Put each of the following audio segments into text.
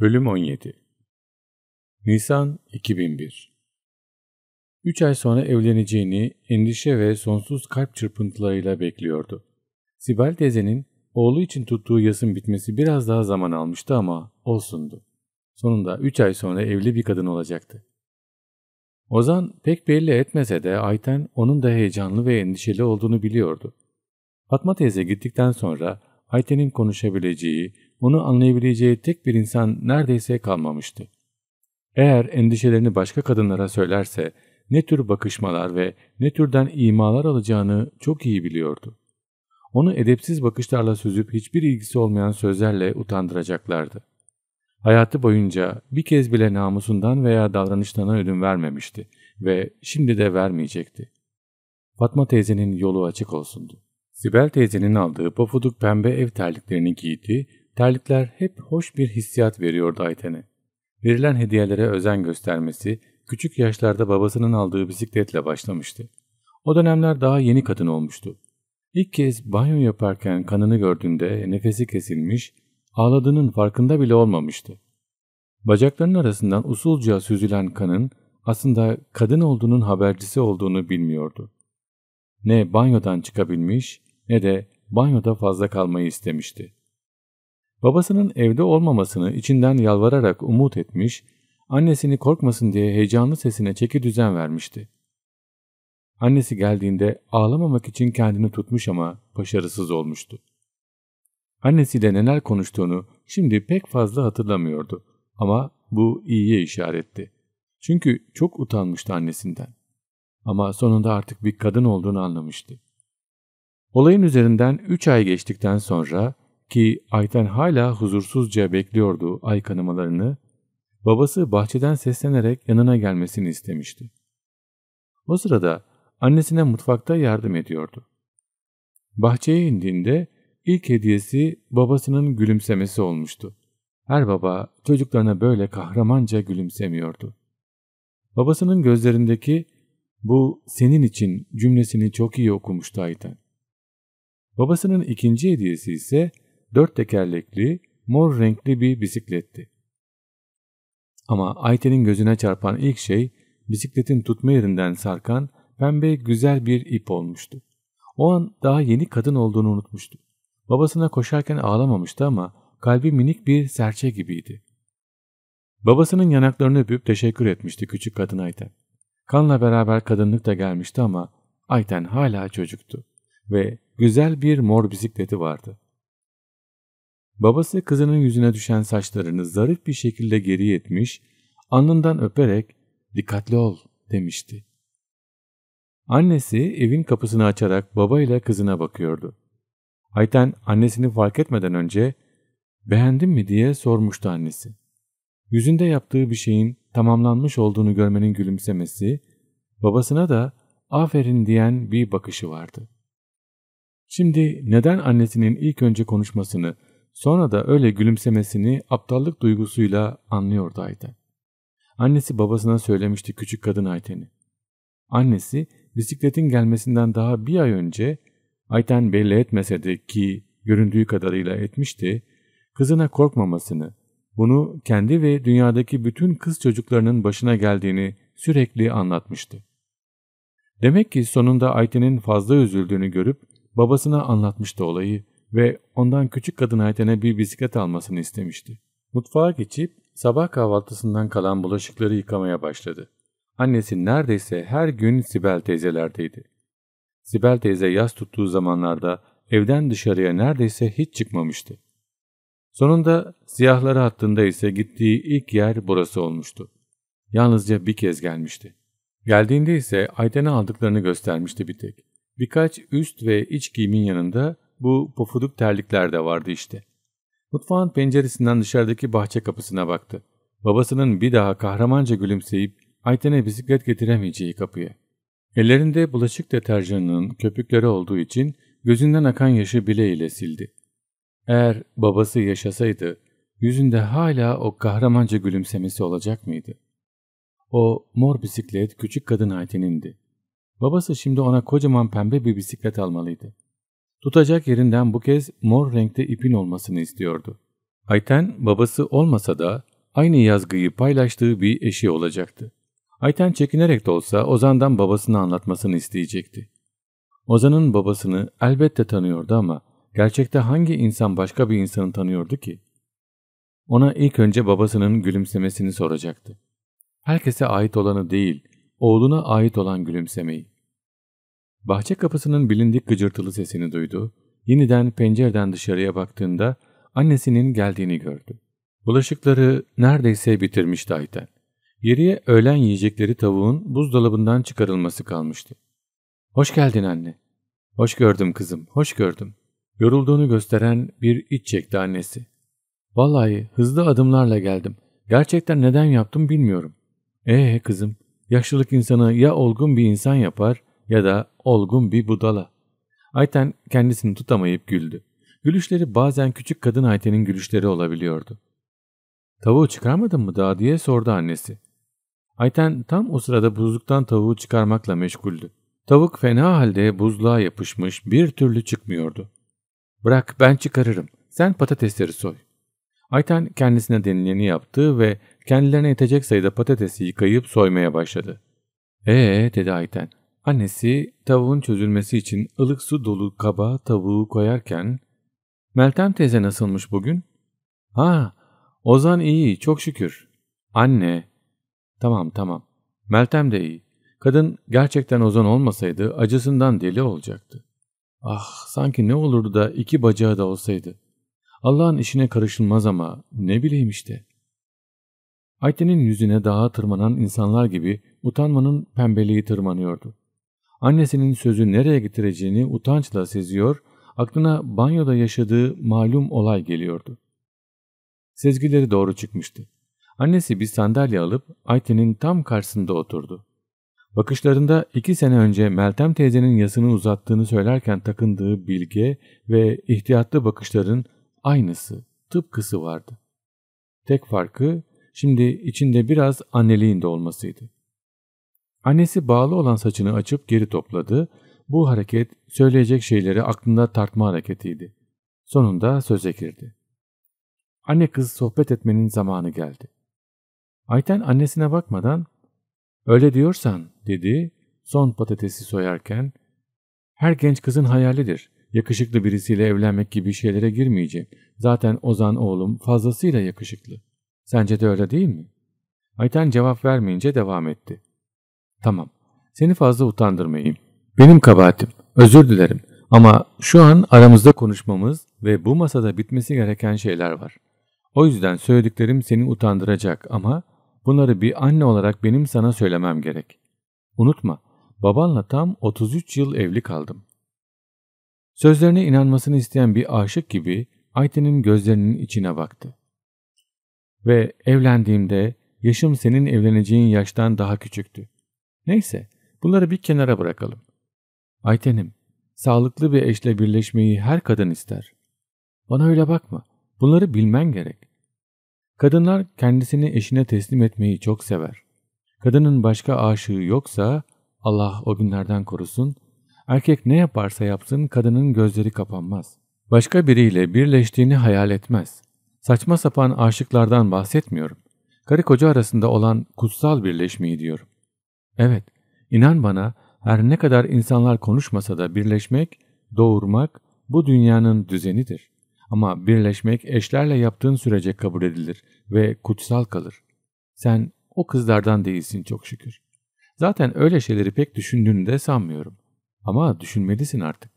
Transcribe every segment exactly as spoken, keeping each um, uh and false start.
Bölüm on yedi Nisan iki bin bir Üç ay sonra evleneceğini endişe ve sonsuz kalp çırpıntılarıyla bekliyordu. Sibel teyzenin oğlu için tuttuğu yasın bitmesi biraz daha zaman almıştı ama olsundu. Sonunda üç ay sonra evli bir kadın olacaktı. Ozan pek belli etmese de Ayten onun da heyecanlı ve endişeli olduğunu biliyordu. Fatma teyze gittikten sonra Ayten'in konuşabileceği, onu anlayabileceği tek bir insan neredeyse kalmamıştı. Eğer endişelerini başka kadınlara söylerse ne tür bakışmalar ve ne türden imalar alacağını çok iyi biliyordu. Onu edepsiz bakışlarla süzüp hiçbir ilgisi olmayan sözlerle utandıracaklardı. Hayatı boyunca bir kez bile namusundan veya davranışlarına ödün vermemişti ve şimdi de vermeyecekti. Fatma teyzenin yolu açık olsundu. Sibel teyzenin aldığı pofuduk pembe ev terliklerini giydi. Terlikler hep hoş bir hissiyat veriyordu Ayten'e. Verilen hediyelere özen göstermesi, küçük yaşlarda babasının aldığı bisikletle başlamıştı. O dönemler daha yeni kadın olmuştu. İlk kez banyo yaparken kanını gördüğünde nefesi kesilmiş, ağladığının farkında bile olmamıştı. Bacaklarının arasından usulca süzülen kanın aslında kadın olduğunun habercisi olduğunu bilmiyordu. Ne banyodan çıkabilmiş ne de banyoda fazla kalmayı istemişti. Babasının evde olmamasını içinden yalvararak umut etmiş, annesini korkmasın diye heyecanlı sesine çeki düzen vermişti. Annesi geldiğinde ağlamamak için kendini tutmuş ama başarısız olmuştu. Annesiyle neler konuştuğunu şimdi pek fazla hatırlamıyordu ama bu iyiye işaretti. Çünkü çok utanmıştı annesinden. Ama sonunda artık bir kadın olduğunu anlamıştı. Olayın üzerinden üç ay geçtikten sonra ki Ayten hala huzursuzca bekliyordu ay kanamalarını, babası bahçeden seslenerek yanına gelmesini istemişti. O sırada annesine mutfakta yardım ediyordu. Bahçeye indiğinde ilk hediyesi babasının gülümsemesi olmuştu. Her baba çocuklarına böyle kahramanca gülümsemiyordu. Babasının gözlerindeki "bu senin için" cümlesini çok iyi okumuştu Ayten. Babasının ikinci hediyesi ise dört tekerlekli, mor renkli bir bisikletti. Ama Ayten'in gözüne çarpan ilk şey bisikletin tutma yerinden sarkan pembe güzel bir ip olmuştu. O an daha yeni kadın olduğunu unutmuştu. Babasına koşarken ağlamamıştı ama kalbi minik bir serçe gibiydi. Babasının yanaklarını öpüp teşekkür etmişti küçük kadın Ayten. Kanla beraber kadınlık da gelmişti ama Ayten hala çocuktu ve güzel bir mor bisikleti vardı. Babası kızının yüzüne düşen saçlarını zarif bir şekilde geri etmiş, alnından öperek "dikkatli ol" demişti. Annesi evin kapısını açarak babayla kızına bakıyordu. Ayten annesini fark etmeden önce "beğendin mi?" diye sormuştu annesi. Yüzünde yaptığı bir şeyin tamamlanmış olduğunu görmenin gülümsemesi, babasına da "aferin" diyen bir bakışı vardı. Şimdi neden annesinin ilk önce konuşmasını, sonra da öyle gülümsemesini aptallık duygusuyla anlıyordu Ayten. Annesi babasına söylemişti küçük kadın Ayten'i. Annesi bisikletin gelmesinden daha bir ay önce, Ayten belli etmese de ki göründüğü kadarıyla etmişti, kızına korkmamasını, bunu kendi ve dünyadaki bütün kız çocuklarının başına geldiğini sürekli anlatmıştı. Demek ki sonunda Ayten'in fazla üzüldüğünü görüp babasına anlatmıştı olayı ve ondan küçük kadın Ayten'e bir bisiklet almasını istemişti. Mutfağa geçip sabah kahvaltısından kalan bulaşıkları yıkamaya başladı. Annesi neredeyse her gün Sibel teyzelerdeydi. Sibel teyze yas tuttuğu zamanlarda evden dışarıya neredeyse hiç çıkmamıştı. Sonunda siyahları attığında ise gittiği ilk yer burası olmuştu. Yalnızca bir kez gelmişti. Geldiğinde ise Ayten'e aldıklarını göstermişti bir tek. Birkaç üst ve iç giyimin yanında bu pofuduk terlikler de vardı işte. Mutfağın penceresinden dışarıdaki bahçe kapısına baktı. Babasının bir daha kahramanca gülümseyip Ayten'e bisiklet getiremeyeceği kapıya. Ellerinde bulaşık deterjanının köpükleri olduğu için gözünden akan yaşı bileğiyle sildi. Eğer babası yaşasaydı yüzünde hala o kahramanca gülümsemesi olacak mıydı? O mor bisiklet küçük kadın Ayten'indi. Babası şimdi ona kocaman pembe bir bisiklet almalıydı. Tutacak yerinden bu kez mor renkte ipin olmasını istiyordu. Ayten babası olmasa da aynı yazgıyı paylaştığı bir eşi olacaktı. Ayten çekinerek de olsa Ozan'dan babasını anlatmasını isteyecekti. Ozan'ın babasını elbette tanıyordu ama gerçekte hangi insan başka bir insanı tanıyordu ki? Ona ilk önce babasının gülümsemesini soracaktı. Herkese ait olanı değil, oğluna ait olan gülümsemeyi. Bahçe kapısının bilindik gıcırtılı sesini duydu. Yeniden pencereden dışarıya baktığında annesinin geldiğini gördü. Bulaşıkları neredeyse bitirmişti Ayten. Geriye öğlen yiyecekleri tavuğun buzdolabından çıkarılması kalmıştı. "Hoş geldin anne." "Hoş gördüm kızım, hoş gördüm." Yorulduğunu gösteren bir iç çekti annesi. "Vallahi hızlı adımlarla geldim. Gerçekten neden yaptım bilmiyorum." "Ee kızım, yaşlılık insanı ya olgun bir insan yapar ya da olgun bir budala." Ayten kendisini tutamayıp güldü. Gülüşleri bazen küçük kadın Ayten'in gülüşleri olabiliyordu. "Tavuğu çıkarmadın mı daha?" diye sordu annesi. Ayten tam o sırada buzluktan tavuğu çıkarmakla meşguldü. Tavuk fena halde buzluğa yapışmış, bir türlü çıkmıyordu. "Bırak ben çıkarırım, sen patatesleri soy." Ayten kendisine denileni yaptı ve kendilerine yetecek sayıda patatesi yıkayıp soymaya başladı. "Ee?" dedi Ayten. Annesi tavuğun çözülmesi için ılık su dolu kaba tavuğu koyarken, "Meltem teyze nasılmış bugün?" "Ha, Ozan iyi, çok şükür." "Anne." "Tamam tamam, Meltem de iyi." Kadın gerçekten Ozan olmasaydı acısından deli olacaktı. Ah, sanki ne olurdu da iki bacağı da olsaydı. Allah'ın işine karışılmaz ama ne bileyim işte. Ayten'in yüzüne dağa tırmanan insanlar gibi utanmanın pembeliği tırmanıyordu. Annesinin sözü nereye getireceğini utançla seziyor, aklına banyoda yaşadığı malum olay geliyordu. Sezgileri doğru çıkmıştı. Annesi bir sandalye alıp Ayten'in tam karşısında oturdu. Bakışlarında iki sene önce Meltem teyzenin yasını uzattığını söylerken takındığı bilge ve ihtiyatlı bakışların aynısı, tıpkısı vardı. Tek farkı şimdi içinde biraz anneliğin de olmasıydı. Annesi bağlı olan saçını açıp geri topladı. Bu hareket söyleyecek şeyleri aklında tartma hareketiydi. Sonunda söze girdi. Anne kız sohbet etmenin zamanı geldi. Ayten annesine bakmadan, "Öyle diyorsan," dedi son patatesi soyarken, "her genç kızın hayalidir. Yakışıklı birisiyle evlenmek gibi şeylere girmeyeceğim. Zaten Ozan oğlum fazlasıyla yakışıklı. Sence de öyle değil mi?" Ayten cevap vermeyince devam etti. "Tamam, seni fazla utandırmayayım. Benim kabahatim, özür dilerim. Ama şu an aramızda konuşmamız ve bu masada bitmesi gereken şeyler var. O yüzden söylediklerim seni utandıracak ama bunları bir anne olarak benim sana söylemem gerek. Unutma, babanla tam otuz üç yıl evli kaldım." Sözlerine inanmasını isteyen bir aşık gibi Ayten'in gözlerinin içine baktı. "Ve evlendiğimde yaşım senin evleneceğin yaştan daha küçüktü. Neyse, bunları bir kenara bırakalım. Ayten'im, sağlıklı bir eşle birleşmeyi her kadın ister. Bana öyle bakma, bunları bilmen gerek." Kadınlar kendisini eşine teslim etmeyi çok sever. Kadının başka aşığı yoksa, Allah o günlerden korusun, erkek ne yaparsa yapsın kadının gözleri kapanmaz. Başka biriyle birleştiğini hayal etmez. Saçma sapan aşıklardan bahsetmiyorum. Karı koca arasında olan kutsal birleşmeyi diyorum. Evet, inan bana, her ne kadar insanlar konuşmasa da birleşmek, doğurmak bu dünyanın düzenidir. Ama birleşmek eşlerle yaptığın sürece kabul edilir ve kutsal kalır. Sen o kızlardan değilsin çok şükür. Zaten öyle şeyleri pek düşündüğünü de sanmıyorum. Ama düşünmelisin artık.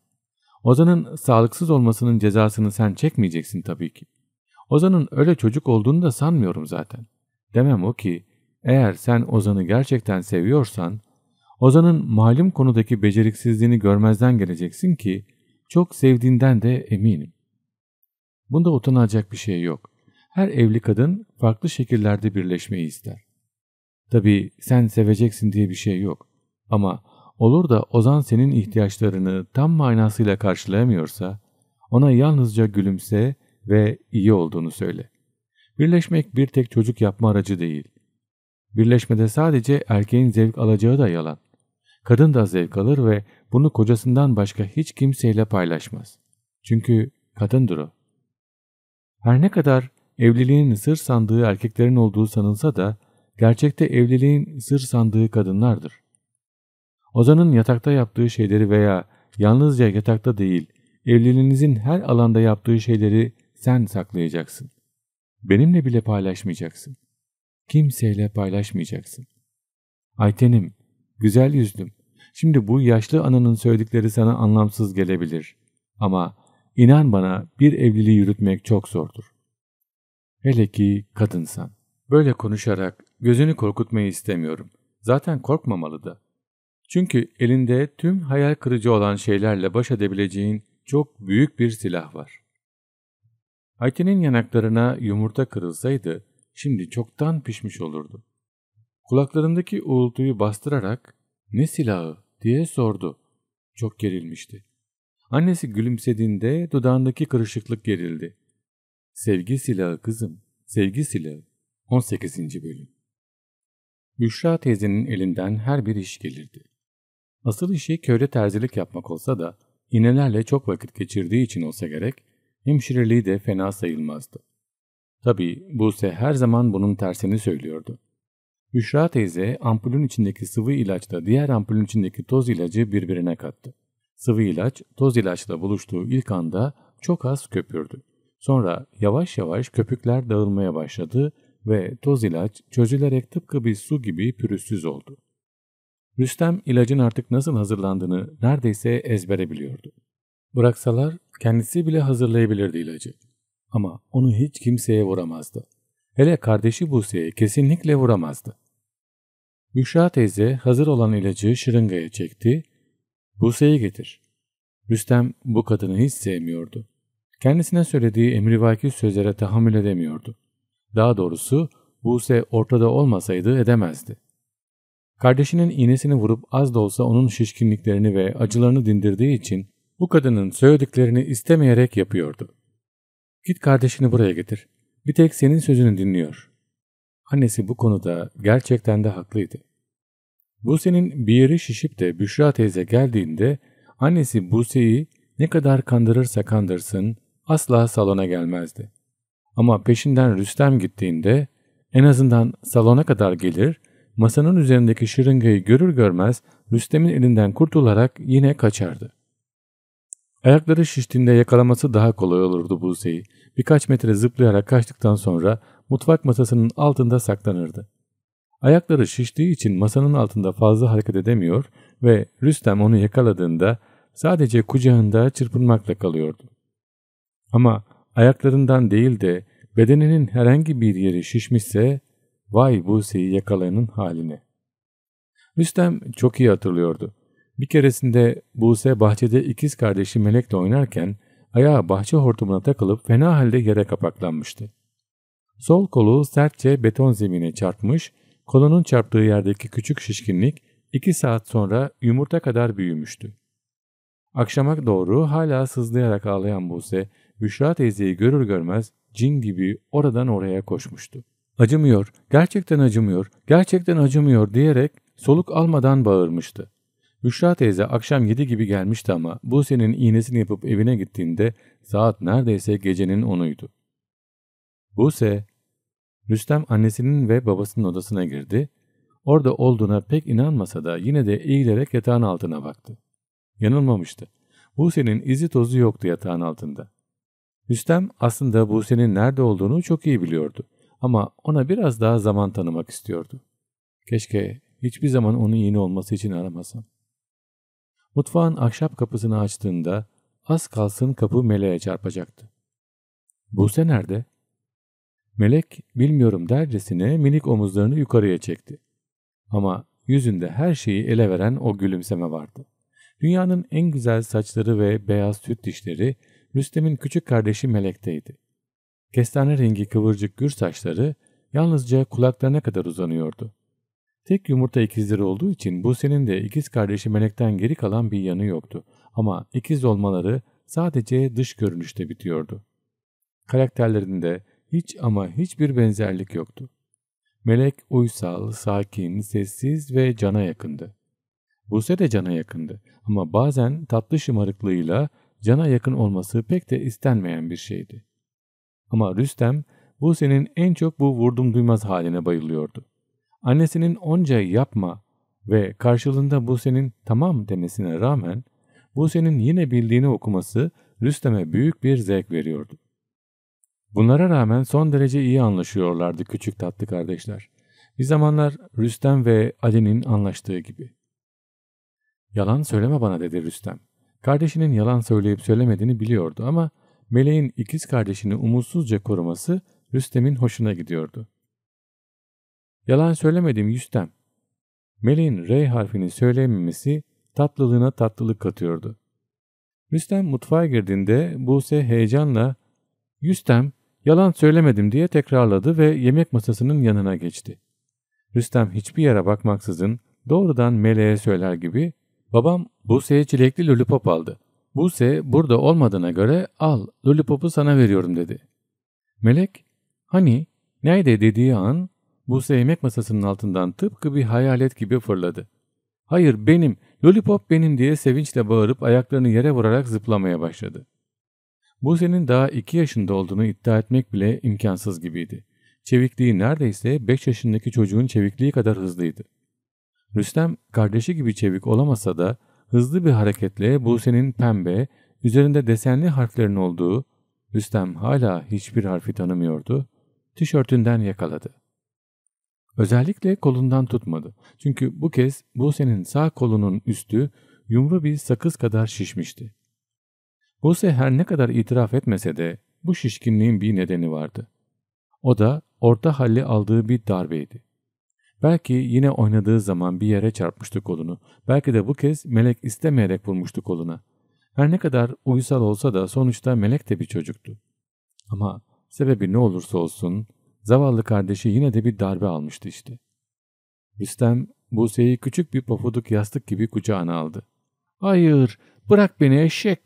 Ozan'ın sağlıksız olmasının cezasını sen çekmeyeceksin tabii ki. Ozan'ın öyle çocuk olduğunu da sanmıyorum zaten. Demem o ki, eğer sen Ozan'ı gerçekten seviyorsan, Ozan'ın malum konudaki beceriksizliğini görmezden geleceksin ki çok sevdiğinden de eminim. Bunda utanacak bir şey yok. Her evli kadın farklı şekillerde birleşmeyi ister. Tabii sen seveceksin diye bir şey yok. Ama olur da Ozan senin ihtiyaçlarını tam manasıyla karşılayamıyorsa, ona yalnızca gülümse ve iyi olduğunu söyle. Birleşmek bir tek çocuk yapma aracı değil. Birleşmede sadece erkeğin zevk alacağı da yalan. Kadın da zevk alır ve bunu kocasından başka hiç kimseyle paylaşmaz. Çünkü kadındır o. Her ne kadar evliliğin sır sandığı erkeklerin olduğu sanılsa da gerçekte evliliğin sır sandığı kadınlardır. Ozan'ın yatakta yaptığı şeyleri veya yalnızca yatakta değil, evliliğinizin her alanda yaptığı şeyleri sen saklayacaksın. Benimle bile paylaşmayacaksın. Kimseyle paylaşmayacaksın. Ayten'im, güzel yüzlüm, şimdi bu yaşlı ananın söyledikleri sana anlamsız gelebilir. Ama inan bana, bir evliliği yürütmek çok zordur. Hele ki kadınsan. Böyle konuşarak gözünü korkutmayı istemiyorum. Zaten korkmamalı da. Çünkü elinde tüm hayal kırıcı olan şeylerle baş edebileceğin çok büyük bir silah var. Ayten'in yanaklarına yumurta kırılsaydı şimdi çoktan pişmiş olurdu. Kulaklarındaki uğultuyu bastırarak "Ne silahı?" diye sordu. Çok gerilmişti. Annesi gülümsediğinde dudağındaki kırışıklık gerildi. "Sevgi silahı kızım, sevgi silahı." on sekizinci bölüm. Büşra teyzenin elinden her bir iş gelirdi. Asıl işi köyde terzilik yapmak olsa da iğnelerle çok vakit geçirdiği için olsa gerek, hemşireliği de fena sayılmazdı. Tabii Buse her zaman bunun tersini söylüyordu. Büşra teyze ampulün içindeki sıvı ilaçla diğer ampulün içindeki toz ilacı birbirine kattı. Sıvı ilaç toz ilaçla buluştuğu ilk anda çok az köpürdü. Sonra yavaş yavaş köpükler dağılmaya başladı ve toz ilaç çözülerek tıpkı bir su gibi pürüzsüz oldu. Rüstem ilacın artık nasıl hazırlandığını neredeyse ezbere biliyordu. Bıraksalar kendisi bile hazırlayabilirdi ilacı. Ama onu hiç kimseye vuramazdı. Hele kardeşi Buse'ye kesinlikle vuramazdı. Büşra teyze hazır olan ilacı şırıngaya çekti. "Buse'yi getir." Rüstem bu kadını hiç sevmiyordu. Kendisine söylediği emrivaki sözlere tahammül edemiyordu. Daha doğrusu Buse ortada olmasaydı edemezdi. Kardeşinin iğnesini vurup az da olsa onun şişkinliklerini ve acılarını dindirdiği için bu kadının söylediklerini istemeyerek yapıyordu. "Git kardeşini buraya getir. Bir tek senin sözünü dinliyor." Annesi bu konuda gerçekten de haklıydı. Buse'nin bir yeri şişip de Büşra teyze geldiğinde annesi Buse'yi ne kadar kandırırsa kandırsın asla salona gelmezdi. Ama peşinden Rüstem gittiğinde en azından salona kadar gelir, masanın üzerindeki şırıngayı görür görmez Rüstem'in elinden kurtularak yine kaçardı. Ayakları şiştiğinde yakalaması daha kolay olurdu Buse'yi. Birkaç metre zıplayarak kaçtıktan sonra mutfak masasının altında saklanırdı. Ayakları şiştiği için masanın altında fazla hareket edemiyor ve Rüstem onu yakaladığında sadece kucağında çırpınmakla kalıyordu. Ama ayaklarından değil de bedeninin herhangi bir yeri şişmişse vay Buse'yi yakalayanın haline. Rüstem çok iyi hatırlıyordu. Bir keresinde Buse bahçede ikiz kardeşi Melek'le oynarken ayağı bahçe hortumuna takılıp fena halde yere kapaklanmıştı. Sol kolu sertçe beton zemine çarpmış, kolunun çarptığı yerdeki küçük şişkinlik iki saat sonra yumurta kadar büyümüştü. Akşama doğru hala sızlayarak ağlayan Buse, Büşra teyzeyi görür görmez cin gibi oradan oraya koşmuştu. "Acımıyor, gerçekten acımıyor, gerçekten acımıyor" diyerek soluk almadan bağırmıştı. Büşra teyze akşam yedi gibi gelmişti ama Buse'nin iğnesini yapıp evine gittiğinde saat neredeyse gecenin onuydu. "Buse!" Rüstem annesinin ve babasının odasına girdi. Orada olduğuna pek inanmasa da yine de eğilerek yatağın altına baktı. Yanılmamıştı. Buse'nin izi tozu yoktu yatağın altında. Rüstem aslında Buse'nin nerede olduğunu çok iyi biliyordu ama ona biraz daha zaman tanımak istiyordu. Keşke hiçbir zaman onun iğne olması için aramasam. Mutfağın ahşap kapısını açtığında az kalsın kapı Melek'e çarpacaktı. "Buse nerede?" Melek bilmiyorum dercesine minik omuzlarını yukarıya çekti. Ama yüzünde her şeyi ele veren o gülümseme vardı. Dünyanın en güzel saçları ve beyaz süt dişleri Rüstem'in küçük kardeşi Melek'teydi. Kestane rengi kıvırcık gür saçları yalnızca kulaklarına kadar uzanıyordu. Tek yumurta ikizleri olduğu için Buse'nin de ikiz kardeşi Melek'ten geri kalan bir yanı yoktu ama ikiz olmaları sadece dış görünüşte bitiyordu. Karakterlerinde hiç ama hiçbir benzerlik yoktu. Melek uysal, sakin, sessiz ve cana yakındı. Buse de cana yakındı ama bazen tatlı şımarıklığıyla cana yakın olması pek de istenmeyen bir şeydi. Ama Rüstem Buse'nin en çok bu vurdum duymaz haline bayılıyordu. Annesinin onca yapma ve karşılığında Buse'nin tamam demesine rağmen Buse'nin yine bildiğini okuması Rüstem'e büyük bir zevk veriyordu. Bunlara rağmen son derece iyi anlaşıyorlardı küçük tatlı kardeşler. Bir zamanlar Rüstem ve Ali'nin anlaştığı gibi. "Yalan söyleme bana" dedi Rüstem. Kardeşinin yalan söyleyip söylemediğini biliyordu ama Meleğin ikiz kardeşini umutsuzca koruması Rüstem'in hoşuna gidiyordu. "Yalan söylemedim Rüstem." Meleğin R harfini söylememesi tatlılığına tatlılık katıyordu. Rüstem mutfağa girdiğinde Buse heyecanla "Rüstem, yalan söylemedim" diye tekrarladı ve yemek masasının yanına geçti. Rüstem hiçbir yere bakmaksızın doğrudan Meleğe söyler gibi "Babam Buse'ye çilekli lollipop aldı. Buse burada olmadığına göre al lollipopu sana veriyorum" dedi. Melek "Hani nerede?" dediği an Buse yemek masasının altından tıpkı bir hayalet gibi fırladı. "Hayır benim, lollipop benim" diye sevinçle bağırıp ayaklarını yere vurarak zıplamaya başladı. Buse'nin daha iki yaşında olduğunu iddia etmek bile imkansız gibiydi. Çevikliği neredeyse beş yaşındaki çocuğun çevikliği kadar hızlıydı. Rüstem kardeşi gibi çevik olamasa da hızlı bir hareketle Buse'nin pembe, üzerinde desenli harflerin olduğu, Rüstem hala hiçbir harfi tanımıyordu, tişörtünden yakaladı. Özellikle kolundan tutmadı. Çünkü bu kez Buse'nin sağ kolunun üstü yumru bir sakız kadar şişmişti. Buse her ne kadar itiraf etmese de bu şişkinliğin bir nedeni vardı. O da orta halli aldığı bir darbeydi. Belki yine oynadığı zaman bir yere çarpmıştı kolunu. Belki de bu kez Melek istemeyerek vurmuştu koluna. Her ne kadar uysal olsa da sonuçta Melek de bir çocuktu. Ama sebebi ne olursa olsun zavallı kardeşi yine de bir darbe almıştı işte. Rüstem Buse'yi küçük bir pofuduk yastık gibi kucağına aldı. "Hayır, bırak beni eşek."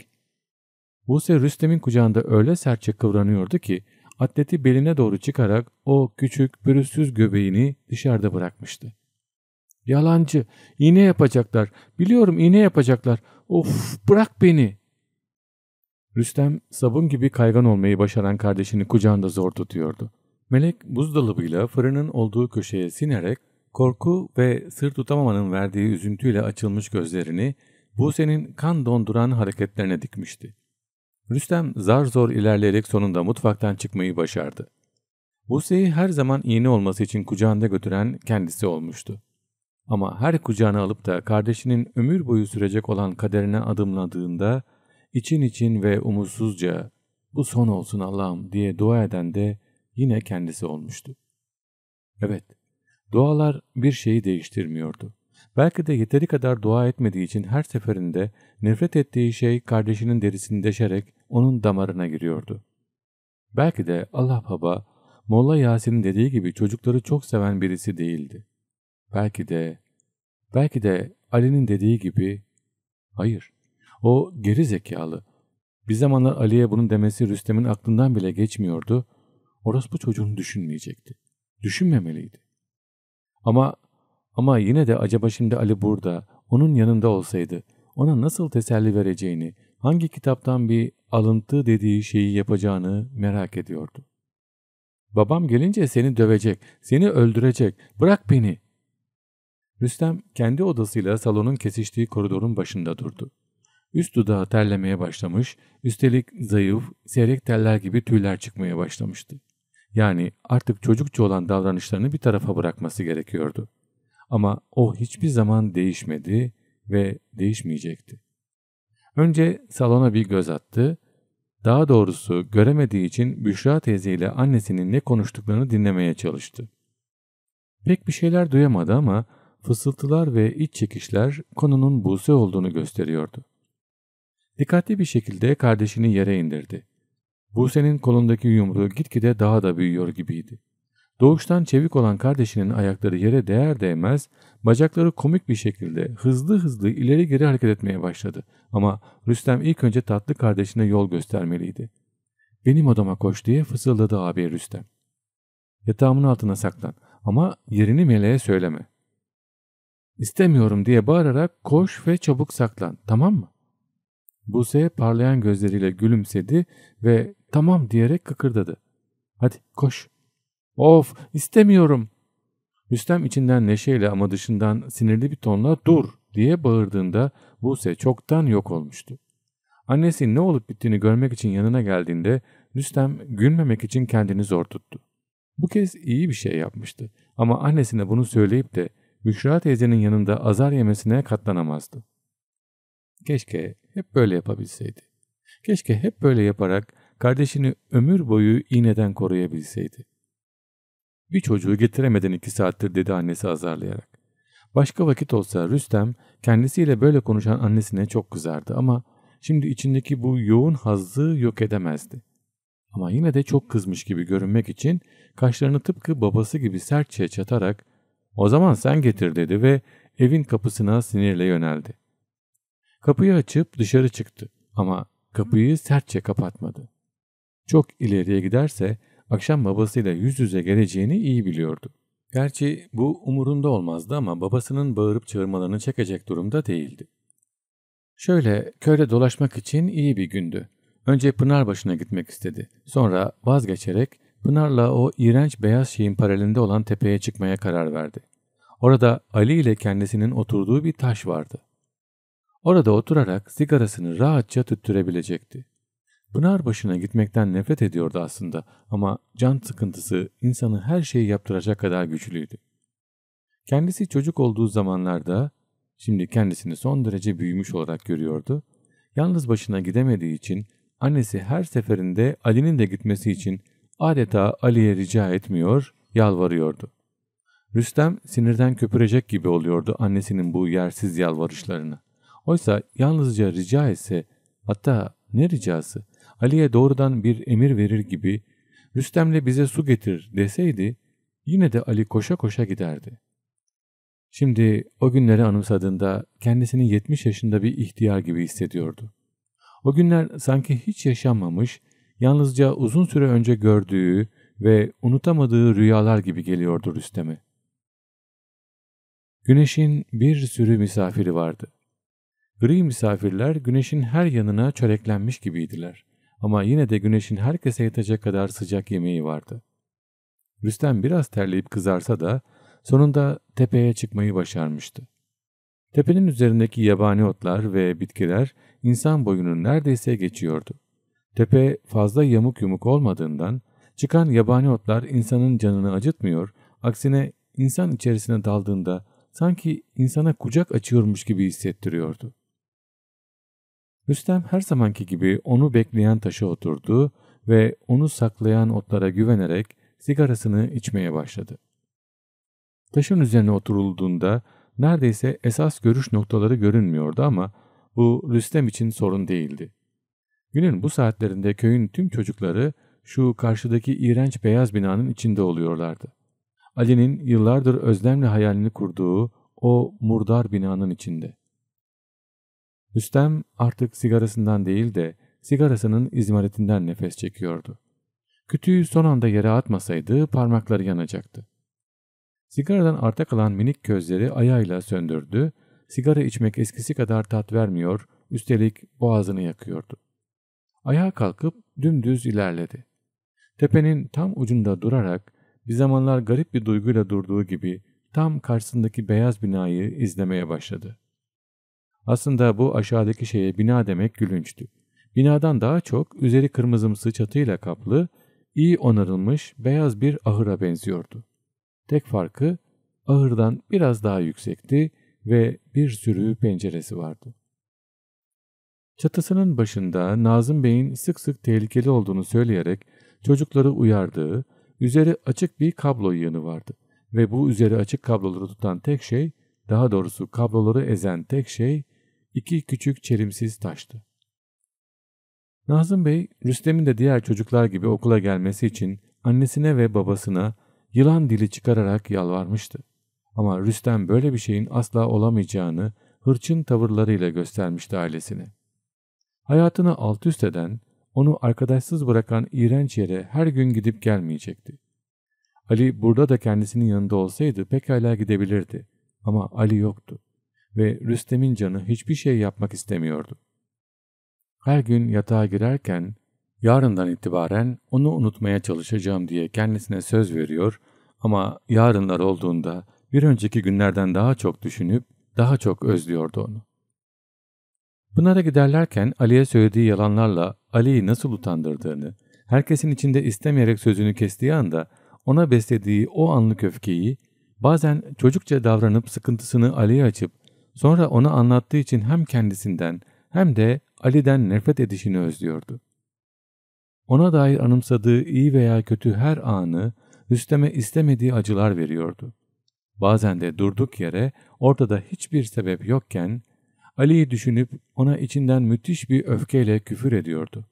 Buse Rüstem'in kucağında öyle sertçe kıvranıyordu ki atleti beline doğru çıkarak o küçük pürüzsüz göbeğini dışarıda bırakmıştı. "Yalancı, iğne yapacaklar, biliyorum iğne yapacaklar, of bırak beni." Rüstem sabun gibi kaygan olmayı başaran kardeşini kucağında zor tutuyordu. Melek buzdolabıyla fırının olduğu köşeye sinerek korku ve sır tutamamanın verdiği üzüntüyle açılmış gözlerini Buse'nin kan donduran hareketlerine dikmişti. Rüstem zar zor ilerleyerek sonunda mutfaktan çıkmayı başardı. Buse'yi her zaman iğne olması için kucağında götüren kendisi olmuştu. Ama her kucağına alıp da kardeşinin ömür boyu sürecek olan kaderine adımladığında için için ve umutsuzca "Bu son olsun Allah'ım" diye dua eden de yine kendisi olmuştu. Evet, dualar bir şeyi değiştirmiyordu. Belki de yeteri kadar dua etmediği için her seferinde nefret ettiği şey kardeşinin derisini deşerek onun damarına giriyordu. Belki de Allah Baba, Molla Yasin'in dediği gibi çocukları çok seven birisi değildi. Belki de, belki de Ali'nin dediği gibi, hayır, o geri zekalı. Bir zamanlar Ali'ye bunun demesi Rüstem'in aklından bile geçmiyordu. Orospu çocuğunu düşünmeyecekti. Düşünmemeliydi. Ama ama yine de acaba şimdi Ali burada, onun yanında olsaydı, ona nasıl teselli vereceğini, hangi kitaptan bir alıntı dediği şeyi yapacağını merak ediyordu. "Babam gelince seni dövecek, seni öldürecek, bırak beni." Rüstem kendi odasıyla salonun kesiştiği koridorun başında durdu. Üst dudağı terlemeye başlamış, üstelik zayıf, seyrek teller gibi tüyler çıkmaya başlamıştı. Yani artık çocukça olan davranışlarını bir tarafa bırakması gerekiyordu. Ama o hiçbir zaman değişmedi ve değişmeyecekti. Önce salona bir göz attı. Daha doğrusu göremediği için Büşra teyzeyle annesinin ne konuştuklarını dinlemeye çalıştı. Pek bir şeyler duyamadı ama fısıltılar ve iç çekişler konunun Buse olduğunu gösteriyordu. Dikkatli bir şekilde kardeşini yere indirdi. Buse'nin kolundaki yumruğu gitgide daha da büyüyor gibiydi. Doğuştan çevik olan kardeşinin ayakları yere değer değmez, bacakları komik bir şekilde hızlı hızlı ileri geri hareket etmeye başladı. Ama Rüstem ilk önce tatlı kardeşine yol göstermeliydi. "Benim odama koş" diye fısıldadı abi Rüstem. "Yatağımın altına saklan ama yerini Meleğe söyleme." "İstemiyorum" diye bağırarak "Koş ve çabuk saklan, tamam mı?" Buse parlayan gözleriyle gülümsedi ve "Tamam" diyerek kıkırdadı. Hadi koş. Of, istemiyorum. Rüstem içinden neşeyle ama dışından sinirli bir tonla dur diye bağırdığında Buse çoktan yok olmuştu. Annesinin ne olup bittiğini görmek için yanına geldiğinde Rüstem gülmemek için kendini zor tuttu. Bu kez iyi bir şey yapmıştı ama annesine bunu söyleyip de Büşra teyzenin yanında azar yemesine katlanamazdı. Keşke hep böyle yapabilseydi. Keşke hep böyle yaparak kardeşini ömür boyu iğneden koruyabilseydi. Bir çocuğu getiremeden iki saattir dedi annesi azarlayarak. Başka vakit olsa Rüstem kendisiyle böyle konuşan annesine çok kızardı ama şimdi içindeki bu yoğun hazzı yok edemezdi. Ama yine de çok kızmış gibi görünmek için kaşlarını tıpkı babası gibi sertçe çatarak "O zaman sen getir" dedi ve evin kapısına sinirle yöneldi. Kapıyı açıp dışarı çıktı ama kapıyı sertçe kapatmadı. Çok ileriye giderse akşam babasıyla yüz yüze geleceğini iyi biliyordu. Gerçi bu umurunda olmazdı ama babasının bağırıp çağırmalarını çekecek durumda değildi. Şöyle köyde dolaşmak için iyi bir gündü. Önce Pınar başına gitmek istedi. Sonra vazgeçerek Pınar'la o iğrenç beyaz şeyin paralelinde olan tepeye çıkmaya karar verdi. Orada Ali ile kendisinin oturduğu bir taş vardı. Orada oturarak sigarasını rahatça tüttürebilecekti. Pınar başına gitmekten nefret ediyordu aslında ama can sıkıntısı insanı her şeyi yaptıracak kadar güçlüydü. Kendisi çocuk olduğu zamanlarda, şimdi kendisini son derece büyümüş olarak görüyordu, yalnız başına gidemediği için annesi her seferinde Ali'nin de gitmesi için adeta Ali'ye rica etmiyor, yalvarıyordu. Rüstem sinirden köpürecek gibi oluyordu annesinin bu yersiz yalvarışlarına. Oysa yalnızca rica etse, hatta ne ricası, Ali'ye doğrudan bir emir verir gibi "Rüstem'le bize su getir" deseydi yine de Ali koşa koşa giderdi. Şimdi o günleri anımsadığında kendisini yetmiş yaşında bir ihtiyar gibi hissediyordu. O günler sanki hiç yaşanmamış, yalnızca uzun süre önce gördüğü ve unutamadığı rüyalar gibi geliyordu Rüstem'e. Güneşin bir sürü misafiri vardı. Gri misafirler güneşin her yanına çöreklenmiş gibiydiler. Ama yine de güneşin herkese yetecek kadar sıcak yemeği vardı. Rüstem biraz terleyip kızarsa da sonunda tepeye çıkmayı başarmıştı. Tepenin üzerindeki yabani otlar ve bitkiler insan boyunun neredeyse geçiyordu. Tepe fazla yamuk yumuk olmadığından çıkan yabani otlar insanın canını acıtmıyor, aksine insan içerisine daldığında sanki insana kucak açıyormuş gibi hissettiriyordu. Rüstem her zamanki gibi onu bekleyen taşa oturdu ve onu saklayan otlara güvenerek sigarasını içmeye başladı. Taşın üzerine oturulduğunda neredeyse esas görüş noktaları görünmüyordu ama bu Rüstem için sorun değildi. Günün bu saatlerinde köyün tüm çocukları şu karşıdaki iğrenç beyaz binanın içinde oluyorlardı. Ali'nin yıllardır özlemle hayalini kurduğu o murdar binanın içinde. Rüstem artık sigarasından değil de sigarasının izmaritinden nefes çekiyordu. Kütüğü son anda yere atmasaydı parmakları yanacaktı. Sigaradan arta kalan minik közleri ayağıyla söndürdü, sigara içmek eskisi kadar tat vermiyor, üstelik boğazını yakıyordu. Ayağa kalkıp dümdüz ilerledi. Tepenin tam ucunda durarak bir zamanlar garip bir duyguyla durduğu gibi tam karşısındaki beyaz binayı izlemeye başladı. Aslında bu aşağıdaki şeye bina demek gülünçtü. Binadan daha çok üzeri kırmızımsı çatıyla kaplı, iyi onarılmış beyaz bir ahıra benziyordu. Tek farkı ahırdan biraz daha yüksekti ve bir sürü penceresi vardı. Çatısının başında Nazım Bey'in sık sık tehlikeli olduğunu söyleyerek çocukları uyardığı üzeri açık bir kablo yığını vardı ve bu üzeri açık kabloları tutan tek şey, daha doğrusu kabloları ezen tek şey iki küçük çelimsiz taştı. Nazım Bey, Rüstem'in de diğer çocuklar gibi okula gelmesi için annesine ve babasına yılan dili çıkararak yalvarmıştı. Ama Rüstem böyle bir şeyin asla olamayacağını hırçın tavırlarıyla göstermişti ailesine. Hayatını alt üst eden, onu arkadaşsız bırakan iğrenç yere her gün gidip gelmeyecekti. Ali burada da kendisinin yanında olsaydı pekala gidebilirdi. Ama Ali yoktu ve Rüstem'in canı hiçbir şey yapmak istemiyordu. Her gün yatağa girerken Yarından itibaren onu unutmaya çalışacağım diye kendisine söz veriyor ama yarınlar olduğunda bir önceki günlerden daha çok düşünüp daha çok özlüyordu onu. Pınar'a giderlerken Ali'ye söylediği yalanlarla Ali'yi nasıl utandırdığını, herkesin içinde istemeyerek sözünü kestiği anda ona beslediği o anlık öfkeyi, bazen çocukça davranıp sıkıntısını Ali'ye açıp sonra ona anlattığı için hem kendisinden hem de Ali'den nefret edişini özlüyordu. Ona dair anımsadığı iyi veya kötü her anı Rüstem'e istemediği acılar veriyordu. Bazen de durduk yere ortada hiçbir sebep yokken Ali'yi düşünüp ona içinden müthiş bir öfkeyle küfür ediyordu.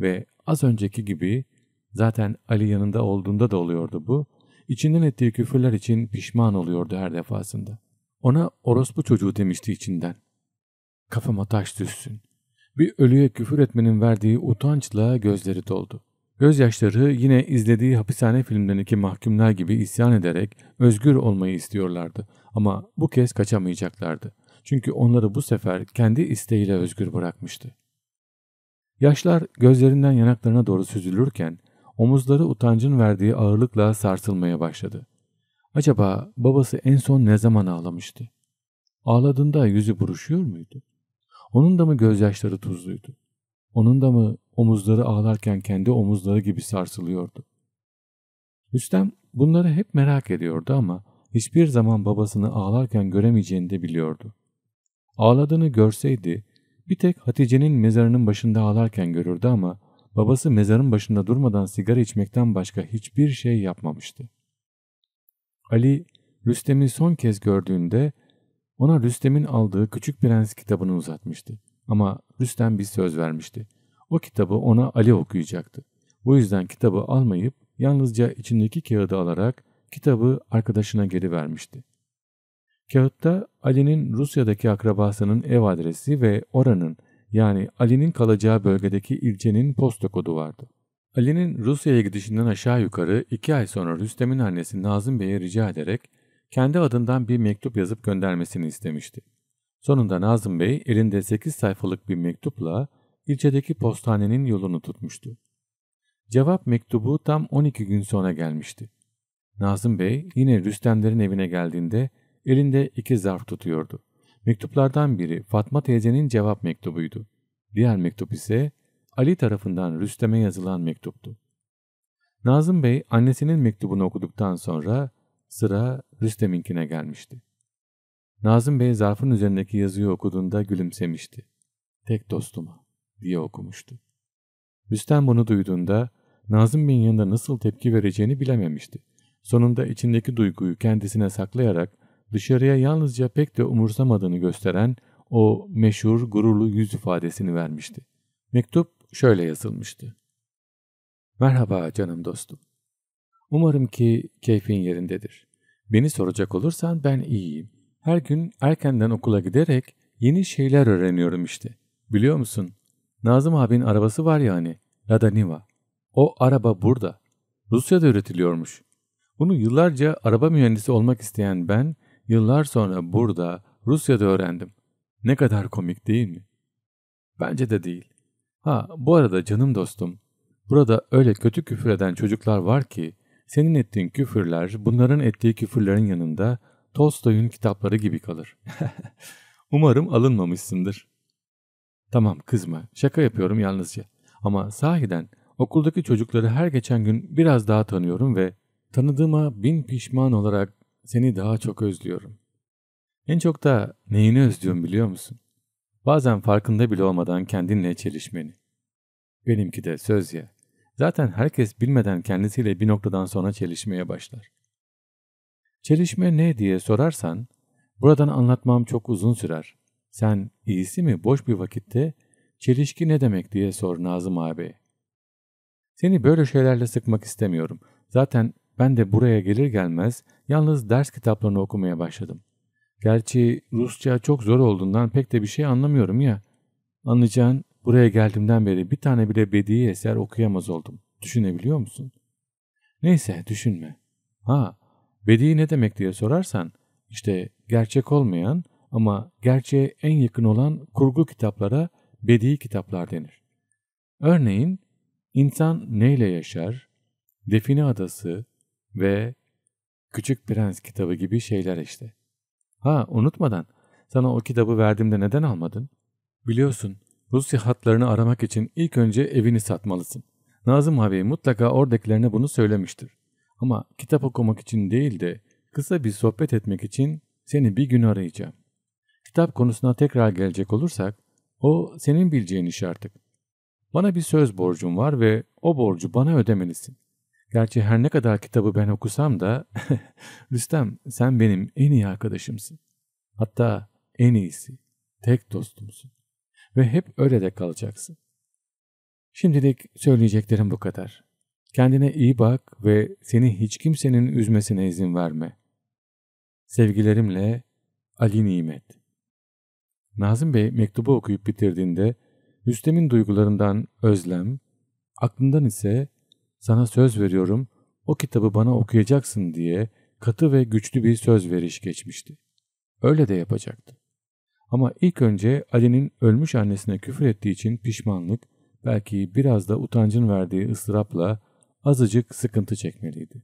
Ve az önceki gibi, zaten Ali yanında olduğunda da oluyordu bu, içinden ettiği küfürler için pişman oluyordu her defasında. Ona orospu çocuğu demişti içinden. Kafama taş düşsün. Bir ölüye küfür etmenin verdiği utançla gözleri doldu. Gözyaşları yine izlediği hapishane filmlerindeki mahkumlar gibi isyan ederek özgür olmayı istiyorlardı. Ama bu kez kaçamayacaklardı. Çünkü onları bu sefer kendi isteğiyle özgür bırakmıştı. Yaşlar gözlerinden yanaklarına doğru süzülürken omuzları utancın verdiği ağırlıkla sarsılmaya başladı. Acaba babası en son ne zaman ağlamıştı? Ağladığında yüzü buruşuyor muydu? Onun da mı gözyaşları tuzluydu? Onun da mı omuzları ağlarken kendi omuzları gibi sarsılıyordu? Rüstem bunları hep merak ediyordu ama hiçbir zaman babasını ağlarken göremeyeceğini de biliyordu. Ağladığını görseydi bir tek Hatice'nin mezarının başında ağlarken görürdü ama babası mezarın başında durmadan sigara içmekten başka hiçbir şey yapmamıştı. Ali, Rüstem'i son kez gördüğünde ona Rüstem'in aldığı Küçük Prens kitabını uzatmıştı. Ama Rüstem bir söz vermişti. O kitabı ona Ali okuyacaktı. Bu yüzden kitabı almayıp yalnızca içindeki kağıdı alarak kitabı arkadaşına geri vermişti. Kağıtta Ali'nin Rusya'daki akrabasının ev adresi ve oranın, yani Ali'nin kalacağı bölgedeki ilçenin posta kodu vardı. Ali'nin Rusya'ya gidişinden aşağı yukarı iki ay sonra Rüstem'in annesi Nazım Bey'e rica ederek kendi adından bir mektup yazıp göndermesini istemişti. Sonunda Nazım Bey elinde sekiz sayfalık bir mektupla ilçedeki postanenin yolunu tutmuştu. Cevap mektubu tam on iki gün sonra gelmişti. Nazım Bey yine Rüstemlerin evine geldiğinde elinde iki zarf tutuyordu. Mektuplardan biri Fatma teyzenin cevap mektubuydu. Diğer mektup ise Ali tarafından Rüstem'e yazılan mektuptu. Nazım Bey annesinin mektubunu okuduktan sonra sıra Rüstem'inkine gelmişti. Nazım Bey zarfın üzerindeki yazıyı okuduğunda gülümsemişti. "Tek dostuma" diye okumuştu. Rüstem bunu duyduğunda Nazım Bey'in yanında nasıl tepki vereceğini bilememişti. Sonunda içindeki duyguyu kendisine saklayarak dışarıya yalnızca pek de umursamadığını gösteren o meşhur gururlu yüz ifadesini vermişti. Mektup şöyle yazılmıştı. "Merhaba canım dostum. Umarım ki keyfin yerindedir. Beni soracak olursan ben iyiyim. Her gün erkenden okula giderek yeni şeyler öğreniyorum işte. Biliyor musun? Nazım abinin arabası var ya hani, Lada Niva. O araba burada. Rusya'da üretiliyormuş. Bunu yıllarca araba mühendisi olmak isteyen ben, yıllar sonra burada, Rusya'da öğrendim. Ne kadar komik değil mi? Bence de değil. Ha, bu arada canım dostum, burada öyle kötü küfür eden çocuklar var ki, senin ettiğin küfürler, bunların ettiği küfürlerin yanında Tolstoy'un kitapları gibi kalır. Umarım alınmamışsındır. Tamam, kızma, şaka yapıyorum yalnızca. Ama sahiden okuldaki çocukları her geçen gün biraz daha tanıyorum ve tanıdığıma bin pişman olarak seni daha çok özlüyorum. En çok da neyini özlüyorum biliyor musun? Bazen farkında bile olmadan kendinle çelişmeni. Benimki de söz ya. Zaten herkes bilmeden kendisiyle bir noktadan sonra çelişmeye başlar. Çelişme ne diye sorarsan, buradan anlatmam çok uzun sürer. Sen iyisi mi boş bir vakitte çelişki ne demek diye sor Nazım abi. Seni böyle şeylerle sıkmak istemiyorum. Zaten ben de buraya gelir gelmez yalnız ders kitaplarını okumaya başladım. Gerçi Rusça çok zor olduğundan pek de bir şey anlamıyorum ya. Anlayacağın, buraya geldiğimden beri bir tane bile bedi'i eser okuyamaz oldum. Düşünebiliyor musun? Neyse, düşünme. Ha, bedi'i ne demek diye sorarsan, işte gerçek olmayan ama gerçeğe en yakın olan kurgu kitaplara bedi'i kitaplar denir. Örneğin İnsan neyle yaşar? Define Adası ve Küçük Prens kitabı gibi şeyler işte. Ha, unutmadan sana o kitabı verdiğimde neden almadın? Biliyorsun, Rusya hatlarını aramak için ilk önce evini satmalısın. Nazım abi mutlaka oradakilerine bunu söylemiştir. Ama kitap okumak için değil de kısa bir sohbet etmek için seni bir gün arayacağım. Kitap konusuna tekrar gelecek olursak o senin bileceğin iş artık. Bana bir söz borcum var ve o borcu bana ödemelisin. Gerçi her ne kadar kitabı ben okusam da Rüstem, sen benim en iyi arkadaşımsın. Hatta en iyisi, tek dostumsun. Ve hep öyle de kalacaksın. Şimdilik söyleyeceklerim bu kadar. Kendine iyi bak ve seni hiç kimsenin üzmesine izin verme. Sevgilerimle Ali Nimet. Nazım Bey mektubu okuyup bitirdiğinde Rüstem'in duygularından özlem, aklından ise sana söz veriyorum, o kitabı bana okuyacaksın diye katı ve güçlü bir söz veriş geçmişti. Öyle de yapacaktı. Ama ilk önce Ali'nin ölmüş annesine küfür ettiği için pişmanlık, belki biraz da utancın verdiği ıstırapla azıcık sıkıntı çekmeliydi.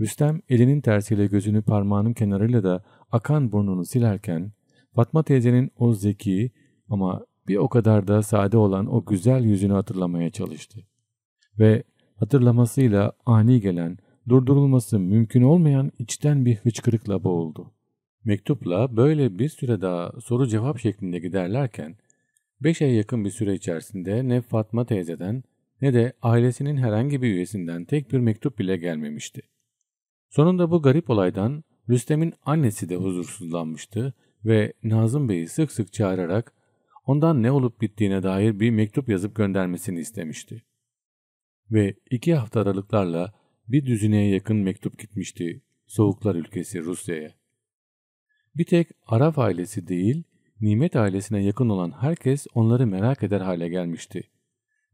Rüstem elinin tersiyle gözünü parmağının kenarıyla da akan burnunu silerken Fatma teyzenin o zeki ama bir o kadar da sade olan o güzel yüzünü hatırlamaya çalıştı. Ve hatırlamasıyla ani gelen, durdurulması mümkün olmayan içten bir hıçkırıkla boğuldu. Mektupla böyle bir süre daha soru cevap şeklinde giderlerken beş aya yakın bir süre içerisinde ne Fatma teyzeden ne de ailesinin herhangi bir üyesinden tek bir mektup bile gelmemişti. Sonunda bu garip olaydan Rüstem'in annesi de huzursuzlanmıştı ve Nazım Bey'i sık sık çağırarak ondan ne olup bittiğine dair bir mektup yazıp göndermesini istemişti. Ve iki hafta aralıklarla bir düzineye yakın mektup gitmişti soğuklar ülkesi Rusya'ya. Bir tek Araf ailesi değil, Nimet ailesine yakın olan herkes onları merak eder hale gelmişti.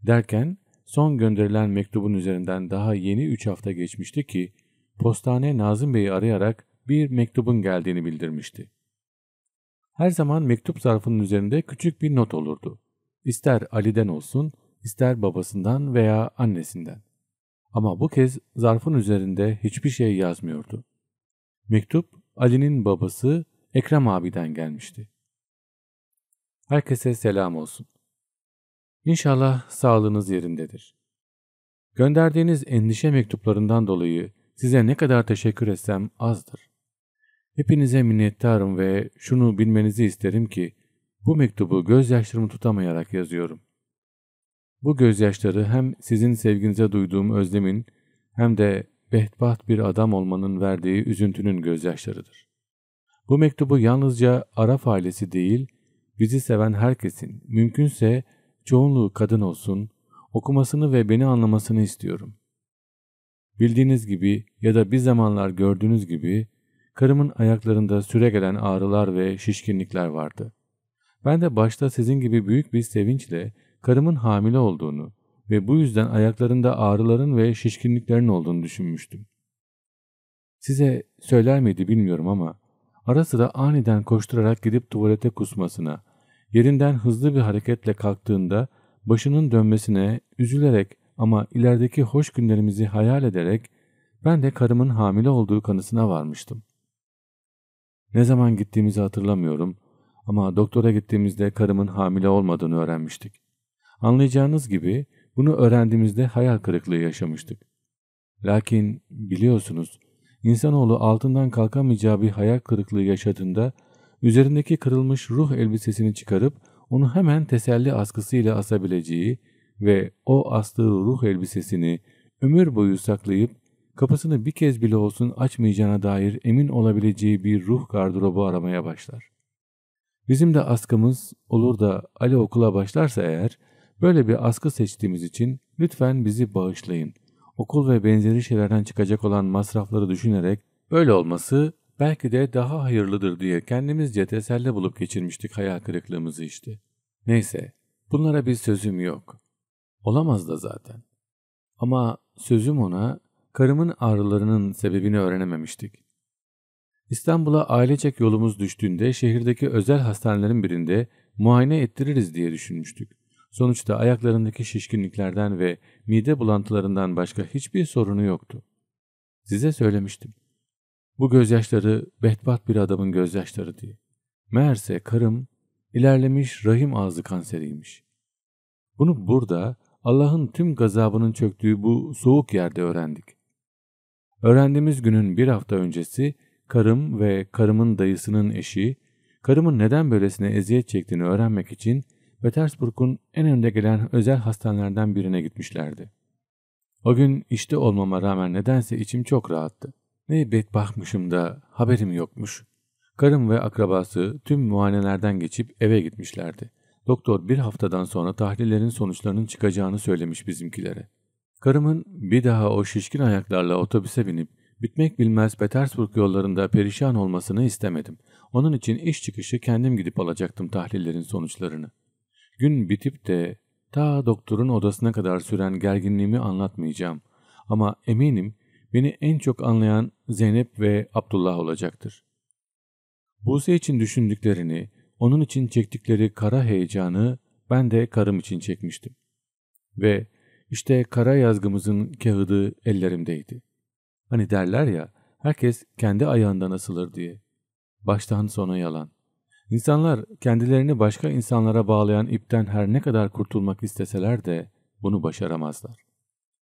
Derken son gönderilen mektubun üzerinden daha yeni üç hafta geçmişti ki postane Nazım Bey'i arayarak bir mektubun geldiğini bildirmişti. Her zaman mektup zarfının üzerinde küçük bir not olurdu. İster Ali'den olsun, ister babasından veya annesinden. Ama bu kez zarfın üzerinde hiçbir şey yazmıyordu. Mektup Ali'nin babası Ekrem abiden gelmişti. Herkese selam olsun. İnşallah sağlığınız yerindedir. Gönderdiğiniz endişe mektuplarından dolayı size ne kadar teşekkür etsem azdır. Hepinize minnettarım ve şunu bilmenizi isterim ki bu mektubu gözyaşlarımı tutamayarak yazıyorum. Bu gözyaşları hem sizin sevginize duyduğum özlemin hem de bedbaht bir adam olmanın verdiği üzüntünün gözyaşlarıdır. Bu mektubu yalnızca Araf ailesi değil, bizi seven herkesin, mümkünse çoğunluğu kadın olsun, okumasını ve beni anlamasını istiyorum. Bildiğiniz gibi ya da bir zamanlar gördüğünüz gibi karımın ayaklarında süregelen ağrılar ve şişkinlikler vardı. Ben de başta sizin gibi büyük bir sevinçle karımın hamile olduğunu ve bu yüzden ayaklarında ağrıların ve şişkinliklerin olduğunu düşünmüştüm. Size söyler miydi bilmiyorum ama ara sıra aniden koşturarak gidip tuvalete kusmasına, yerinden hızlı bir hareketle kalktığında başının dönmesine üzülerek ama ilerideki hoş günlerimizi hayal ederek ben de karımın hamile olduğu kanısına varmıştım. Ne zaman gittiğimizi hatırlamıyorum ama doktora gittiğimizde karımın hamile olmadığını öğrenmiştik. Anlayacağınız gibi bunu öğrendiğimizde hayal kırıklığı yaşamıştık. Lakin biliyorsunuz, insanoğlu altından kalkamayacağı bir hayal kırıklığı yaşadığında üzerindeki kırılmış ruh elbisesini çıkarıp onu hemen teselli askısıyla asabileceği ve o astığı ruh elbisesini ömür boyu saklayıp kapısını bir kez bile olsun açmayacağına dair emin olabileceği bir ruh gardırobu aramaya başlar. Bizim de askımız olur da Ali okula başlarsa eğer, böyle bir askı seçtiğimiz için lütfen bizi bağışlayın. Okul ve benzeri şeylerden çıkacak olan masrafları düşünerek böyle olması belki de daha hayırlıdır diye kendimizce teselli bulup geçirmiştik hayal kırıklığımızı işte. Neyse, bunlara bir sözüm yok. Olamaz da zaten. Ama sözüm ona, karımın ağrılarının sebebini öğrenememiştik. İstanbul'a ailecek yolumuz düştüğünde şehirdeki özel hastanelerin birinde muayene ettiririz diye düşünmüştük. Sonuçta ayaklarındaki şişkinliklerden ve mide bulantılarından başka hiçbir sorunu yoktu. Size söylemiştim. Bu gözyaşları bedbaht bir adamın gözyaşları diye. Meğerse karım ilerlemiş rahim ağzı kanseriymiş. Bunu burada Allah'ın tüm gazabının çöktüğü bu soğuk yerde öğrendik. Öğrendiğimiz günün bir hafta öncesi karım ve karımın dayısının eşi, karımın neden böylesine eziyet çektiğini öğrenmek için Petersburg'un en önde gelen özel hastanelerden birine gitmişlerdi. O gün işte olmama rağmen nedense içim çok rahattı. Ne bedbahtmışım da haberim yokmuş. Karım ve akrabası tüm muayenelerden geçip eve gitmişlerdi. Doktor bir haftadan sonra tahlillerin sonuçlarının çıkacağını söylemiş bizimkilere. Karımın bir daha o şişkin ayaklarla otobüse binip bitmek bilmez Petersburg yollarında perişan olmasını istemedim. Onun için iş çıkışı kendim gidip alacaktım tahlillerin sonuçlarını. Gün bitip de ta doktorun odasına kadar süren gerginliğimi anlatmayacağım. Ama eminim beni en çok anlayan Zeynep ve Abdullah olacaktır. Buse için düşündüklerini, onun için çektikleri kara heyecanı ben de karım için çekmiştim. Ve işte kara yazgımızın kağıdı ellerimdeydi. Hani derler ya, herkes kendi ayağından asılır diye. Baştan sona yalan. İnsanlar kendilerini başka insanlara bağlayan ipten her ne kadar kurtulmak isteseler de bunu başaramazlar.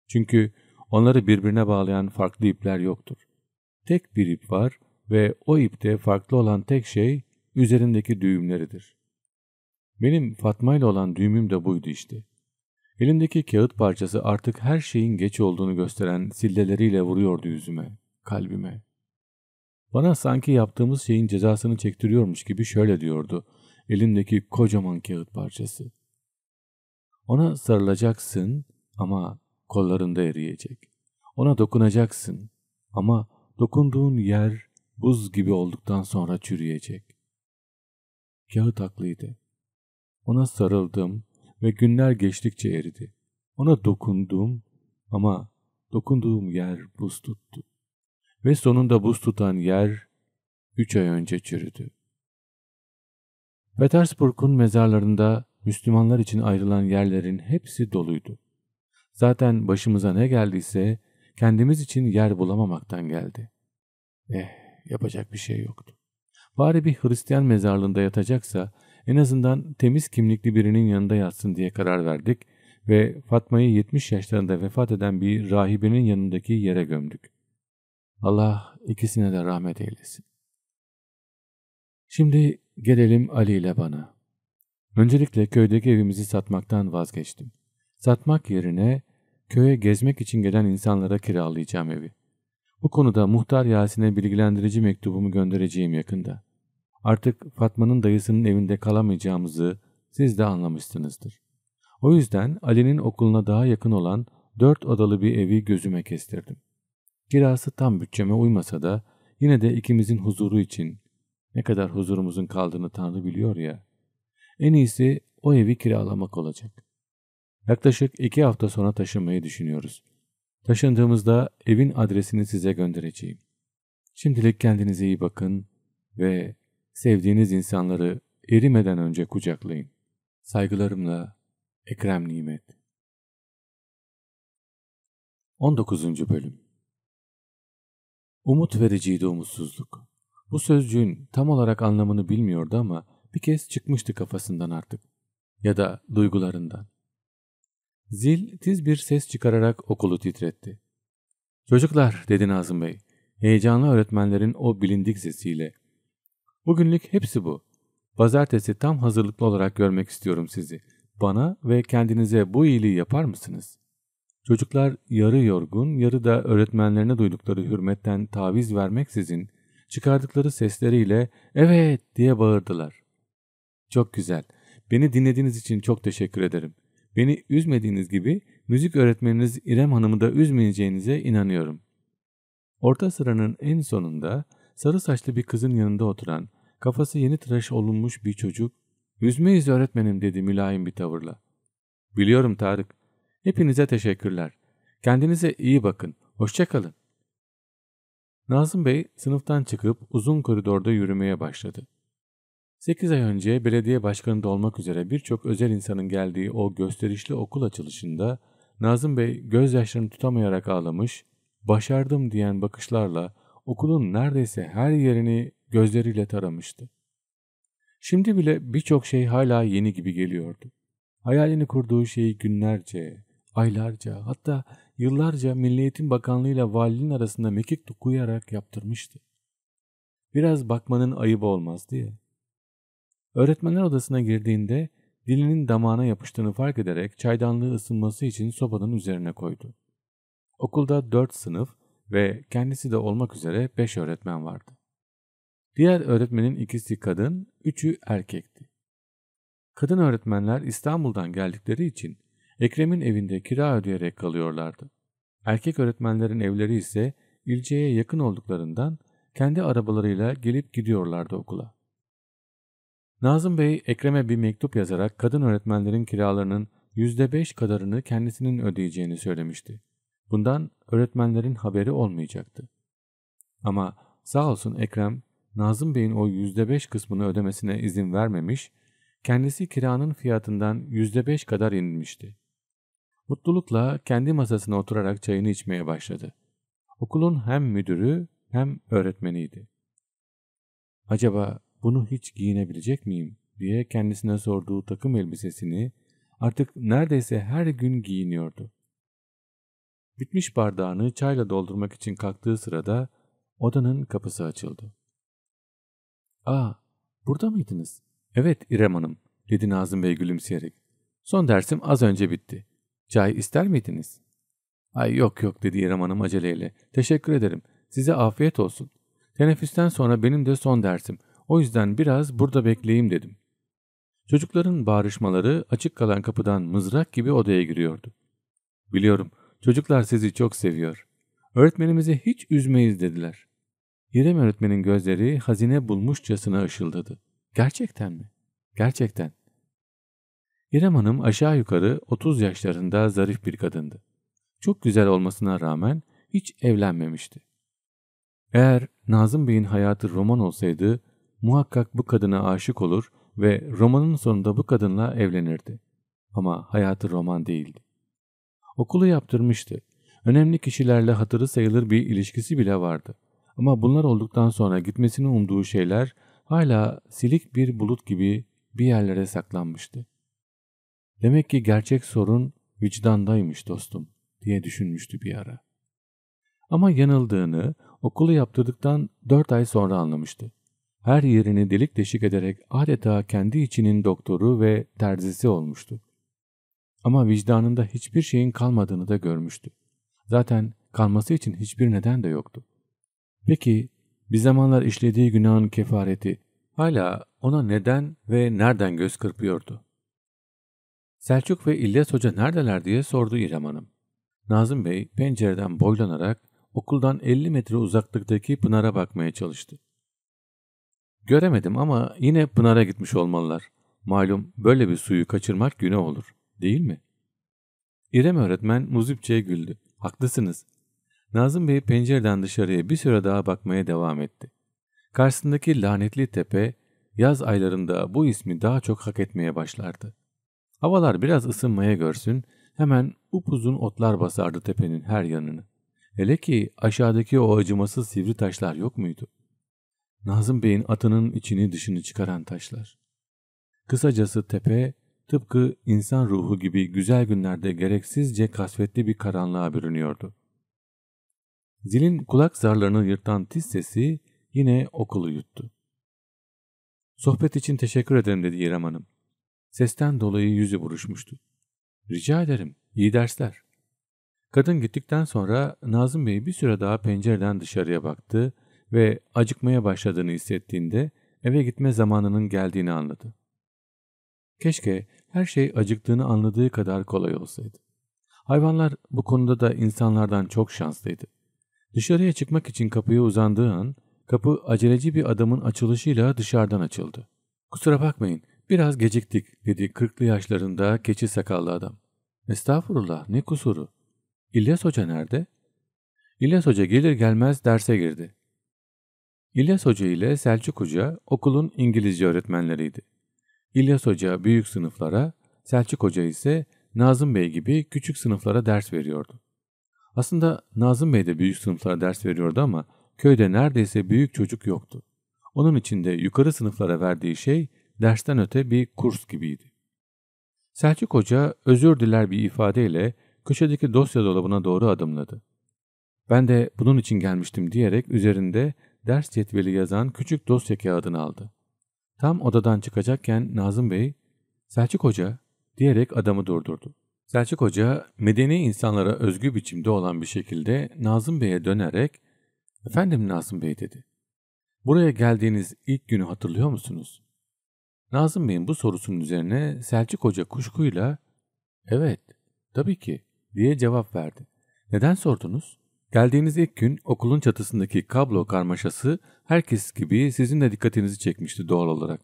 Çünkü onları birbirine bağlayan farklı ipler yoktur. Tek bir ip var ve o ipte farklı olan tek şey üzerindeki düğümleridir. Benim Fatma ile olan düğümüm de buydu işte. Elimdeki kağıt parçası artık her şeyin geç olduğunu gösteren silleleriyle vuruyordu yüzüme, kalbime. Bana sanki yaptığımız şeyin cezasını çektiriyormuş gibi şöyle diyordu elimdeki kocaman kağıt parçası. Ona sarılacaksın ama kollarında eriyecek. Ona dokunacaksın ama dokunduğun yer buz gibi olduktan sonra çürüyecek. Kağıt haklıydı. Ona sarıldım ve günler geçtikçe eridi. Ona dokundum ama dokunduğum yer buz tuttu. Ve sonunda buz tutan yer üç ay önce çürüdü. Petersburg'un mezarlarında Müslümanlar için ayrılan yerlerin hepsi doluydu. Zaten başımıza ne geldiyse kendimiz için yer bulamamaktan geldi. Eh, yapacak bir şey yoktu. Bari bir Hristiyan mezarlığında yatacaksa en azından temiz kimlikli birinin yanında yatsın diye karar verdik ve Fatma'yı yetmiş yaşlarında vefat eden bir rahibenin yanındaki yere gömdük. Allah ikisine de rahmet eylesin. Şimdi gelelim Ali ile bana. Öncelikle köydeki evimizi satmaktan vazgeçtim. Satmak yerine köye gezmek için gelen insanlara kiralayacağım evi. Bu konuda muhtar Yasin'e bilgilendirici mektubumu göndereceğim yakında. Artık Fatma'nın dayısının evinde kalamayacağımızı siz de anlamışsınızdır. O yüzden Ali'nin okuluna daha yakın olan dört odalı bir evi gözüme kestirdim. Kirası tam bütçeme uymasa da yine de ikimizin huzuru için, ne kadar huzurumuzun kaldığını Tanrı biliyor ya, en iyisi o evi kiralamak olacak. Yaklaşık iki hafta sonra taşınmayı düşünüyoruz. Taşındığımızda evin adresini size göndereceğim. Şimdilik kendinize iyi bakın ve sevdiğiniz insanları erimeden önce kucaklayın. Saygılarımla Ekrem Nimet. on dokuzuncu Bölüm. Umut vericiydi umutsuzluk. Bu sözcüğün tam olarak anlamını bilmiyordu ama bir kez çıkmıştı kafasından artık. Ya da duygularından. Zil tiz bir ses çıkararak okulu titretti. "Çocuklar," dedi Nazım Bey, heyecanlı öğretmenlerin o bilindik sesiyle. "Bugünlük hepsi bu. Pazartesi tam hazırlıklı olarak görmek istiyorum sizi. Bana ve kendinize bu iyiliği yapar mısınız?" Çocuklar yarı yorgun, yarı da öğretmenlerine duydukları hürmetten taviz vermeksizin çıkardıkları sesleriyle "Evet!" diye bağırdılar. "Çok güzel. Beni dinlediğiniz için çok teşekkür ederim. Beni üzmediğiniz gibi müzik öğretmeniniz İrem Hanım'ı da üzmeyeceğinize inanıyorum." Orta sıranın en sonunda sarı saçlı bir kızın yanında oturan, kafası yeni tıraş olunmuş bir çocuk, "Üzmeyiz öğretmenim," dedi mülayim bir tavırla. "Biliyorum Tarık. Hepinize teşekkürler. Kendinize iyi bakın. Hoşça kalın." Nazım Bey sınıftan çıkıp uzun koridorda yürümeye başladı. sekiz ay önce belediye başkanı da olmak üzere birçok özel insanın geldiği o gösterişli okul açılışında Nazım Bey gözyaşlarını tutamayarak ağlamış, başardım diyen bakışlarla okulun neredeyse her yerini gözleriyle taramıştı. Şimdi bile birçok şey hala yeni gibi geliyordu. Hayalini kurduğu şeyi günlerce, aylarca, hatta yıllarca Milli Eğitim Bakanlığı ile valinin arasında mekik dokuyarak yaptırmıştı. Biraz bakmanın ayıbı olmaz diye. Öğretmenler odasına girdiğinde dilinin damağına yapıştığını fark ederek çaydanlığı ısınması için sobanın üzerine koydu. Okulda dört sınıf ve kendisi de olmak üzere beş öğretmen vardı. Diğer öğretmenin ikisi kadın, üçü erkekti. Kadın öğretmenler İstanbul'dan geldikleri için Ekrem'in evinde kira ödeyerek kalıyorlardı. Erkek öğretmenlerin evleri ise ilçeye yakın olduklarından kendi arabalarıyla gelip gidiyorlardı okula. Nazım Bey, Ekrem'e bir mektup yazarak kadın öğretmenlerin kiralarının yüzde beş kadarını kendisinin ödeyeceğini söylemişti. Bundan öğretmenlerin haberi olmayacaktı. Ama sağ olsun Ekrem, Nazım Bey'in o yüzde beş kısmını ödemesine izin vermemiş, kendisi kiranın fiyatından yüzde beş kadar inmişti. Mutlulukla kendi masasına oturarak çayını içmeye başladı. Okulun hem müdürü hem öğretmeniydi. Acaba bunu hiç giyinebilecek miyim diye kendisine sorduğu takım elbisesini artık neredeyse her gün giyiniyordu. Bitmiş bardağını çayla doldurmak için kalktığı sırada odanın kapısı açıldı. ''Aa, burada mıydınız?'' ''Evet İrem Hanım'' dedi Nazım Bey gülümseyerek. ''Son dersim az önce bitti. Çay ister miydiniz?'' ''Ay yok yok'' dedi İrem Hanım aceleyle. ''Teşekkür ederim. Size afiyet olsun. Teneffüsten sonra benim de son dersim. O yüzden biraz burada bekleyeyim dedim.'' Çocukların bağırışmaları açık kalan kapıdan mızrak gibi odaya giriyordu. ''Biliyorum, çocuklar sizi çok seviyor. Öğretmenimizi hiç üzmeyiz'' dediler. İrem öğretmenin gözleri hazine bulmuşçasına ışıldadı. ''Gerçekten mi?'' ''Gerçekten.'' İrem Hanım aşağı yukarı otuz yaşlarında zarif bir kadındı. Çok güzel olmasına rağmen hiç evlenmemişti. Eğer Nazım Bey'in hayatı roman olsaydı muhakkak bu kadına aşık olur ve romanın sonunda bu kadınla evlenirdi. Ama hayatı roman değildi. Okulu yaptırmıştı. Önemli kişilerle hatırı sayılır bir ilişkisi bile vardı. Ama bunlar olduktan sonra gitmesini umduğu şeyler hala silik bir bulut gibi bir yerlere saklanmıştı. Demek ki gerçek sorun vicdandaymış dostum diye düşünmüştü bir ara. Ama yanıldığını okulu yaptırdıktan dört ay sonra anlamıştı. Her yerini delik deşik ederek adeta kendi içinin doktoru ve terzisi olmuştu. Ama vicdanında hiçbir şeyin kalmadığını da görmüştü. Zaten kalması için hiçbir neden de yoktu. Peki bir zamanlar işlediği günahın kefareti hala ona neden ve nereden göz kırpıyordu? Selçuk ve İlyas Hoca neredeler diye sordu İrem Hanım. Nazım Bey pencereden boylanarak okuldan elli metre uzaklıktaki Pınar'a bakmaya çalıştı. ''Göremedim ama yine Pınar'a gitmiş olmalılar. Malum böyle bir suyu kaçırmak günah olur, değil mi?'' İrem öğretmen muzipçeye güldü. ''Haklısınız.'' Nazım Bey pencereden dışarıya bir süre daha bakmaya devam etti. Karşısındaki lanetli tepe yaz aylarında bu ismi daha çok hak etmeye başlardı. Havalar biraz ısınmaya görsün hemen upuzun otlar basardı tepenin her yanını. Hele ki aşağıdaki o acımasız sivri taşlar yok muydu? Nazım Bey'in atının içini dışını çıkaran taşlar. Kısacası tepe tıpkı insan ruhu gibi güzel günlerde gereksizce kasvetli bir karanlığa bürünüyordu. Zilin kulak zarlarını yırtan tiz sesi yine okulu yuttu. ''Sohbet için teşekkür ederim'' dedi İrem Hanım. Sesten dolayı yüzü buruşmuştu. ''Rica ederim, iyi dersler.'' Kadın gittikten sonra Nazım Bey bir süre daha pencereden dışarıya baktı ve acıkmaya başladığını hissettiğinde eve gitme zamanının geldiğini anladı. Keşke her şey acıktığını anladığı kadar kolay olsaydı. Hayvanlar bu konuda da insanlardan çok şanslıydı. Dışarıya çıkmak için kapıya uzandığı an kapı aceleci bir adamın açılışıyla dışarıdan açıldı. ''Kusura bakmayın, biraz geciktik'' dedi kırklı yaşlarında keçi sakallı adam. ''Estağfurullah, ne kusuru? İlyas Hoca nerede?'' ''İlyas Hoca gelir gelmez derse girdi.'' İlyas Hoca ile Selçuk Hoca okulun İngilizce öğretmenleriydi. İlyas Hoca büyük sınıflara, Selçuk Hoca ise Nazım Bey gibi küçük sınıflara ders veriyordu. Aslında Nazım Bey de büyük sınıflara ders veriyordu ama köyde neredeyse büyük çocuk yoktu. Onun için de yukarı sınıflara verdiği şey dersten öte bir kurs gibiydi. Selçuk Hoca özür diler bir ifadeyle köşedeki dosya dolabına doğru adımladı. Ben de bunun için gelmiştim diyerek üzerinde ders cetveli yazan küçük dosya kağıdını aldı. Tam odadan çıkacakken Nazım Bey, "Selçuk Hoca," diyerek adamı durdurdu. Selçuk Hoca medeni insanlara özgü biçimde olan bir şekilde Nazım Bey'e dönerek, "Efendim Nazım Bey," dedi. "Buraya geldiğiniz ilk günü hatırlıyor musunuz?" Nazım Bey'in bu sorusunun üzerine Selçuk Hoca kuşkuyla, "Evet, tabii ki," diye cevap verdi. "Neden sordunuz?" "Geldiğiniz ilk gün okulun çatısındaki kablo karmaşası herkes gibi sizin de dikkatinizi çekmişti doğal olarak.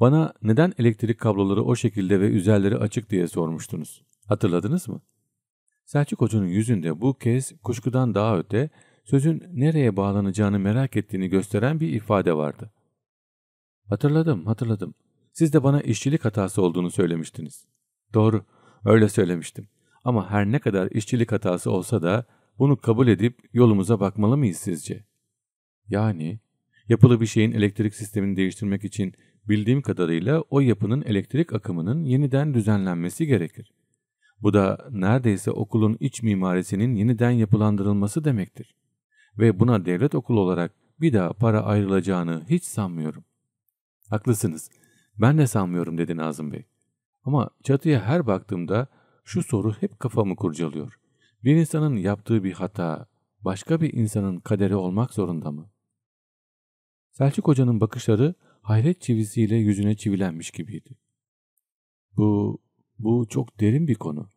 Bana neden elektrik kabloları o şekilde ve üzerleri açık diye sormuştunuz. Hatırladınız mı?" Selçuk Hoca'nın yüzünde bu kez kuşkudan daha öte sözün nereye bağlanacağını merak ettiğini gösteren bir ifade vardı. "Hatırladım, hatırladım. Siz de bana işçilik hatası olduğunu söylemiştiniz." "Doğru, öyle söylemiştim. Ama her ne kadar işçilik hatası olsa da bunu kabul edip yolumuza bakmalı mıyız sizce?" "Yani yapılı bir şeyin elektrik sistemini değiştirmek için bildiğim kadarıyla o yapının elektrik akımının yeniden düzenlenmesi gerekir. Bu da neredeyse okulun iç mimarisinin yeniden yapılandırılması demektir. Ve buna devlet okulu olarak bir daha para ayrılacağını hiç sanmıyorum." "Haklısınız. Ben de sanmıyorum," dedi Nazım Bey. "Ama çatıya her baktığımda şu soru hep kafamı kurcalıyor. Bir insanın yaptığı bir hata başka bir insanın kaderi olmak zorunda mı?" Selçuk Hoca'nın bakışları hayret çivisiyle yüzüne çivilenmiş gibiydi. Bu, bu çok derin bir konu.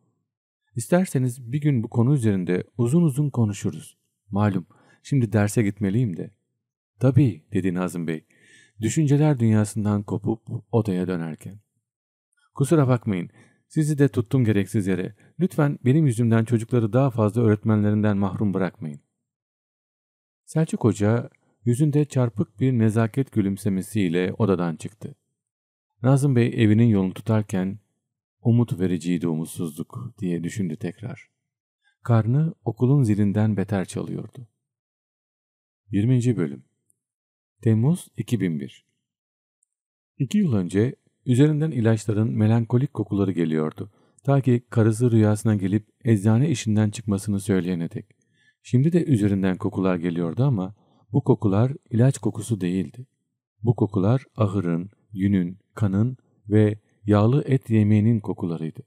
İsterseniz bir gün bu konu üzerinde uzun uzun konuşuruz. Malum, şimdi derse gitmeliyim de." "Tabii," dedi Nazım Bey, düşünceler dünyasından kopup odaya dönerken. "Kusura bakmayın, sizi de tuttum gereksiz yere. Lütfen benim yüzümden çocukları daha fazla öğretmenlerinden mahrum bırakmayın." Selçuk Hoca yüzünde çarpık bir nezaket gülümsemesiyle odadan çıktı. Nazım Bey evinin yolunu tutarken umut vericiydi umutsuzluk diye düşündü tekrar. Karnı okulun zilinden beter çalıyordu. yirminci Bölüm Temmuz iki bin bir. İki yıl önce üzerinden ilaçların melankolik kokuları geliyordu. Ta ki karısı rüyasına gelip eczane işinden çıkmasını söyleyene dek. Şimdi de üzerinden kokular geliyordu ama bu kokular ilaç kokusu değildi. Bu kokular ahırın, yünün, kanın ve yağlı et yemeğinin kokularıydı.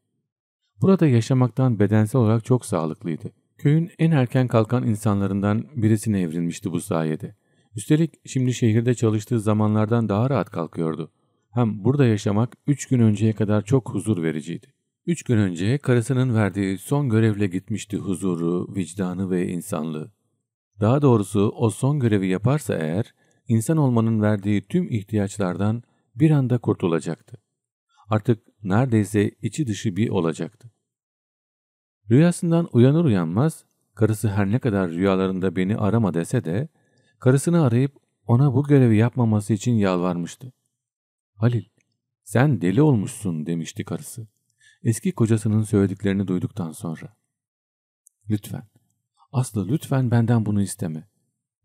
Burada yaşamaktan bedensel olarak çok sağlıklıydı. Köyün en erken kalkan insanlarından birisine evrilmişti bu sayede. Üstelik şimdi şehirde çalıştığı zamanlardan daha rahat kalkıyordu. Hem burada yaşamak üç gün önceye kadar çok huzur vericiydi. Üç gün önce karısının verdiği son görevle gitmişti huzuru, vicdanı ve insanlığı. Daha doğrusu o son görevi yaparsa eğer, insan olmanın verdiği tüm ihtiyaçlardan bir anda kurtulacaktı. Artık neredeyse içi dışı bir olacaktı. Rüyasından uyanır uyanmaz, karısı her ne kadar rüyalarında beni arama dese de, karısını arayıp ona bu görevi yapmaması için yalvarmıştı. "Halil, sen deli olmuşsun," demişti karısı, eski kocasının söylediklerini duyduktan sonra. "Lütfen, Aslı, lütfen benden bunu isteme.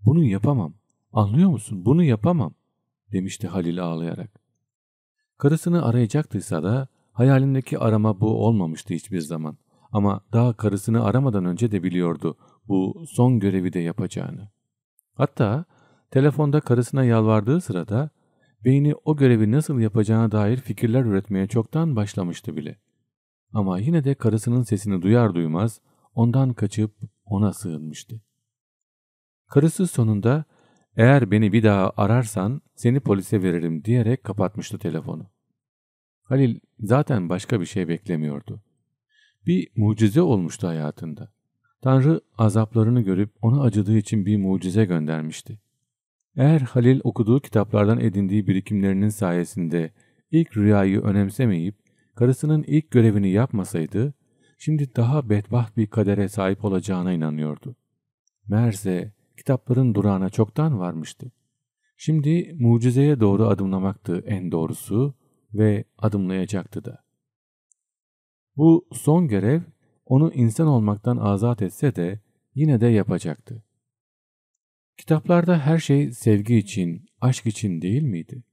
Bunu yapamam, anlıyor musun? Bunu yapamam," demişti Halil ağlayarak. Karısını arayacaktıysa da hayalindeki arama bu olmamıştı hiçbir zaman. Ama daha karısını aramadan önce de biliyordu bu son görevi de yapacağını. Hatta telefonda karısına yalvardığı sırada beyni o görevi nasıl yapacağına dair fikirler üretmeye çoktan başlamıştı bile. Ama yine de karısının sesini duyar duymaz ondan kaçıp ona sığınmıştı. Karısı sonunda "Eğer beni bir daha ararsan seni polise veririm," diyerek kapatmıştı telefonu. Halil zaten başka bir şey beklemiyordu. Bir mucize olmuştu hayatında. Tanrı azaplarını görüp ona acıdığı için bir mucize göndermişti. Eğer Halil okuduğu kitaplardan edindiği birikimlerinin sayesinde ilk rüyayı önemsemeyip karısının ilk görevini yapmasaydı, şimdi daha bedbaht bir kadere sahip olacağına inanıyordu. Meğerse kitapların durağına çoktan varmıştı. Şimdi mucizeye doğru adımlamaktı en doğrusu ve adımlayacaktı da. Bu son görev onu insan olmaktan azat etse de yine de yapacaktı. Kitaplarda her şey sevgi için, aşk için değil miydi?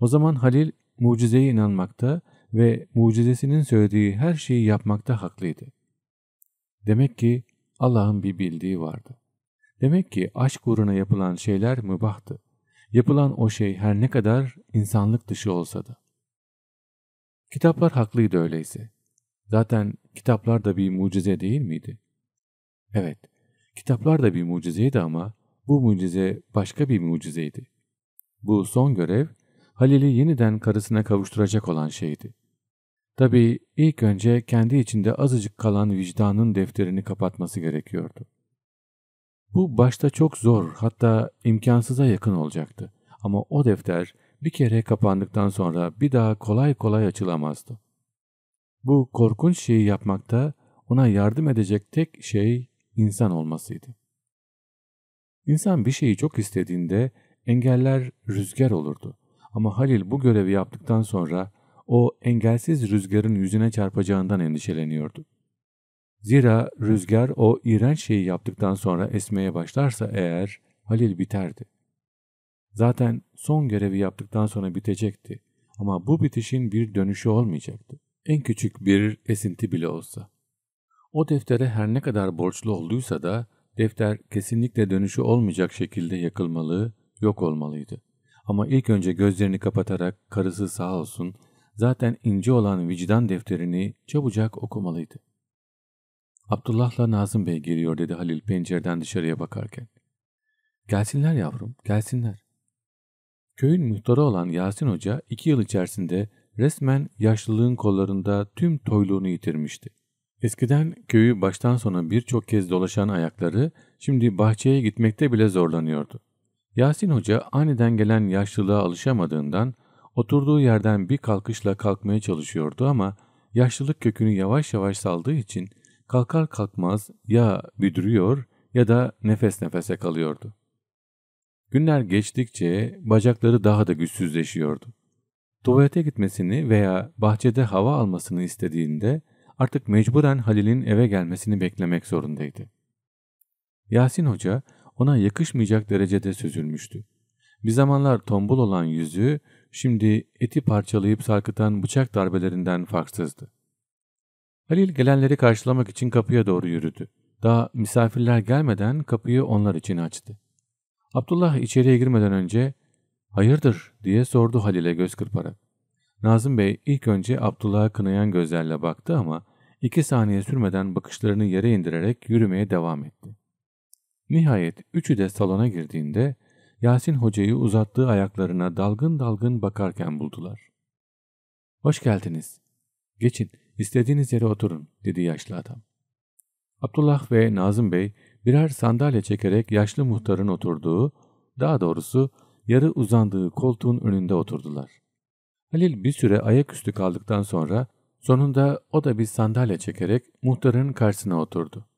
O zaman Halil mucizeye inanmakta ve mucizesinin söylediği her şeyi yapmakta haklıydı. Demek ki Allah'ın bir bildiği vardı. Demek ki aşk uğruna yapılan şeyler mübahtı. Yapılan o şey her ne kadar insanlık dışı olsa da. Kitaplar haklıydı öyleyse. Zaten kitaplar da bir mucize değil miydi? Evet, kitaplar da bir mucizeydi ama bu mucize başka bir mucizeydi. Bu son görev Halil'i yeniden karısına kavuşturacak olan şeydi. Tabii ilk önce kendi içinde azıcık kalan vicdanın defterini kapatması gerekiyordu. Bu başta çok zor, hatta imkansıza yakın olacaktı. Ama o defter bir kere kapandıktan sonra bir daha kolay kolay açılamazdı. Bu korkunç şeyi yapmakta ona yardım edecek tek şey insan olmasıydı. İnsan bir şeyi çok istediğinde engeller rüzgar olurdu. Ama Halil bu görevi yaptıktan sonra o engelsiz rüzgarın yüzüne çarpacağından endişeleniyordu. Zira rüzgar o iğrenç şeyi yaptıktan sonra esmeye başlarsa eğer Halil biterdi. Zaten son görevi yaptıktan sonra bitecekti ama bu bitişin bir dönüşü olmayacaktı. En küçük bir esinti bile olsa. O deftere her ne kadar borçlu olduysa da defter kesinlikle dönüşü olmayacak şekilde yakılmalı, yok olmalıydı. Ama ilk önce gözlerini kapatarak karısı sağ olsun zaten ince olan vicdan defterini çabucak okumalıydı. Abdullah'la Nazım Bey geliyor dedi Halil pencereden dışarıya bakarken. Gelsinler yavrum, gelsinler. Köyün muhtarı olan Yasin Hoca iki yıl içerisinde resmen yaşlılığın kollarında tüm toyluğunu yitirmişti. Eskiden köyü baştan sona birçok kez dolaşan ayakları şimdi bahçeye gitmekte bile zorlanıyordu. Yasin Hoca aniden gelen yaşlılığa alışamadığından oturduğu yerden bir kalkışla kalkmaya çalışıyordu ama yaşlılık kökünü yavaş yavaş saldığı için kalkar kalkmaz ya büdürüyor ya da nefes nefese kalıyordu. Günler geçtikçe bacakları daha da güçsüzleşiyordu. Tuvalete gitmesini veya bahçede hava almasını istediğinde artık mecburen Halil'in eve gelmesini beklemek zorundaydı. Yasin Hoca ona yakışmayacak derecede süzülmüştü. Bir zamanlar tombul olan yüzü şimdi eti parçalayıp sarkıtan bıçak darbelerinden farksızdı. Halil gelenleri karşılamak için kapıya doğru yürüdü. Daha misafirler gelmeden kapıyı onlar için açtı. Abdullah içeriye girmeden önce "Hayırdır?" diye sordu Halil'e göz kırparak. Nazım Bey ilk önce Abdullah'a kınayan gözlerle baktı ama iki saniye sürmeden bakışlarını yere indirerek yürümeye devam etti. Nihayet üçü de salona girdiğinde Yasin Hoca'yı uzattığı ayaklarına dalgın dalgın bakarken buldular. "Hoş geldiniz. Geçin, istediğiniz yere oturun," dedi yaşlı adam. Abdullah ve Nazım Bey birer sandalye çekerek yaşlı muhtarın oturduğu, daha doğrusu yarı uzandığı koltuğun önünde oturdular. Halil bir süre ayaküstü kaldıktan sonra sonunda o da bir sandalye çekerek muhtarın karşısına oturdu.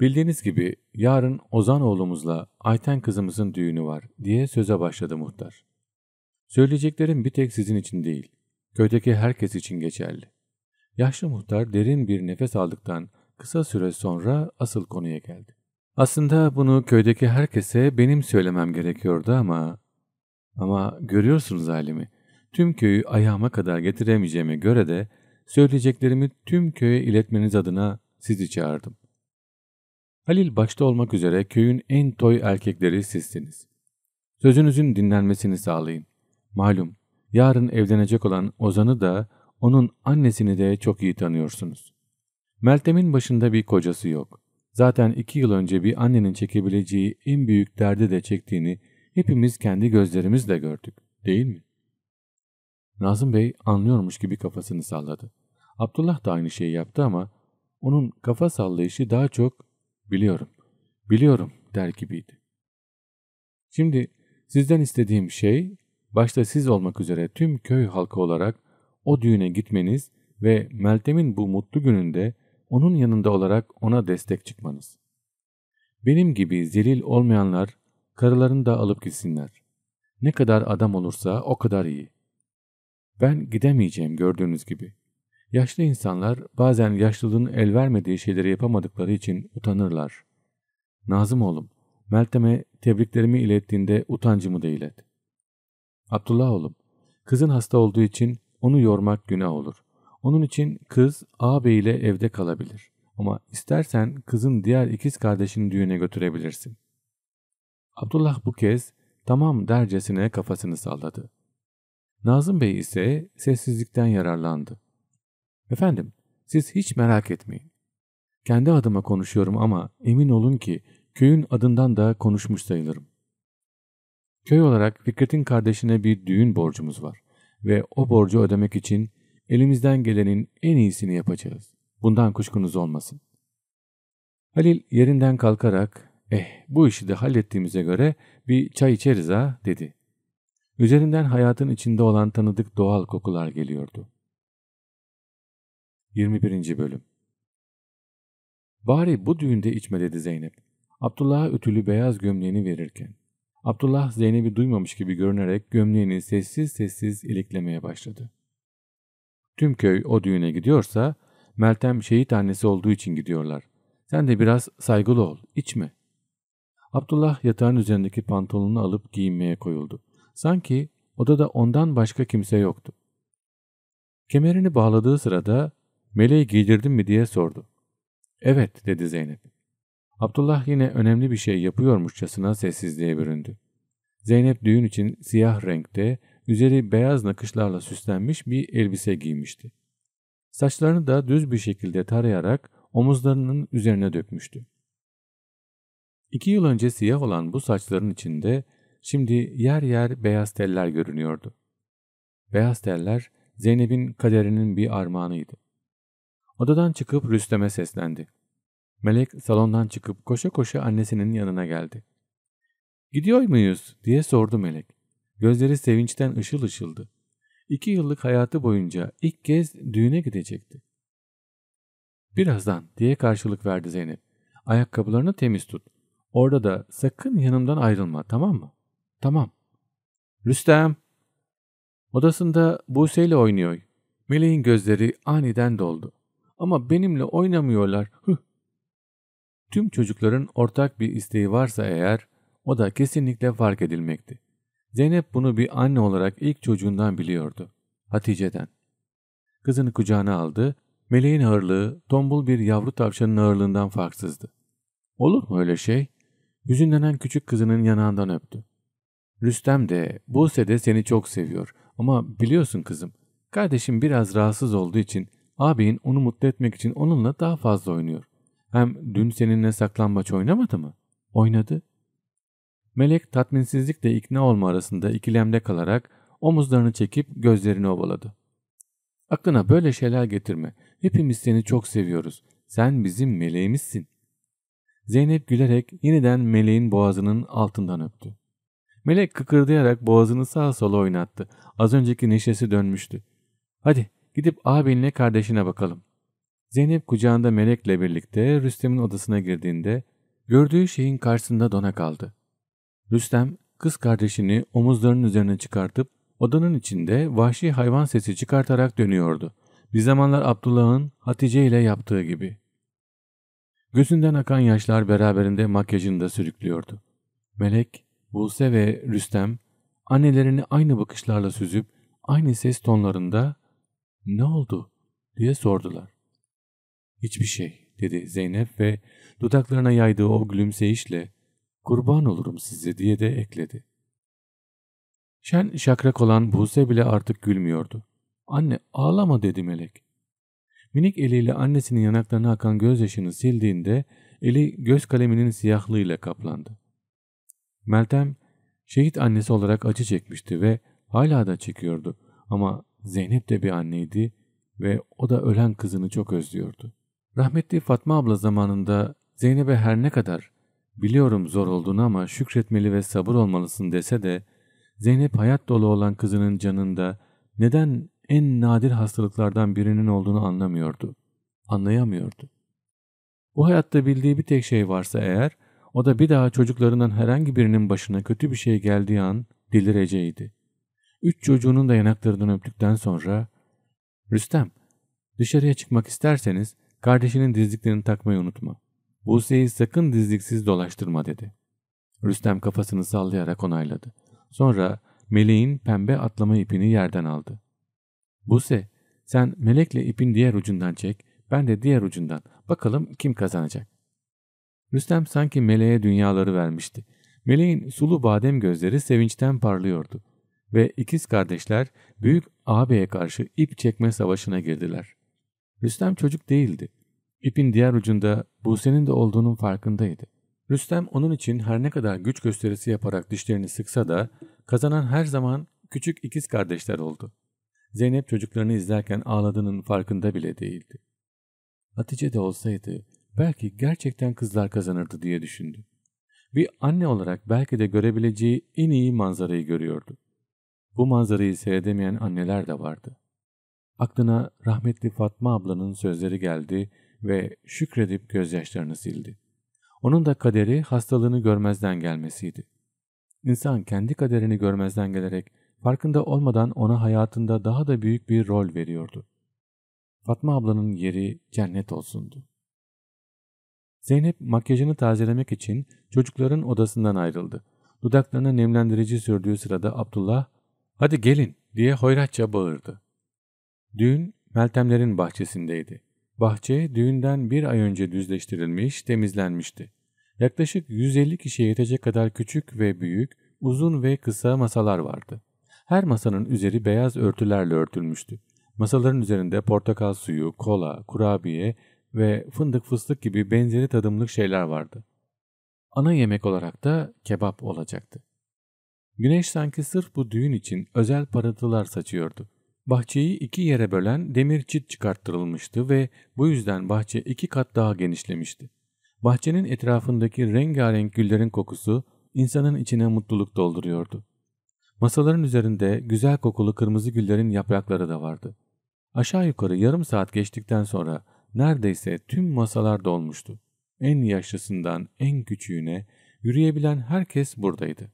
"Bildiğiniz gibi yarın Ozan oğlumuzla Ayten kızımızın düğünü var," diye söze başladı muhtar. "Söyleyeceklerim bir tek sizin için değil, köydeki herkes için geçerli." Yaşlı muhtar derin bir nefes aldıktan kısa süre sonra asıl konuya geldi. "Aslında bunu köydeki herkese benim söylemem gerekiyordu ama... Ama görüyorsunuz halimi, tüm köyü ayağıma kadar getiremeyeceğime göre de söyleyeceklerimi tüm köye iletmeniz adına sizi çağırdım. Halil başta olmak üzere köyün en toy erkekleri sizsiniz. Sözünüzün dinlenmesini sağlayın. Malum, yarın evlenecek olan Ozan'ı da onun annesini de çok iyi tanıyorsunuz. Meltem'in başında bir kocası yok. Zaten iki yıl önce bir annenin çekebileceği en büyük derdi de çektiğini hepimiz kendi gözlerimizle gördük, değil mi?" Nazım Bey anlıyormuş gibi kafasını salladı. Abdullah da aynı şeyi yaptı ama onun kafa sallayışı daha çok "biliyorum, biliyorum" der gibiydi. "Şimdi sizden istediğim şey, başta siz olmak üzere tüm köy halkı olarak o düğüne gitmeniz ve Meltem'in bu mutlu gününde onun yanında olarak ona destek çıkmanız. Benim gibi zelil olmayanlar karılarını da alıp gitsinler. Ne kadar adam olursa o kadar iyi. Ben gidemeyeceğim gördüğünüz gibi. Yaşlı insanlar bazen yaşlılığın el vermediği şeyleri yapamadıkları için utanırlar. Nazım oğlum, Meltem'e tebriklerimi ilettiğinde utancımı da ilet. Abdullah oğlum, kızın hasta olduğu için onu yormak günah olur. Onun için kız ağabeyiyle evde kalabilir. Ama istersen kızın diğer ikiz kardeşini düğüne götürebilirsin. Abdullah bu kez tamam dercesine kafasını salladı. Nazım Bey ise sessizlikten yararlandı. Efendim, siz hiç merak etmeyin. Kendi adıma konuşuyorum ama emin olun ki köyün adından da konuşmuş sayılırım. Köy olarak Fikret'in kardeşine bir düğün borcumuz var ve o borcu ödemek için elimizden gelenin en iyisini yapacağız. Bundan kuşkunuz olmasın. Halil yerinden kalkarak, eh bu işi de hallettiğimize göre bir çay içeriz ha dedi. Üzerinden hayatın içinde olan tanıdık doğal kokular geliyordu. yirmi birinci Bölüm. Bari bu düğünde içme dedi Zeynep, Abdullah'a ütülü beyaz gömleğini verirken. Abdullah Zeynep'i duymamış gibi görünerek gömleğini sessiz sessiz iliklemeye başladı. Tüm köy o düğüne gidiyorsa Meltem şehit annesi olduğu için gidiyorlar. Sen de biraz saygılı ol, içme. Abdullah yatağın üzerindeki pantolonunu alıp giyinmeye koyuldu. Sanki odada ondan başka kimse yoktu. Kemerini bağladığı sırada Meleği giydirdin mi diye sordu. Evet dedi Zeynep. Abdullah yine önemli bir şey yapıyormuşçasına sessizliğe büründü. Zeynep düğün için siyah renkte, üzeri beyaz nakışlarla süslenmiş bir elbise giymişti. Saçlarını da düz bir şekilde tarayarak omuzlarının üzerine dökmüştü. İki yıl önce siyah olan bu saçların içinde şimdi yer yer beyaz teller görünüyordu. Beyaz teller Zeynep'in kaderinin bir armağanıydı. Odadan çıkıp Rüstem'e seslendi. Melek salondan çıkıp koşa koşa annesinin yanına geldi. "Gidiyor muyuz?" diye sordu Melek. Gözleri sevinçten ışıl ışıldı. İki yıllık hayatı boyunca ilk kez düğüne gidecekti. "Birazdan" diye karşılık verdi Zeynep. "Ayakkabılarını temiz tut. Orada da sakın yanımdan ayrılma, tamam mı?" "Tamam." "Rüstem!" "Odasında Buse ile oynuyor." Meleğin gözleri aniden doldu. "Ama benimle oynamıyorlar. Hıh." Tüm çocukların ortak bir isteği varsa eğer, o da kesinlikle fark edilmekti. Zeynep bunu bir anne olarak ilk çocuğundan biliyordu. Hatice'den. Kızını kucağına aldı. Meleğin ağırlığı tombul bir yavru tavşanın ağırlığından farksızdı. "Olur mu öyle şey?" Hüzünlenen küçük kızının yanağından öptü. "Rüstem de, Buse de seni çok seviyor. Ama biliyorsun kızım, kardeşim biraz rahatsız olduğu için ağabeyin onu mutlu etmek için onunla daha fazla oynuyor. Hem dün seninle saklambaç oynamadı mı?" "Oynadı." Melek tatminsizlikle ikna olma arasında ikilemde kalarak omuzlarını çekip gözlerini ovaladı. "Aklına böyle şeyler getirme. Hepimiz seni çok seviyoruz. Sen bizim meleğimizsin." Zeynep gülerek yeniden Meleğin boğazının altından öptü. Melek kıkırdayarak boğazını sağa sola oynattı. Az önceki neşesi dönmüştü. "Hadi gidip ağabeyinle kardeşine bakalım." Zeynep kucağında Melek'le birlikte Rüstem'in odasına girdiğinde gördüğü şeyin karşısında dona kaldı. Rüstem kız kardeşini omuzlarının üzerine çıkartıp odanın içinde vahşi hayvan sesi çıkartarak dönüyordu. Bir zamanlar Abdullah'ın Hatice ile yaptığı gibi. Gözünden akan yaşlar beraberinde makyajını da sürüklüyordu. Melek, Buse ve Rüstem annelerini aynı bakışlarla süzüp aynı ses tonlarında "Ne oldu?" diye sordular. "Hiçbir şey" dedi Zeynep ve dudaklarına yaydığı o gülümseyişle "Kurban olurum size" diye de ekledi. Şen şakrak olan Buse bile artık gülmüyordu. "Anne ağlama" dedi Melek. Minik eliyle annesinin yanaklarına akan gözyaşını sildiğinde eli göz kaleminin siyahlığıyla kaplandı. Meltem şehit annesi olarak acı çekmişti ve hala da çekiyordu ama Zeynep de bir anneydi ve o da ölen kızını çok özlüyordu. Rahmetli Fatma abla zamanında Zeynep'e her ne kadar "Biliyorum zor olduğunu ama şükretmeli ve sabır olmalısın" dese de Zeynep hayat dolu olan kızının canında neden en nadir hastalıklardan birinin olduğunu anlamıyordu, anlayamıyordu. Bu hayatta bildiği bir tek şey varsa eğer, o da bir daha çocuklarından herhangi birinin başına kötü bir şey geldiği an delireceydi. Üç çocuğunun da yanaklarından öptükten sonra "Rüstem, dışarıya çıkmak isterseniz kardeşinin dizliklerini takmayı unutma. Buse'yi sakın dizliksiz dolaştırma" dedi. Rüstem kafasını sallayarak onayladı. Sonra Melek'in pembe atlama ipini yerden aldı. "Buse, sen Melek'le ipin diğer ucundan çek, ben de diğer ucundan. Bakalım kim kazanacak?" Rüstem sanki Melek'e dünyaları vermişti. Melek'in sulu badem gözleri sevinçten parlıyordu ve ikiz kardeşler büyük ağabeye karşı ip çekme savaşına girdiler. Rüstem çocuk değildi. İpin diğer ucunda Buse'nin de olduğunun farkındaydı. Rüstem onun için her ne kadar güç gösterisi yaparak dişlerini sıksa da kazanan her zaman küçük ikiz kardeşler oldu. Zeynep çocuklarını izlerken ağladığının farkında bile değildi. Hatice de olsaydı belki gerçekten kızlar kazanırdı diye düşündü. Bir anne olarak belki de görebileceği en iyi manzarayı görüyordu. Bu manzarayı seyredemeyen anneler de vardı. Aklına rahmetli Fatma ablanın sözleri geldi ve şükredip gözyaşlarını sildi. Onun da kaderi hastalığını görmezden gelmesiydi. İnsan kendi kaderini görmezden gelerek farkında olmadan ona hayatında daha da büyük bir rol veriyordu. Fatma ablanın yeri cennet olsundu. Zeynep makyajını tazelemek için çocukların odasından ayrıldı. Dudaklarına nemlendirici sürdüğü sırada Abdullah "Hadi gelin" diye hoyratça bağırdı. Düğün Meltemlerin bahçesindeydi. Bahçe düğünden bir ay önce düzleştirilmiş, temizlenmişti. Yaklaşık yüz elli kişiye yetecek kadar küçük ve büyük, uzun ve kısa masalar vardı. Her masanın üzeri beyaz örtülerle örtülmüştü. Masaların üzerinde portakal suyu, kola, kurabiye ve fındık fıstık gibi benzeri tadımlık şeyler vardı. Ana yemek olarak da kebap olacaktı. Güneş sanki sırf bu düğün için özel parıltılar saçıyordu. Bahçeyi iki yere bölen demir çit çıkarttırılmıştı ve bu yüzden bahçe iki kat daha genişlemişti. Bahçenin etrafındaki rengarenk güllerin kokusu insanın içine mutluluk dolduruyordu. Masaların üzerinde güzel kokulu kırmızı güllerin yaprakları da vardı. Aşağı yukarı yarım saat geçtikten sonra neredeyse tüm masalar dolmuştu. En yaşlısından en küçüğüne yürüyebilen herkes buradaydı.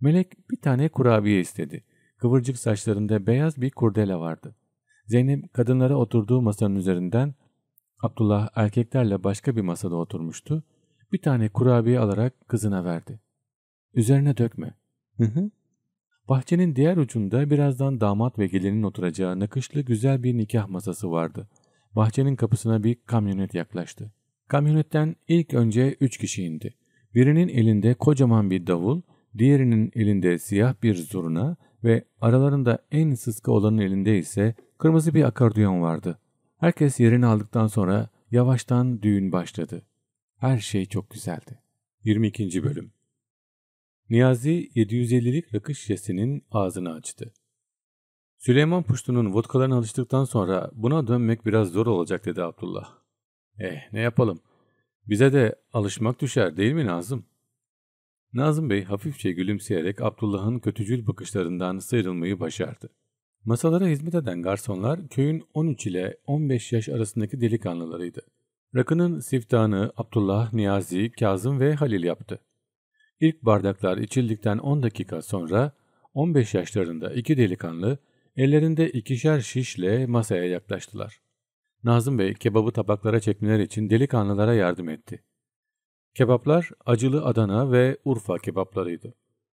Melek bir tane kurabiye istedi. Kıvırcık saçlarında beyaz bir kurdele vardı. Zeynep kadınlara oturduğu masanın üzerinden, Abdullah erkeklerle başka bir masada oturmuştu. Bir tane kurabiye alarak kızına verdi. "Üzerine dökme." "Hı hı." Bahçenin diğer ucunda birazdan damat ve gelinin oturacağı nakışlı güzel bir nikah masası vardı. Bahçenin kapısına bir kamyonet yaklaştı. Kamyonetten ilk önce üç kişi indi. Birinin elinde kocaman bir davul, diğerinin elinde siyah bir zurna ve aralarında en sıska olanın elinde ise kırmızı bir akordeon vardı. Herkes yerini aldıktan sonra yavaştan düğün başladı. Her şey çok güzeldi. yirmi ikinci Bölüm. Niyazi yedi yüz ellilik rakı şişesinin ağzını açtı. "Süleyman Puştu'nun vodkalarına alıştıktan sonra buna dönmek biraz zor olacak" dedi Abdullah. "Eh, ne yapalım? Bize de alışmak düşer değil mi Nazım?" Nazım Bey hafifçe gülümseyerek Abdullah'ın kötücül bakışlarından sıyrılmayı başardı. Masalara hizmet eden garsonlar köyün on üç ile on beş yaş arasındaki delikanlılarıydı. Rakının siftahını Abdullah, Niyazi, Kazım ve Halil yaptı. İlk bardaklar içildikten on dakika sonra on beş yaşlarında iki delikanlı ellerinde ikişer şişle masaya yaklaştılar. Nazım Bey kebabı tabaklara çekmeler için delikanlılara yardım etti. Kebaplar acılı Adana ve Urfa kebaplarıydı.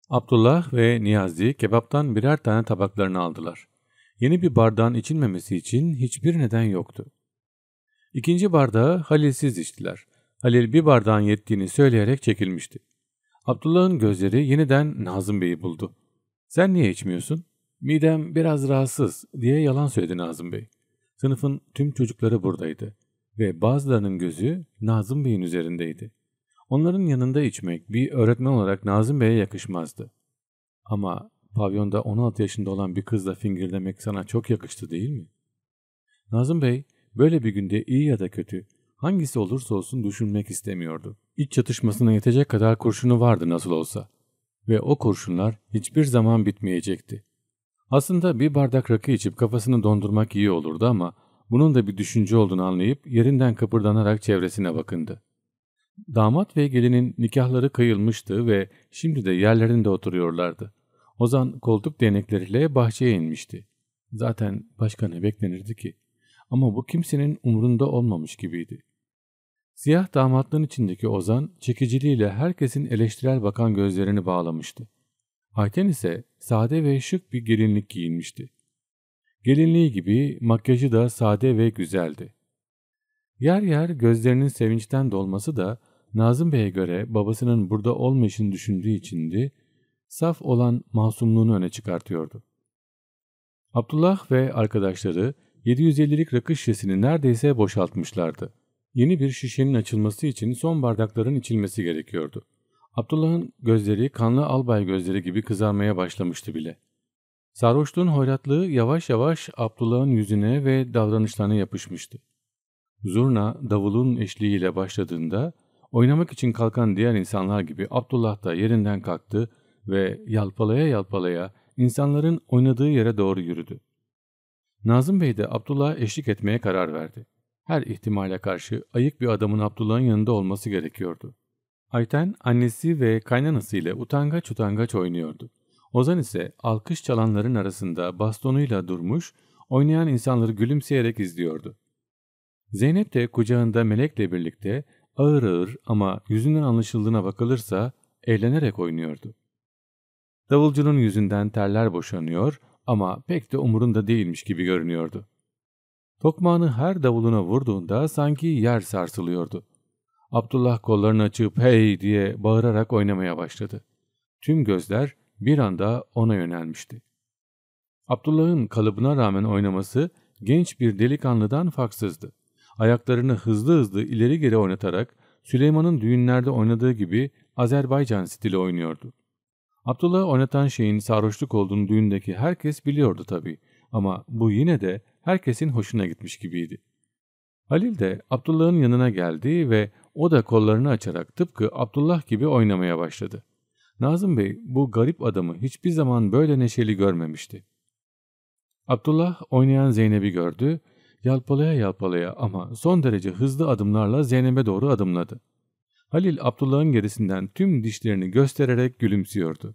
Abdullah ve Niyazi kebaptan birer tane tabaklarını aldılar. Yeni bir bardağın içilmemesi için hiçbir neden yoktu. İkinci bardağı Halil'siz içtiler. Halil bir bardağın yettiğini söyleyerek çekilmişti. Abdullah'ın gözleri yeniden Nazım Bey'i buldu. "Sen niye içmiyorsun?" "Midem biraz rahatsız" diye yalan söyledi Nazım Bey. Sınıfın tüm çocukları buradaydı ve bazılarının gözü Nazım Bey'in üzerindeydi. Onların yanında içmek bir öğretmen olarak Nazım Bey'e yakışmazdı. Ama pavyonda on altı yaşında olan bir kızla fingirdemek sana çok yakıştı değil mi? Nazım Bey böyle bir günde iyi ya da kötü hangisi olursa olsun düşünmek istemiyordu. İç çatışmasına yetecek kadar kurşunu vardı nasıl olsa ve o kurşunlar hiçbir zaman bitmeyecekti. Aslında bir bardak rakı içip kafasını dondurmak iyi olurdu ama bunun da bir düşünce olduğunu anlayıp yerinden kıpırdanarak çevresine bakındı. Damat ve gelinin nikahları kıyılmıştı ve şimdi de yerlerinde oturuyorlardı. Ozan koltuk değnekleriyle bahçeye inmişti. Zaten başka ne beklenirdi ki? Ama bu kimsenin umurunda olmamış gibiydi. Siyah damatlığın içindeki Ozan çekiciliğiyle herkesin eleştirel bakan gözlerini bağlamıştı. Ayten ise sade ve şık bir gelinlik giyinmişti. Gelinliği gibi makyajı da sade ve güzeldi. Yer yer gözlerinin sevinçten dolması da Nazım Bey'e göre babasının burada olmayışını düşündüğü içindi, saf olan masumluğunu öne çıkartıyordu. Abdullah ve arkadaşları yedi yüz ellilik rakı şişesini neredeyse boşaltmışlardı. Yeni bir şişenin açılması için son bardakların içilmesi gerekiyordu. Abdullah'ın gözleri kanlı albay gözleri gibi kızarmaya başlamıştı bile. Sarhoşluğun hoyratlığı yavaş yavaş Abdullah'ın yüzüne ve davranışlarına yapışmıştı. Zurna davulun eşliğiyle başladığında oynamak için kalkan diğer insanlar gibi Abdullah da yerinden kalktı ve yalpalaya yalpalaya insanların oynadığı yere doğru yürüdü. Nazım Bey de Abdullah'a eşlik etmeye karar verdi. Her ihtimale karşı ayık bir adamın Abdullah'ın yanında olması gerekiyordu. Ayten annesi ve kaynanası ile utangaç utangaç oynuyordu. Ozan ise alkış çalanların arasında bastonuyla durmuş, oynayan insanları gülümseyerek izliyordu. Zeynep de kucağında Melek'le birlikte ağır ağır ama yüzünden anlaşıldığına bakılırsa eğlenerek oynuyordu. Davulcunun yüzünden terler boşanıyor ama pek de umurunda değilmiş gibi görünüyordu. Tokmağını her davuluna vurduğunda sanki yer sarsılıyordu. Abdullah kollarını açıp hey diye bağırarak oynamaya başladı. Tüm gözler bir anda ona yönelmişti. Abdullah'ın kalıbına rağmen oynaması genç bir delikanlıdan farksızdı. Ayaklarını hızlı hızlı ileri geri oynatarak Süleyman'ın düğünlerde oynadığı gibi Azerbaycan stili oynuyordu. Abdullah'ı oynatan şeyin sarhoşluk olduğunu düğündeki herkes biliyordu tabii ama bu yine de herkesin hoşuna gitmiş gibiydi. Halil de Abdullah'ın yanına geldi ve o da kollarını açarak tıpkı Abdullah gibi oynamaya başladı. Nazım Bey bu garip adamı hiçbir zaman böyle neşeli görmemişti. Abdullah oynayan Zeynep'i gördü, yalpalaya yalpalaya ama son derece hızlı adımlarla Zeynep'e doğru adımladı. Halil Abdullah'ın gerisinden tüm dişlerini göstererek gülümsüyordu.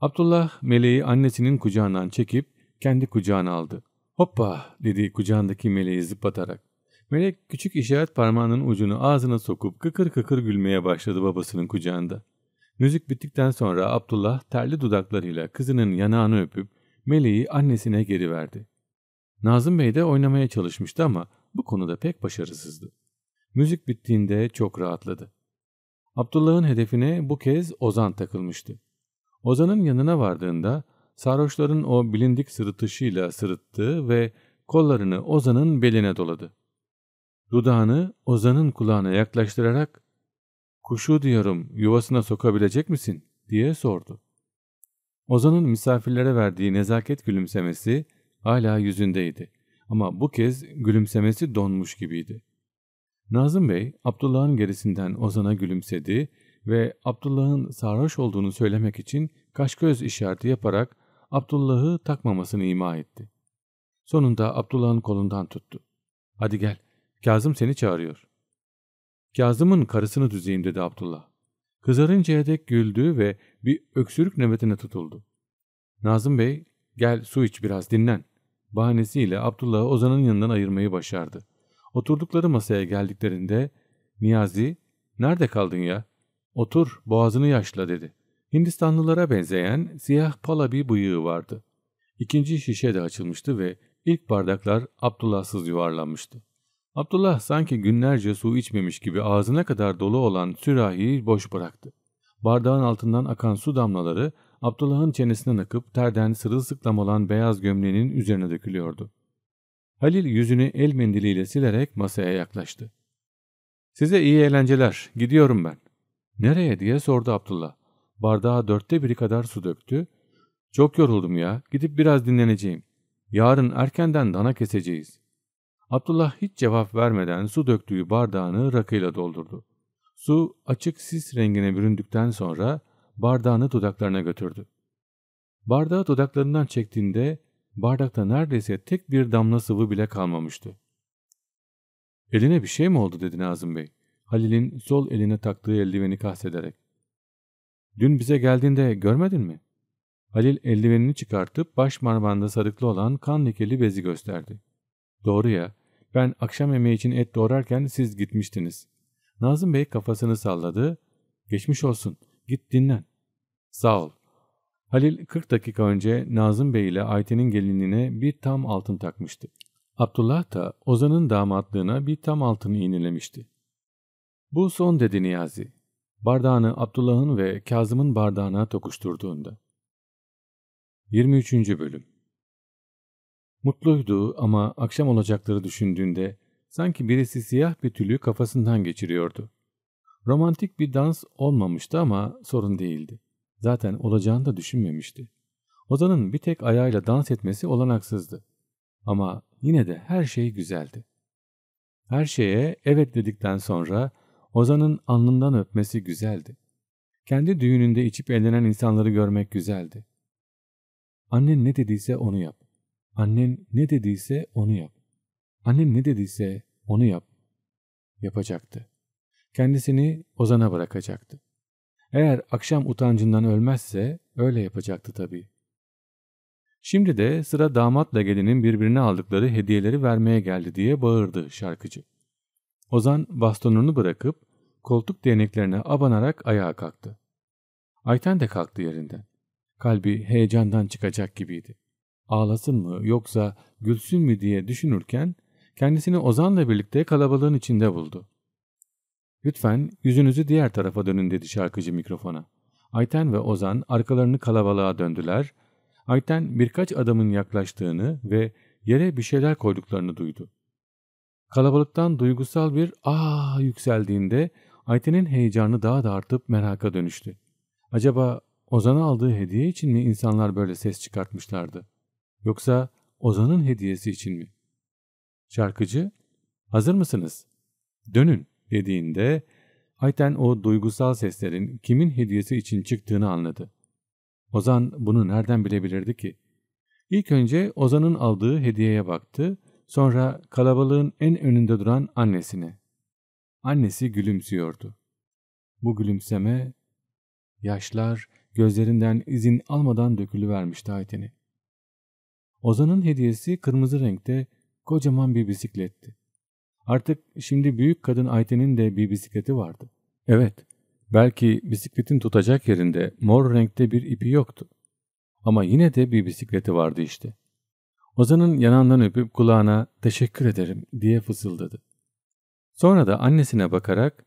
Abdullah Meleği annesinin kucağından çekip kendi kucağına aldı. "Hoppa!" dedi kucağındaki Meleği zıplatarak. Melek küçük işaret parmağının ucunu ağzına sokup kıkır kıkır gülmeye başladı babasının kucağında. Müzik bittikten sonra Abdullah terli dudaklarıyla kızının yanağını öpüp Meleği annesine geri verdi. Nazım Bey de oynamaya çalışmıştı ama bu konuda pek başarısızdı. Müzik bittiğinde çok rahatladı. Abdullah'ın hedefine bu kez Ozan takılmıştı. Ozan'ın yanına vardığında sarhoşların o bilindik sırıtışıyla sırıttı ve kollarını Ozan'ın beline doladı. Dudağını Ozan'ın kulağına yaklaştırarak "Kuşu diyorum yuvasına sokabilecek misin?" diye sordu. Ozan'ın misafirlere verdiği nezaket gülümsemesi hala yüzündeydi ama bu kez gülümsemesi donmuş gibiydi. Nazım Bey Abdullah'ın gerisinden Ozan'a gülümsedi ve Abdullah'ın sarhoş olduğunu söylemek için kaş göz işareti yaparak Abdullah'ı takmamasını ima etti. Sonunda Abdullah'ın kolundan tuttu. "Hadi gel, Kazım seni çağırıyor." "Kazım'ın karısını düzeyim," dedi Abdullah. Kızarıncaya dek güldü ve bir öksürük nöbetine tutuldu. Nazım Bey "Gel su iç biraz dinlen" bahanesiyle Abdullah'ı Ozan'ın yanından ayırmayı başardı. Oturdukları masaya geldiklerinde "Niyazi, nerede kaldın ya? Otur, boğazını yaşla" dedi. Hindistanlılara benzeyen siyah pala bir bıyığı vardı. İkinci şişe de açılmıştı ve ilk bardaklar Abdullah'sız yuvarlanmıştı. Abdullah sanki günlerce su içmemiş gibi ağzına kadar dolu olan sürahiyi boş bıraktı. Bardağın altından akan su damlaları Abdullah'ın çenesinden akıp terden sırılsıklam olan beyaz gömleğinin üzerine dökülüyordu. Halil yüzünü el mendiliyle silerek masaya yaklaştı. "Size iyi eğlenceler, gidiyorum ben." "Nereye?" diye sordu Abdullah. Bardağa dörtte biri kadar su döktü. "Çok yoruldum ya, gidip biraz dinleneceğim. Yarın erkenden dana keseceğiz." Abdullah hiç cevap vermeden su döktüğü bardağını rakıyla doldurdu. Su açık sis rengine büründükten sonra bardağını dudaklarına götürdü. Bardağı dudaklarından çektiğinde bardakta neredeyse tek bir damla sıvı bile kalmamıştı. "Eline bir şey mi oldu?" dedi Nazım Bey, Halil'in sol eline taktığı eldiveni kastederek. "Dün bize geldiğinde görmedin mi?" Halil eldivenini çıkartıp baş parmağında sarıklı olan kan lekeli bezi gösterdi. Doğru ya, ben akşam yemeği için et doğrarken siz gitmiştiniz. Nazım Bey kafasını salladı. Geçmiş olsun, git dinlen. Sağ ol. Halil kırk dakika önce Nazım Bey ile Ayten'in gelinliğine bir tam altın takmıştı. Abdullah da Ozan'ın damatlığına bir tam altın iğnelemişti. Bu son dedi Niyazi. Bardağını Abdullah'ın ve Kazım'ın bardağına tokuşturduğunda. yirmi üçüncü bölüm. Mutluydu ama akşam olacakları düşündüğünde sanki birisi siyah bir tülü kafasından geçiriyordu. Romantik bir dans olmamıştı ama sorun değildi. Zaten olacağını da düşünmemişti. Ozan'ın bir tek ayağıyla dans etmesi olanaksızdı. Ama yine de her şey güzeldi. Her şeye evet dedikten sonra Ozan'ın alnından öpmesi güzeldi. Kendi düğününde içip eğlenen insanları görmek güzeldi. Annen ne dediyse onu yap. Annen ne dediyse onu yap. Annen ne dediyse onu yap. Yapacaktı. Kendisini Ozan'a bırakacaktı. Eğer akşam utancından ölmezse öyle yapacaktı tabii. Şimdi de sıra damatla gelinin birbirine aldıkları hediyeleri vermeye geldi diye bağırdı şarkıcı. Ozan bastonunu bırakıp koltuk değneklerine abanarak ayağa kalktı. Ayten de kalktı yerinden. Kalbi heyecandan çıkacak gibiydi. Ağlasın mı yoksa gülsün mü diye düşünürken kendisini Ozan'la birlikte kalabalığın içinde buldu. Lütfen yüzünüzü diğer tarafa dönün dedi şarkıcı mikrofona. Ayten ve Ozan arkalarını kalabalığa döndüler. Ayten birkaç adamın yaklaştığını ve yere bir şeyler koyduklarını duydu. Kalabalıktan duygusal bir "aa" yükseldiğinde Ayten'in heyecanı daha da artıp meraka dönüştü. Acaba Ozan'a aldığı hediye için mi insanlar böyle ses çıkartmışlardı? Yoksa Ozan'ın hediyesi için mi? Şarkıcı, "Hazır mısınız? Dönün" dediğinde Ayten o duygusal seslerin kimin hediyesi için çıktığını anladı. Ozan bunu nereden bilebilirdi ki? İlk önce Ozan'ın aldığı hediyeye baktı, sonra kalabalığın en önünde duran annesine. Annesi gülümsüyordu. Bu gülümseme, yaşlar gözlerinden izin almadan dökülüvermişti Ayten'e. Ozan'ın hediyesi kırmızı renkte kocaman bir bisikletti. Artık şimdi büyük kadın Ayten'in de bir bisikleti vardı. Evet, belki bisikletin tutacak yerinde mor renkte bir ipi yoktu. Ama yine de bir bisikleti vardı işte. Ozan'ın yanağından öpüp kulağına "teşekkür ederim" diye fısıldadı. Sonra da annesine bakarak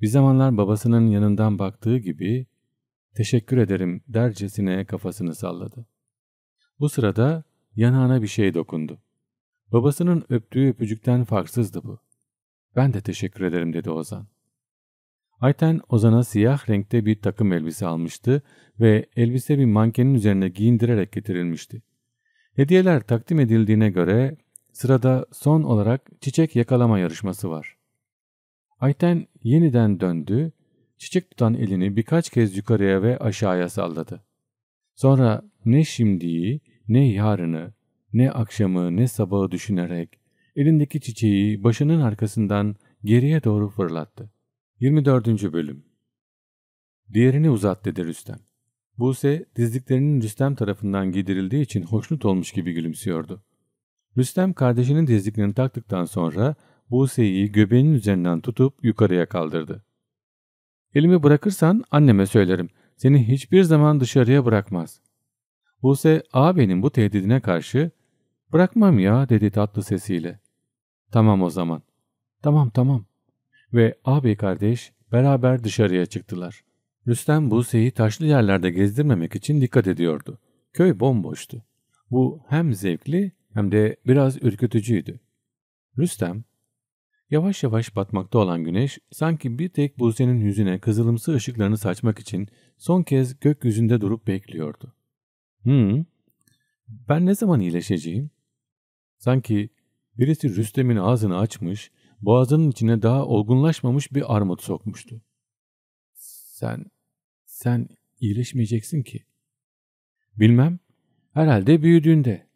bir zamanlar babasının yanından baktığı gibi "teşekkür ederim" dercesine kafasını salladı. Bu sırada yanağına bir şey dokundu. Babasının öptüğü öpücükten farksızdı bu. "Ben de teşekkür ederim" dedi Ozan. Ayten Ozan'a siyah renkte bir takım elbise almıştı ve elbise bir mankenin üzerine giyindirerek getirilmişti. Hediyeler takdim edildiğine göre sırada son olarak çiçek yakalama yarışması var. Ayten yeniden döndü, çiçek tutan elini birkaç kez yukarıya ve aşağıya salladı. Sonra ne şimdiyi, ne yarını, ne akşamı, ne sabahı düşünerek elindeki çiçeği başının arkasından geriye doğru fırlattı. yirmi dördüncü bölüm. Diğerini uzat dedi Rüstem. Buse dizliklerinin Rüstem tarafından giydirildiği için hoşnut olmuş gibi gülümsüyordu. Rüstem kardeşinin dizliklerini taktıktan sonra Buse'yi göbeğinin üzerinden tutup yukarıya kaldırdı. "Elimi bırakırsan anneme söylerim. Seni hiçbir zaman dışarıya bırakmaz." Buse ağabeyinin bu tehdidine karşı "bırakmam ya" dedi tatlı sesiyle. "Tamam o zaman. Tamam tamam." Ve ağabey kardeş beraber dışarıya çıktılar. Rüstem Buse'yi taşlı yerlerde gezdirmemek için dikkat ediyordu. Köy bomboştu. Bu hem zevkli hem de biraz ürkütücüydü. Rüstem, yavaş yavaş batmakta olan güneş sanki bir tek Buse'nin yüzüne kızılımsı ışıklarını saçmak için son kez gökyüzünde durup bekliyordu. "Hımm, ben ne zaman iyileşeceğim?" Sanki birisi Rüstem'in ağzını açmış, boğazının içine daha olgunlaşmamış bir armut sokmuştu. Sen, sen iyileşmeyeceksin ki." "Bilmem, herhalde büyüdüğünde."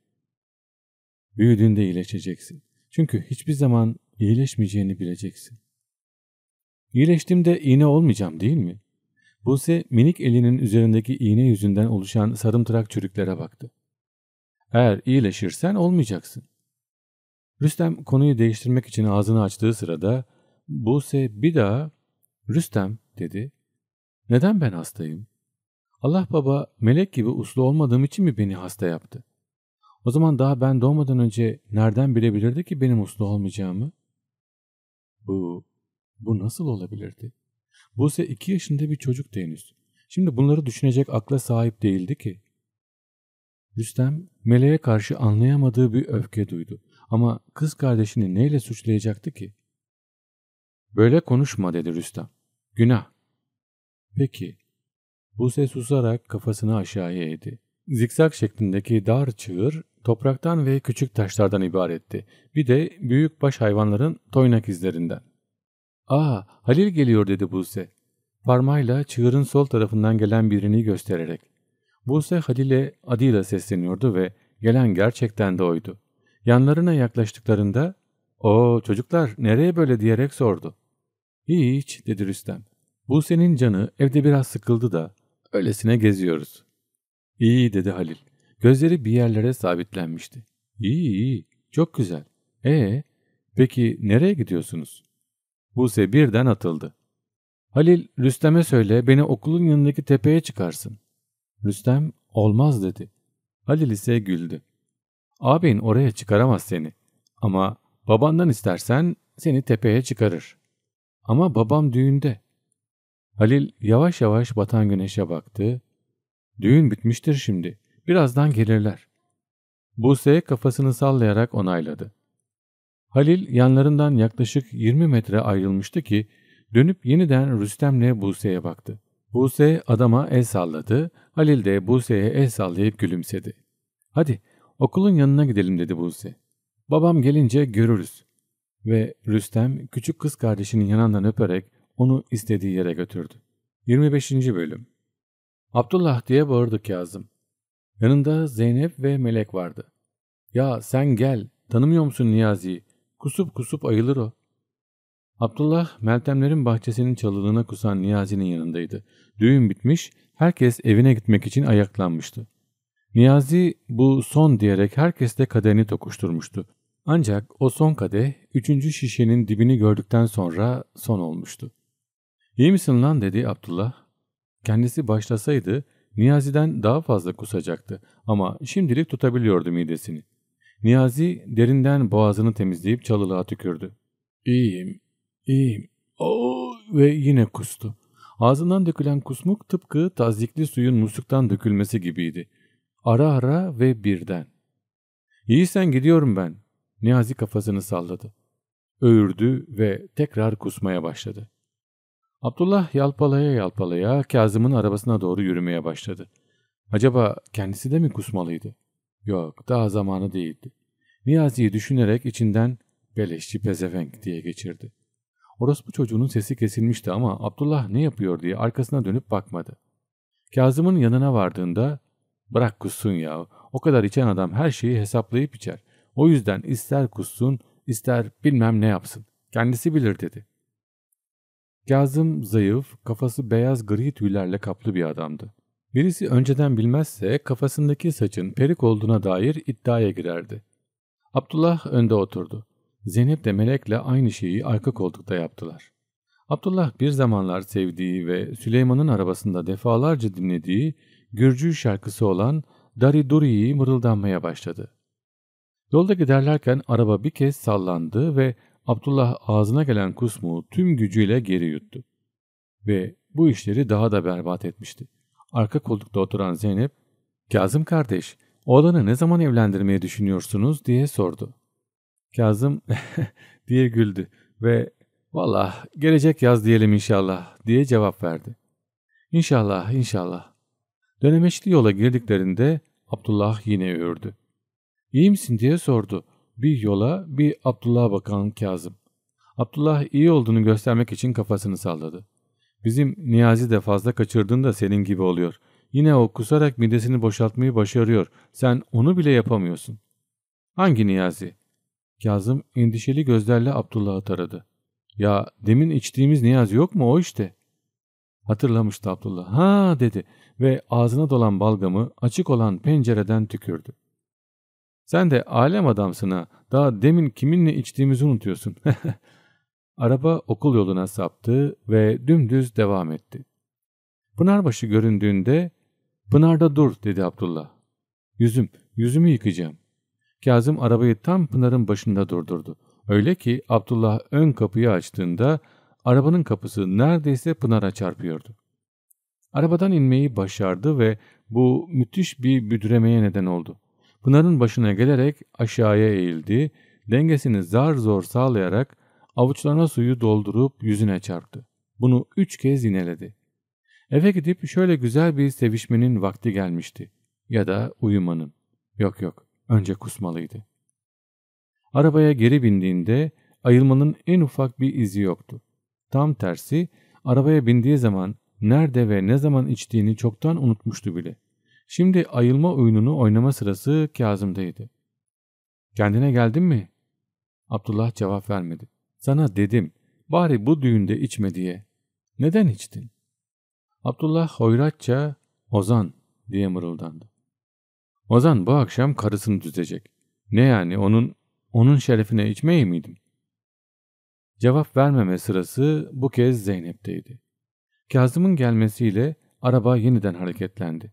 "Büyüdüğünde iyileşeceksin. Çünkü hiçbir zaman iyileşmeyeceğini bileceksin." "İyileştiğimde iğne olmayacağım değil mi? Buse minik elinin üzerindeki iğne yüzünden oluşan sarımtırak çürüklere baktı. Eğer iyileşirsen olmayacaksın. Rüstem konuyu değiştirmek için ağzını açtığı sırada Buse bir daha "Rüstem" dedi. "Neden ben hastayım? Allah baba melek gibi uslu olmadığım için mi beni hasta yaptı? O zaman daha ben doğmadan önce nereden bilebilirdi ki benim uslu olmayacağımı? Bu, bu nasıl olabilirdi?" Buse iki yaşında bir çocuktu henüz. Şimdi bunları düşünecek akla sahip değildi ki. Rüstem, meleğe karşı anlayamadığı bir öfke duydu. Ama kız kardeşini neyle suçlayacaktı ki? "Böyle konuşma" dedi Rüstem. "Günah." "Peki." Buse susarak kafasını aşağıya eğdi. Zikzak şeklindeki dar çığır topraktan ve küçük taşlardan ibaretti. Bir de büyükbaş hayvanların toynak izlerinden. "Aa, Halil geliyor" dedi Buse. Parmağıyla çığırın sol tarafından gelen birini göstererek. Buse Halil'e adıyla sesleniyordu ve gelen gerçekten de oydu. Yanlarına yaklaştıklarında "Oo çocuklar nereye böyle?" diyerek sordu. "Hiç" dedi Rüstem. "Buse'nin canı evde biraz sıkıldı da öylesine geziyoruz." "İyi" dedi Halil. Gözleri bir yerlere sabitlenmişti. "İyi iyi, çok güzel. Ee, peki nereye gidiyorsunuz?" Buse birden atıldı. "Halil, Rüstem'e söyle beni okulun yanındaki tepeye çıkarsın." Rüstem "Olmaz" dedi. Halil ise güldü. "Ağabeyin oraya çıkaramaz seni. Ama babandan istersen seni tepeye çıkarır." "Ama babam düğünde." Halil yavaş yavaş batan güneşe baktı. "Düğün bitmiştir şimdi. Birazdan gelirler." Buse kafasını sallayarak onayladı. Halil yanlarından yaklaşık yirmi metre ayrılmıştı ki dönüp yeniden Rüstem'le Buse'ye baktı. Buse adama el salladı. Halil de Buse'ye el sallayıp gülümsedi. "Hadi okulun yanına gidelim" dedi Buse. "Babam gelince görürüz." Ve Rüstem küçük kız kardeşinin yanından öperek onu istediği yere götürdü. yirmi beşinci bölüm. "Abdullah" diye bağırdı Kazım. Yanında Zeynep ve Melek vardı. "Ya sen gel, tanımıyor musun Niyazi'yi? Kusup kusup ayılır o." Abdullah, Meltemlerin bahçesinin çalılığına kusan Niyazi'nin yanındaydı. Düğün bitmiş, herkes evine gitmek için ayaklanmıştı. Niyazi bu son diyerek herkeste kadehini tokuşturmuştu. Ancak o son kadeh, üçüncü şişenin dibini gördükten sonra son olmuştu. "İyi misin lan?" dedi Abdullah. Kendisi başlasaydı Niyazi'den daha fazla kusacaktı ama şimdilik tutabiliyordu midesini. Niyazi derinden boğazını temizleyip çalılığa tükürdü. "İyiyim, iyiyim, ooo" ve yine kustu. Ağzından dökülen kusmuk tıpkı tazikli suyun musluktan dökülmesi gibiydi. Ara ara ve birden. "İyiysen gidiyorum ben." Niyazi kafasını salladı. Öğürdü ve tekrar kusmaya başladı. Abdullah yalpalaya yalpalaya Kazım'ın arabasına doğru yürümeye başladı. Acaba kendisi de mi kusmalıydı? Yok, daha zamanı değildi. Niyazi'yi düşünerek içinden "beleşçi pezevenk" diye geçirdi. Orospu çocuğunun sesi kesilmişti ama Abdullah ne yapıyor diye arkasına dönüp bakmadı. Kazım'ın yanına vardığında "bırak kussun ya, o kadar içen adam her şeyi hesaplayıp içer. O yüzden ister kussun, ister bilmem ne yapsın. Kendisi bilir" dedi. Kazım zayıf, kafası beyaz gri tüylerle kaplı bir adamdı. Birisi önceden bilmezse kafasındaki saçın perik olduğuna dair iddiaya girerdi. Abdullah önde oturdu. Zeynep de Melek'le aynı şeyi arka koltukta yaptılar. Abdullah bir zamanlar sevdiği ve Süleyman'ın arabasında defalarca dinlediği Gürcü şarkısı olan "Dari Duri'yi" mırıldanmaya başladı. Yolda giderlerken araba bir kez sallandı ve Abdullah ağzına gelen kusmuğu tüm gücüyle geri yuttu. Ve bu işleri daha da berbat etmişti. Arka koltukta oturan Zeynep, "Kazım kardeş, oğlanı ne zaman evlendirmeyi düşünüyorsunuz?" diye sordu. Kazım diye güldü ve "Vallahi gelecek yaz diyelim inşallah" diye cevap verdi. "İnşallah, inşallah." Dönemeçli yola girdiklerinde Abdullah yine öğürdü. "İyi misin?" diye sordu. Bir yola bir Abdullah'a bakan Kazım. Abdullah iyi olduğunu göstermek için kafasını salladı. "Bizim Niyazi de fazla kaçırdığında senin gibi oluyor. Yine o kusarak midesini boşaltmayı başarıyor. Sen onu bile yapamıyorsun." "Hangi Niyazi?" Kazım endişeli gözlerle Abdullah'ı taradı. "Ya demin içtiğimiz Niyazi yok mu, o işte." Hatırlamıştı Abdullah. Ha dedi ve ağzına dolan balgamı açık olan pencereden tükürdü. Sen de alem adamsına daha demin kiminle içtiğimizi unutuyorsun. Araba okul yoluna saptı ve dümdüz devam etti. Pınarbaşı göründüğünde Pınar'da dur dedi Abdullah. Yüzüm, yüzümü yıkayacağım. Kazım arabayı tam Pınar'ın başında durdurdu. Öyle ki Abdullah ön kapıyı açtığında arabanın kapısı neredeyse Pınar'a çarpıyordu. Arabadan inmeyi başardı ve bu müthiş bir büdüremeye neden oldu. Pınar'ın başına gelerek aşağıya eğildi, dengesini zar zor sağlayarak avuçlarına suyu doldurup yüzüne çarptı. Bunu üç kez yineledi. Eve gidip şöyle güzel bir sevişmenin vakti gelmişti. Ya da uyumanın. Yok yok, önce kusmalıydı. Arabaya geri bindiğinde ayılmanın en ufak bir izi yoktu. Tam tersi, arabaya bindiği zaman nerede ve ne zaman içtiğini çoktan unutmuştu bile. Şimdi ayılma oyununu oynama sırası Kazım'daydı. Kendine geldin mi? Abdullah cevap vermedi. Sana dedim, bari bu düğünde içme diye. Neden içtin? Abdullah hoyratça Ozan diye mırıldandı. Ozan bu akşam karısını düzecek. Ne yani onun onun şerefine içmeyi miydim? Cevap vermeme sırası bu kez Zeynep'teydi. Kazım'ın gelmesiyle araba yeniden hareketlendi.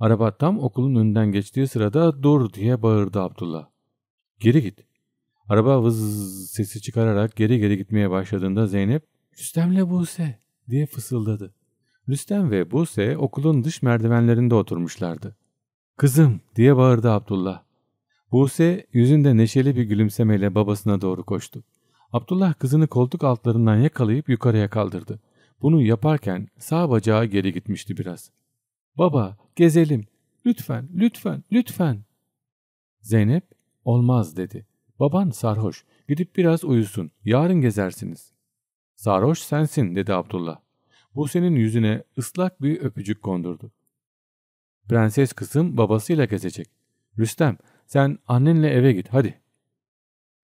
Araba tam okulun önünden geçtiği sırada dur diye bağırdı Abdullah. Geri git. Araba vız sesi çıkararak geri geri gitmeye başladığında Zeynep Rüstem'le Buse diye fısıldadı. Rüstem ve Buse okulun dış merdivenlerinde oturmuşlardı. Kızım diye bağırdı Abdullah. Buse yüzünde neşeli bir gülümsemeyle babasına doğru koştu. Abdullah kızını koltuk altlarından yakalayıp yukarıya kaldırdı. Bunu yaparken sağ bacağı geri gitmişti biraz. Baba gezelim, lütfen, lütfen, lütfen. Zeynep olmaz dedi. Baban sarhoş, gidip biraz uyusun, yarın gezersiniz. Sarhoş sensin dedi Abdullah. Buse'nin yüzüne ıslak bir öpücük kondurdu. Prenses kızım babasıyla gezecek. Rüstem sen annenle eve git hadi.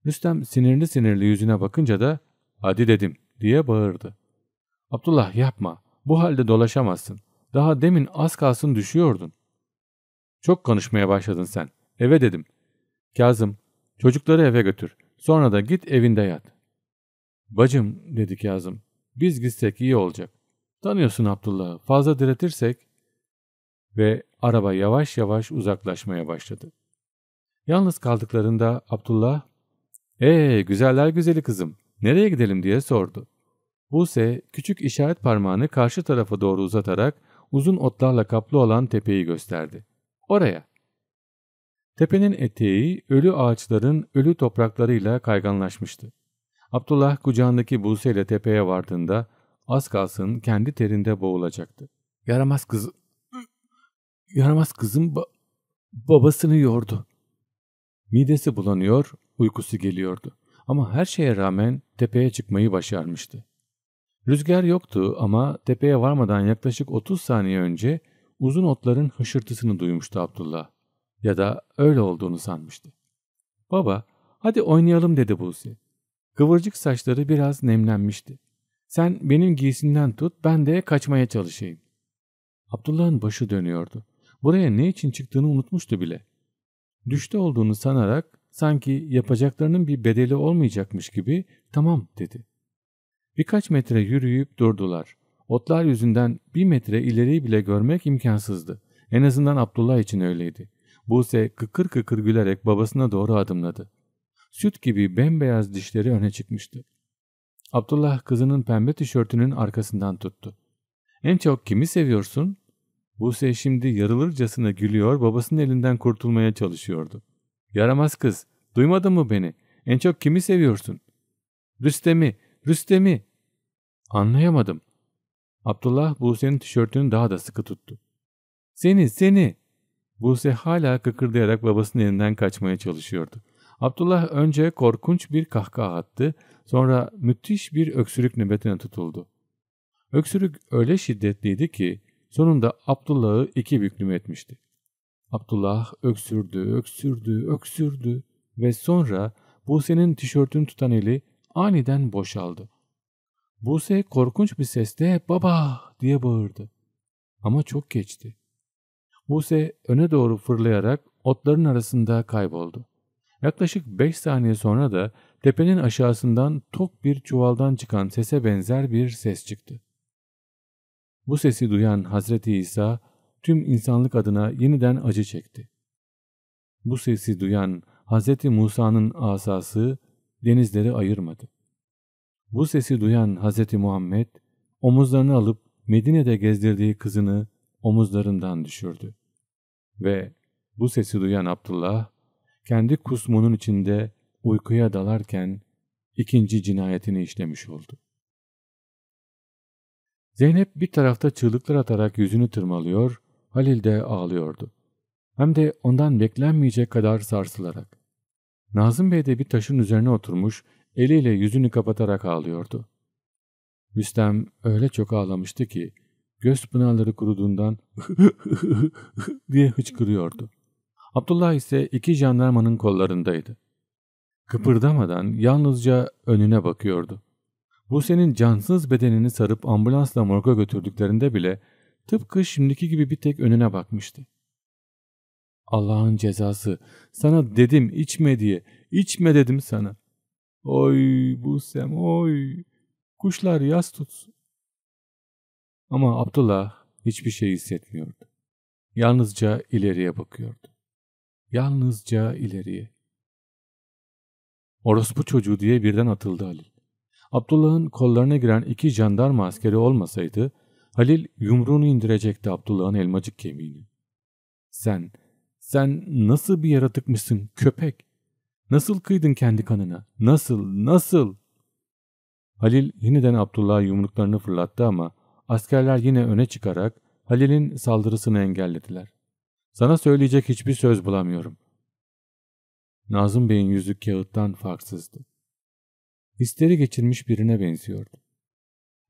Rüstem sinirli sinirli yüzüne bakınca da hadi dedim diye bağırdı. Abdullah yapma, bu halde dolaşamazsın. Daha demin az kalsın düşüyordun. Çok konuşmaya başladın sen. Eve dedim. Kazım çocukları eve götür. Sonra da git evinde yat. Bacım dedi Kazım. Biz gitsek iyi olacak. Tanıyorsun Abdullah'ı. Fazla diretirsek ve araba yavaş yavaş uzaklaşmaya başladı. Yalnız kaldıklarında Abdullah "Ee güzeller güzeli kızım, nereye gidelim?" diye sordu. Buse küçük işaret parmağını karşı tarafa doğru uzatarak uzun otlarla kaplı olan tepeyi gösterdi. Oraya. Tepenin eteği ölü ağaçların ölü topraklarıyla kayganlaşmıştı. Abdullah kucağındaki Buse ile tepeye vardığında az kalsın kendi terinde boğulacaktı. Yaramaz kız, yaramaz kızım ba babasını yordu. Midesi bulanıyor, uykusu geliyordu. Ama her şeye rağmen tepeye çıkmayı başarmıştı. Rüzgar yoktu ama tepeye varmadan yaklaşık otuz saniye önce uzun otların hışırtısını duymuştu Abdullah. Ya da öyle olduğunu sanmıştı. Baba, hadi oynayalım dedi Buse. Kıvırcık saçları biraz nemlenmişti. Sen benim giysimden tut, ben de kaçmaya çalışayım. Abdullah'ın başı dönüyordu. Buraya ne için çıktığını unutmuştu bile. Düşte olduğunu sanarak sanki yapacaklarının bir bedeli olmayacakmış gibi tamam dedi. Birkaç metre yürüyüp durdular. Otlar yüzünden bir metre ileriyi bile görmek imkansızdı. En azından Abdullah için öyleydi. Buse kıkır kıkır gülerek babasına doğru adımladı. Süt gibi bembeyaz dişleri öne çıkmıştı. Abdullah kızının pembe tişörtünün arkasından tuttu. En çok kimi seviyorsun? Buse şimdi yarılırcasına gülüyor, babasının elinden kurtulmaya çalışıyordu. Yaramaz kız, duymadın mı beni? En çok kimi seviyorsun? Rüstem'i, Rüstem'i. Anlayamadım. Abdullah Buse'nin tişörtünü daha da sıkı tuttu. Seni, seni. Buse hala kıkırdayarak babasının elinden kaçmaya çalışıyordu. Abdullah önce korkunç bir kahkaha attı, sonra müthiş bir öksürük nöbetine tutuldu. Öksürük öyle şiddetliydi ki sonunda Abdullah'ı iki büklüm etmişti. Abdullah öksürdü, öksürdü, öksürdü ve sonra Buse'nin tişörtünü tutan eli aniden boşaldı. Buse korkunç bir sesle "Baba!" diye bağırdı. Ama çok geçti. Buse öne doğru fırlayarak otların arasında kayboldu. Yaklaşık beş saniye sonra da tepenin aşağısından tok bir çuvaldan çıkan sese benzer bir ses çıktı. Bu sesi duyan Hazreti İsa tüm insanlık adına yeniden acı çekti. Bu sesi duyan Hazreti Musa'nın asası denizleri ayırmadı. Bu sesi duyan Hazreti Muhammed omuzlarını alıp Medine'de gezdirdiği kızını omuzlarından düşürdü. Ve bu sesi duyan Abdullah kendi kusmunun içinde uykuya dalarken ikinci cinayetini işlemiş oldu. Zeynep bir tarafta çığlıklar atarak yüzünü tırmalıyor, Halil de ağlıyordu. Hem de ondan beklenmeyecek kadar sarsılarak. Nazım Bey de bir taşın üzerine oturmuş, eliyle yüzünü kapatarak ağlıyordu. Rüstem öyle çok ağlamıştı ki göz pınarları kuruduğundan diye hıçkırıyordu. Abdullah ise iki jandarmanın kollarındaydı. Kıpırdamadan yalnızca önüne bakıyordu. Buse'nin cansız bedenini sarıp ambulansla morga götürdüklerinde bile tıpkı şimdiki gibi bir tek önüne bakmıştı. Allah'ın cezası, sana dedim içme diye, içme dedim sana. Oy Buse'm oy, kuşlar yas tutsun. Ama Abdullah hiçbir şey hissetmiyordu. Yalnızca ileriye bakıyordu. Yalnızca ileriye. Orospu çocuğu diye birden atıldı Halil. Abdullah'ın kollarına giren iki jandarma askeri olmasaydı, Halil yumruğunu indirecekti Abdullah'ın elmacık kemiğini. Sen, sen nasıl bir yaratıkmışsın köpek? Nasıl kıydın kendi kanına? Nasıl, nasıl? Halil yeniden Abdullah'a yumruklarını fırlattı ama askerler yine öne çıkarak Halil'in saldırısını engellediler. Sana söyleyecek hiçbir söz bulamıyorum. Nazım Bey'in yüzü kağıttan farksızdı. Histeri geçirmiş birine benziyordu.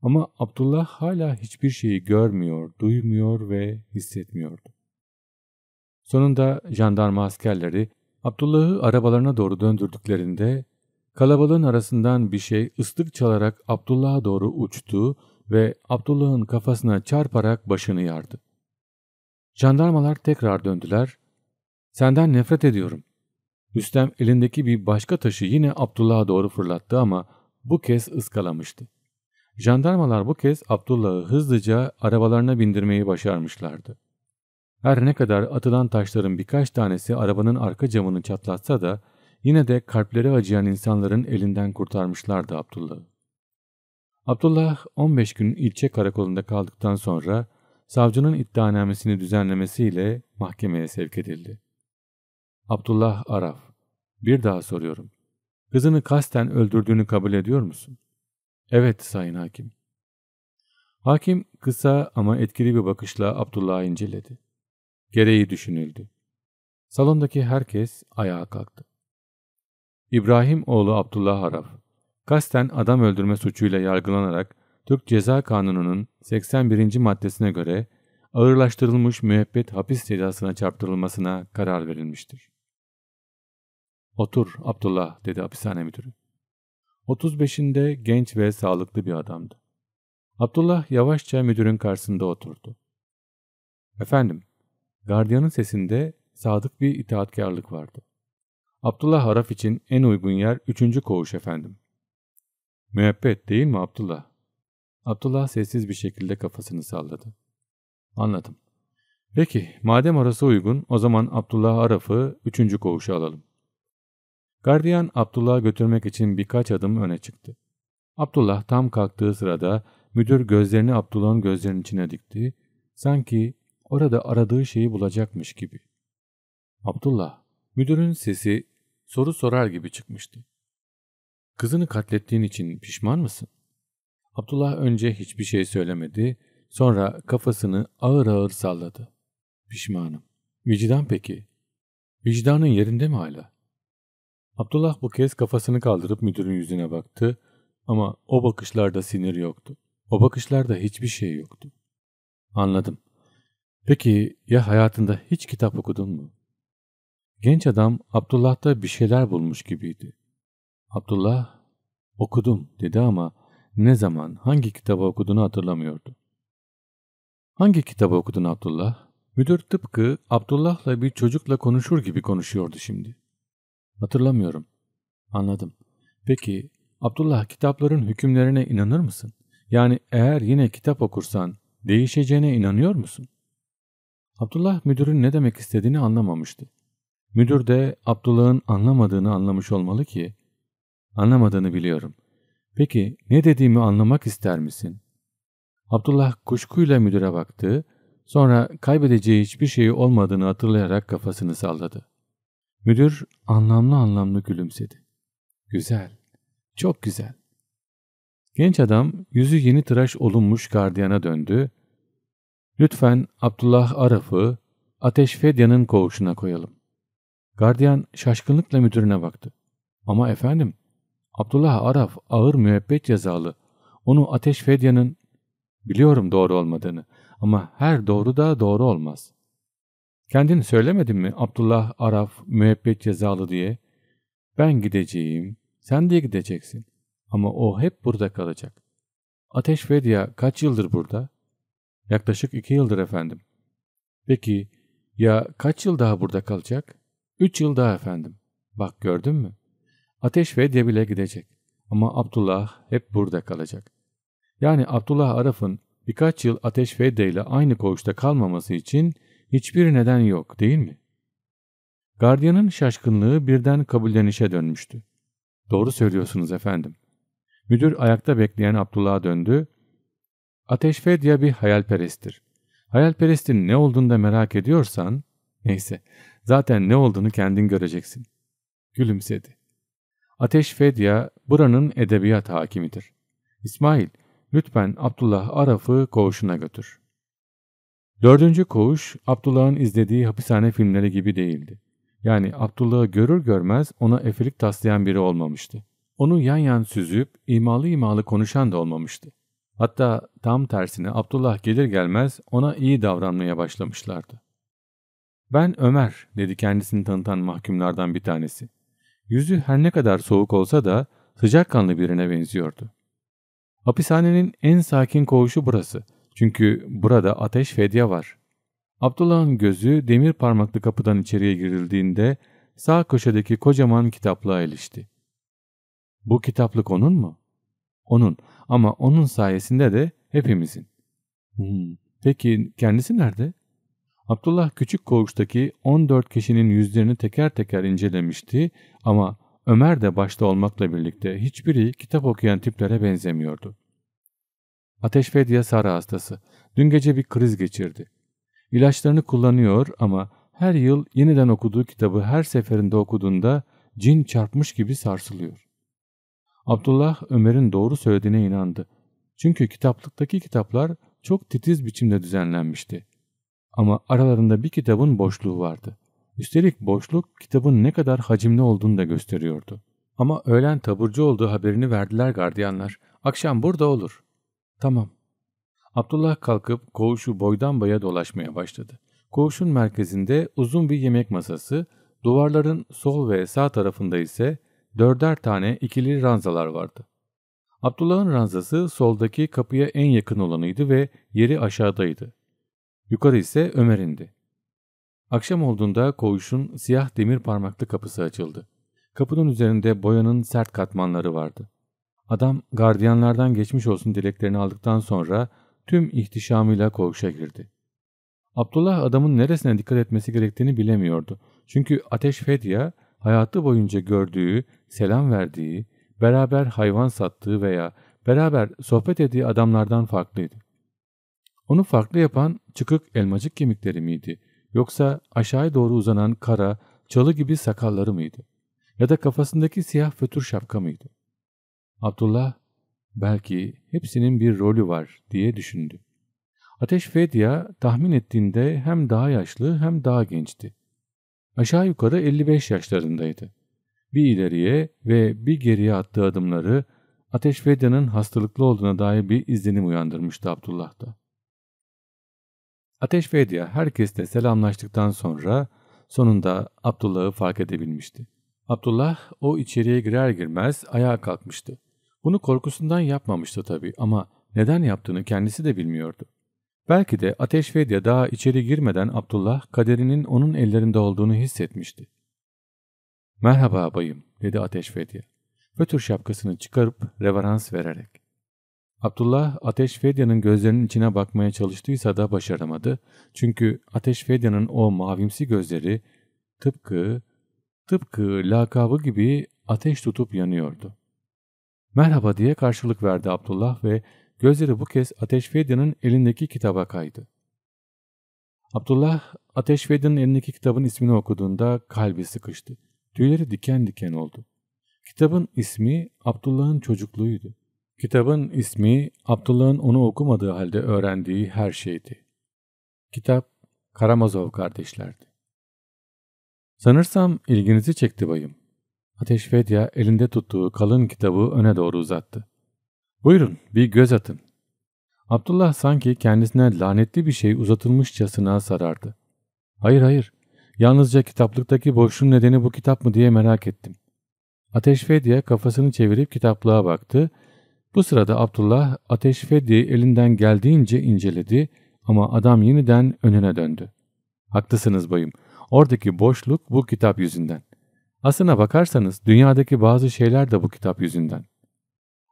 Ama Abdullah hala hiçbir şeyi görmüyor, duymuyor ve hissetmiyordu. Sonunda jandarma askerleri Abdullah'ı arabalarına doğru döndürdüklerinde kalabalığın arasından bir şey ıslık çalarak Abdullah'a doğru uçtu ve Abdullah'ın kafasına çarparak başını yardı. Jandarmalar tekrar döndüler. Senden nefret ediyorum. Rüstem elindeki bir başka taşı yine Abdullah'a doğru fırlattı ama bu kez ıskalamıştı. Jandarmalar bu kez Abdullah'ı hızlıca arabalarına bindirmeyi başarmışlardı. Her ne kadar atılan taşların birkaç tanesi arabanın arka camını çatlatsa da yine de kalpleri acıyan insanların elinden kurtarmışlardı Abdullah'ı. Abdullah on beş gün ilçe karakolunda kaldıktan sonra savcının iddianamesini düzenlemesiyle mahkemeye sevk edildi. Abdullah Araf, bir daha soruyorum. Kızını kasten öldürdüğünü kabul ediyor musun? Evet sayın hakim. Hakim kısa ama etkili bir bakışla Abdullah'ı inceledi. Gereği düşünüldü. Salondaki herkes ayağa kalktı. İbrahim oğlu Abdullah Araf, kasten adam öldürme suçuyla yargılanarak Türk Ceza Kanunu'nun seksen birinci maddesine göre ağırlaştırılmış müebbet hapis cezasına çarptırılmasına karar verilmiştir. Otur Abdullah dedi hapishane müdürü. otuz beşinde genç ve sağlıklı bir adamdı. Abdullah yavaşça müdürün karşısında oturdu. Efendim, gardiyanın sesinde sadık bir itaatkarlık vardı. Abdullah Araf için en uygun yer üçüncü koğuş efendim. Müebbet değil mi Abdullah? Abdullah sessiz bir şekilde kafasını salladı. Anladım. Peki madem orası uygun o zaman Abdullah Araf'ı üçüncü koğuşa alalım. Gardiyan Abdullah'ı götürmek için birkaç adım öne çıktı. Abdullah tam kalktığı sırada müdür gözlerini Abdullah'ın gözlerinin içine dikti. Sanki orada aradığı şeyi bulacakmış gibi. Abdullah, müdürün sesi soru sorar gibi çıkmıştı. Kızını katlettiğin için pişman mısın? Abdullah önce hiçbir şey söylemedi. Sonra kafasını ağır ağır salladı. Pişmanım. Vicdan peki? Vicdanın yerinde mi hala? Abdullah bu kez kafasını kaldırıp müdürün yüzüne baktı. Ama o bakışlarda sinir yoktu. O bakışlarda hiçbir şey yoktu. Anladım. Peki ya hayatında hiç kitap okudun mu? Genç adam Abdullah'ta bir şeyler bulmuş gibiydi. Abdullah okudum dedi ama ne zaman, hangi kitabı okuduğunu hatırlamıyordu. Hangi kitabı okudun Abdullah? Müdür tıpkı Abdullah'la bir çocukla konuşur gibi konuşuyordu şimdi. Hatırlamıyorum. Anladım. Peki Abdullah, kitapların hükümlerine inanır mısın? Yani eğer yine kitap okursan değişeceğine inanıyor musun? Abdullah müdürün ne demek istediğini anlamamıştı. Müdür de Abdullah'ın anlamadığını anlamış olmalı ki, anlamadığını biliyorum. Peki ne dediğimi anlamak ister misin? Abdullah kuşkuyla müdüre baktı, sonra kaybedeceği hiçbir şeyi olmadığını hatırlayarak kafasını salladı. Müdür anlamlı anlamlı gülümsedi. Güzel, çok güzel. Genç adam yüzü yeni tıraş olunmuş gardiyana döndü. Lütfen Abdullah Araf'ı Ateş Fedya'nın koğuşuna koyalım. Gardiyan şaşkınlıkla müdürüne baktı. Ama efendim, Abdullah Araf ağır müebbet cezalı. Onu Ateş Fedya'nın... Biliyorum doğru olmadığını ama her doğru da doğru olmaz. Kendin söylemedin mi Abdullah Araf müebbet cezalı diye? Ben gideceğim, sen de gideceksin. Ama o hep burada kalacak. Ateş Fedya kaç yıldır burada? Yaklaşık iki yıldır efendim. Peki ya kaç yıl daha burada kalacak? Üç yıl daha efendim. Bak gördün mü? Ateş Fedya bile gidecek. Ama Abdullah hep burada kalacak. Yani Abdullah Araf'ın birkaç yıl Ateş Fedya ile aynı koğuşta kalmaması için hiçbir neden yok, değil mi? Gardiyanın şaşkınlığı birden kabullenişe dönmüştü. Doğru söylüyorsunuz efendim. Müdür ayakta bekleyen Abdullah'a döndü. Ateş Fedya bir hayalperesttir. Hayalperestin ne olduğunu da merak ediyorsan, neyse, zaten ne olduğunu kendin göreceksin. Gülümsedi. Ateş Fedya buranın edebiyat hakimidir. İsmail, lütfen Abdullah Araf'ı koğuşuna götür. Dördüncü koğuş, Abdullah'ın izlediği hapishane filmleri gibi değildi. Yani Abdullah'ı görür görmez ona efelik taslayan biri olmamıştı. Onu yan yan süzüp imalı imalı konuşan da olmamıştı. Hatta tam tersine Abdullah gelir gelmez ona iyi davranmaya başlamışlardı. Ben Ömer, dedi kendisini tanıtan mahkumlardan bir tanesi. Yüzü her ne kadar soğuk olsa da sıcakkanlı birine benziyordu. Hapishanenin en sakin koğuşu burası. Çünkü burada Ateş Fedya var. Abdullah'ın gözü demir parmaklı kapıdan içeriye girildiğinde sağ köşedeki kocaman kitaplığa ilişti. Bu kitaplık onun mu? Onun, ama onun sayesinde de hepimizin. Hmm, peki kendisi nerede? Abdullah küçük koğuştaki on dört kişinin yüzlerini teker teker incelemişti ama Ömer de başta olmakla birlikte hiçbiri kitap okuyan tiplere benzemiyordu. Ateş Fedya sarı hastası. Dün gece bir kriz geçirdi. İlaçlarını kullanıyor ama her yıl yeniden okuduğu kitabı her seferinde okuduğunda cin çarpmış gibi sarsılıyor. Abdullah Ömer'in doğru söylediğine inandı. Çünkü kitaplıktaki kitaplar çok titiz biçimde düzenlenmişti. Ama aralarında bir kitabın boşluğu vardı. Üstelik boşluk kitabın ne kadar hacimli olduğunu da gösteriyordu. Ama öğlen taburcu olduğu haberini verdiler gardiyanlar. Akşam burada olur. Tamam. Abdullah kalkıp koğuşu boydan boya dolaşmaya başladı. Koğuşun merkezinde uzun bir yemek masası, duvarların sol ve sağ tarafında ise dörder tane ikili ranzalar vardı. Abdullah'ın ranzası soldaki kapıya en yakın olanıydı ve yeri aşağıdaydı. Yukarı ise Ömer'indi. Akşam olduğunda koğuşun siyah demir parmaklı kapısı açıldı. Kapının üzerinde boyanın sert katmanları vardı. Adam gardiyanlardan geçmiş olsun dileklerini aldıktan sonra tüm ihtişamıyla koğuşa girdi. Abdullah adamın neresine dikkat etmesi gerektiğini bilemiyordu. Çünkü Ateş Fedya hayatı boyunca gördüğü, selam verdiği, beraber hayvan sattığı veya beraber sohbet ettiği adamlardan farklıydı. Onu farklı yapan çıkık elmacık kemikleri miydi? Yoksa aşağıya doğru uzanan kara, çalı gibi sakalları mıydı? Ya da kafasındaki siyah fötür şapka mıydı? Abdullah, belki hepsinin bir rolü var diye düşündü. Ateş Fedya tahmin ettiğinde hem daha yaşlı hem daha gençti. Aşağı yukarı elli beş yaşlarındaydı. Bir ileriye ve bir geriye attığı adımları Ateş Fedya'nın hastalıklı olduğuna dair bir izlenim uyandırmıştı Abdullah'ta. Ateş Fedya herkesle selamlaştıktan sonra sonunda Abdullah'ı fark edebilmişti. Abdullah o içeriye girer girmez ayağa kalkmıştı. Bunu korkusundan yapmamıştı tabii ama neden yaptığını kendisi de bilmiyordu. Belki de Ateş Fedya daha içeri girmeden Abdullah kaderinin onun ellerinde olduğunu hissetmişti. "Merhaba bayım," dedi Ateş Fedya. Fötr şapkasını çıkarıp reverans vererek. Abdullah Ateş Fedya'nın gözlerinin içine bakmaya çalıştıysa da başaramadı. Çünkü Ateş Fedya'nın o mavimsi gözleri tıpkı, tıpkı lakabı gibi ateş tutup yanıyordu. "Merhaba," diye karşılık verdi Abdullah ve gözleri bu kez Ateş Fedya'nın elindeki kitaba kaydı. Abdullah Ateş Fedya'nın elindeki kitabın ismini okuduğunda kalbi sıkıştı. Tüyleri diken diken oldu. Kitabın ismi Abdullah'ın çocukluğuydu. Kitabın ismi Abdullah'ın onu okumadığı halde öğrendiği her şeydi. Kitap Karamazov Kardeşler'di. "Sanırsam ilginizi çekti bayım." Ateş Fedya elinde tuttuğu kalın kitabı öne doğru uzattı. "Buyurun bir göz atın." Abdullah sanki kendisine lanetli bir şey uzatılmışçasına sarardı. "Hayır hayır, yalnızca kitaplıktaki boşluğun nedeni bu kitap mı diye merak ettim." Ateş Fedya kafasını çevirip kitaplığa baktı. Bu sırada Abdullah Ateş Fedya'yı elinden geldiğince inceledi ama adam yeniden önüne döndü. "Haklısınız bayım. Oradaki boşluk bu kitap yüzünden. Aslına bakarsanız dünyadaki bazı şeyler de bu kitap yüzünden."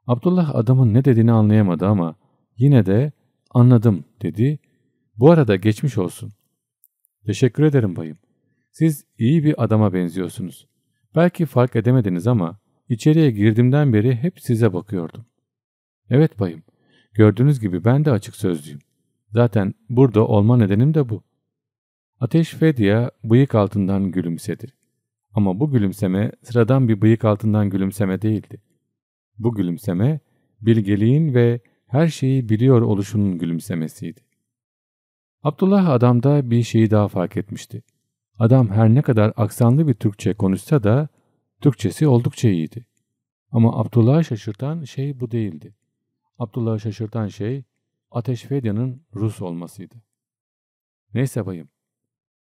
Abdullah adamın ne dediğini anlayamadı ama yine de "anladım" dedi. "Bu arada geçmiş olsun." "Teşekkür ederim bayım. Siz iyi bir adama benziyorsunuz. Belki fark edemediniz ama içeriye girdiğimden beri hep size bakıyordum." "Evet bayım. Gördüğünüz gibi ben de açık sözlüyüm. Zaten burada olma nedenim de bu." Ateş Fedya bıyık altından gülümsedi. Ama bu gülümseme sıradan bir bıyık altından gülümseme değildi. Bu gülümseme bilgeliğin ve her şeyi biliyor oluşunun gülümsemesiydi. Abdullah adamda bir şeyi daha fark etmişti. Adam her ne kadar aksanlı bir Türkçe konuşsa da Türkçesi oldukça iyiydi. Ama Abdullah'ı şaşırtan şey bu değildi. Abdullah'ı şaşırtan şey Ateş Fedya'nın Rus olmasıydı. "Neyse bayım."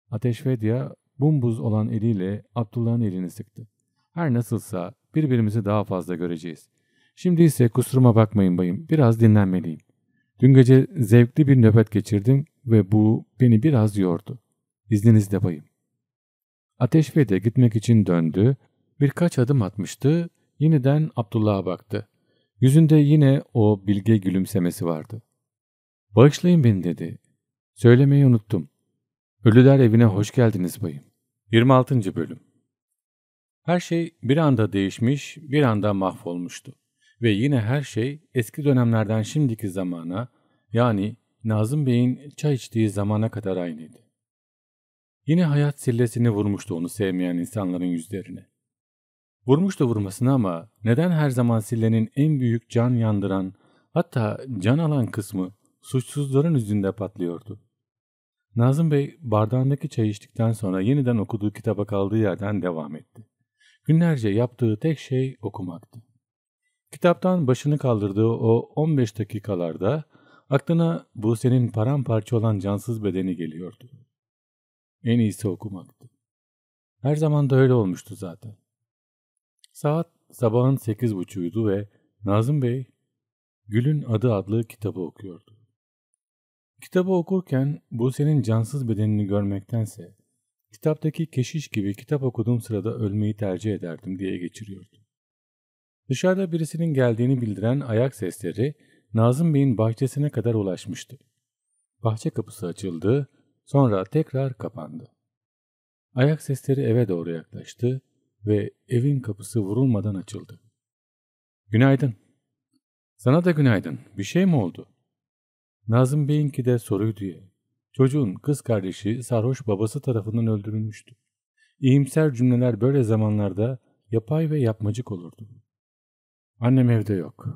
Ateş Fedya bumbuz olan eliyle Abdullah'ın elini sıktı. "Her nasılsa birbirimizi daha fazla göreceğiz. Şimdi ise kusuruma bakmayın bayım, biraz dinlenmeliyim. Dün gece zevkli bir nöbet geçirdim ve bu beni biraz yordu. İzninizle bayım." Ateş Fedya gitmek için döndü, birkaç adım atmıştı, yeniden Abdullah'a baktı. Yüzünde yine o bilge gülümsemesi vardı. "Bağışlayın beni," dedi. "Söylemeyi unuttum. Ölüler evine hoş geldiniz bayım." yirmi altıncı Bölüm. Her şey bir anda değişmiş, bir anda mahvolmuştu. Ve yine her şey eski dönemlerden şimdiki zamana, yani Nazım Bey'in çay içtiği zamana kadar aynıydı. Yine hayat sillesini vurmuştu onu sevmeyen insanların yüzlerine. Vurmuştu vurmasına ama neden her zaman sillenin en büyük can yandıran, hatta can alan kısmı suçsuzların yüzünde patlıyordu? Nazım Bey bardağındaki çay içtikten sonra yeniden okuduğu kitaba kaldığı yerden devam etti. Günlerce yaptığı tek şey okumaktı. Kitaptan başını kaldırdığı o on beş dakikalarda aklına Buse'nin paramparça olan cansız bedeni geliyordu. En iyisi okumaktı. Her zaman da öyle olmuştu zaten. Saat sabahın sekiz buçuğuydu ve Nazım Bey Gül'ün Adı adlı kitabı okuyordu. Kitabı okurken Buse'nin cansız bedenini görmektense kitaptaki keşiş gibi kitap okuduğum sırada ölmeyi tercih ederdim diye geçiriyordu. Dışarıda birisinin geldiğini bildiren ayak sesleri Nazım Bey'in bahçesine kadar ulaşmıştı. Bahçe kapısı açıldı, sonra tekrar kapandı. Ayak sesleri eve doğru yaklaştı ve evin kapısı vurulmadan açıldı. "Günaydın." "Sana da günaydın. Bir şey mi oldu?" Nazım Bey'inki de soruydu ya. Çocuğun kız kardeşi sarhoş babası tarafından öldürülmüştü. İyimser cümleler böyle zamanlarda yapay ve yapmacık olurdu. "Annem evde yok.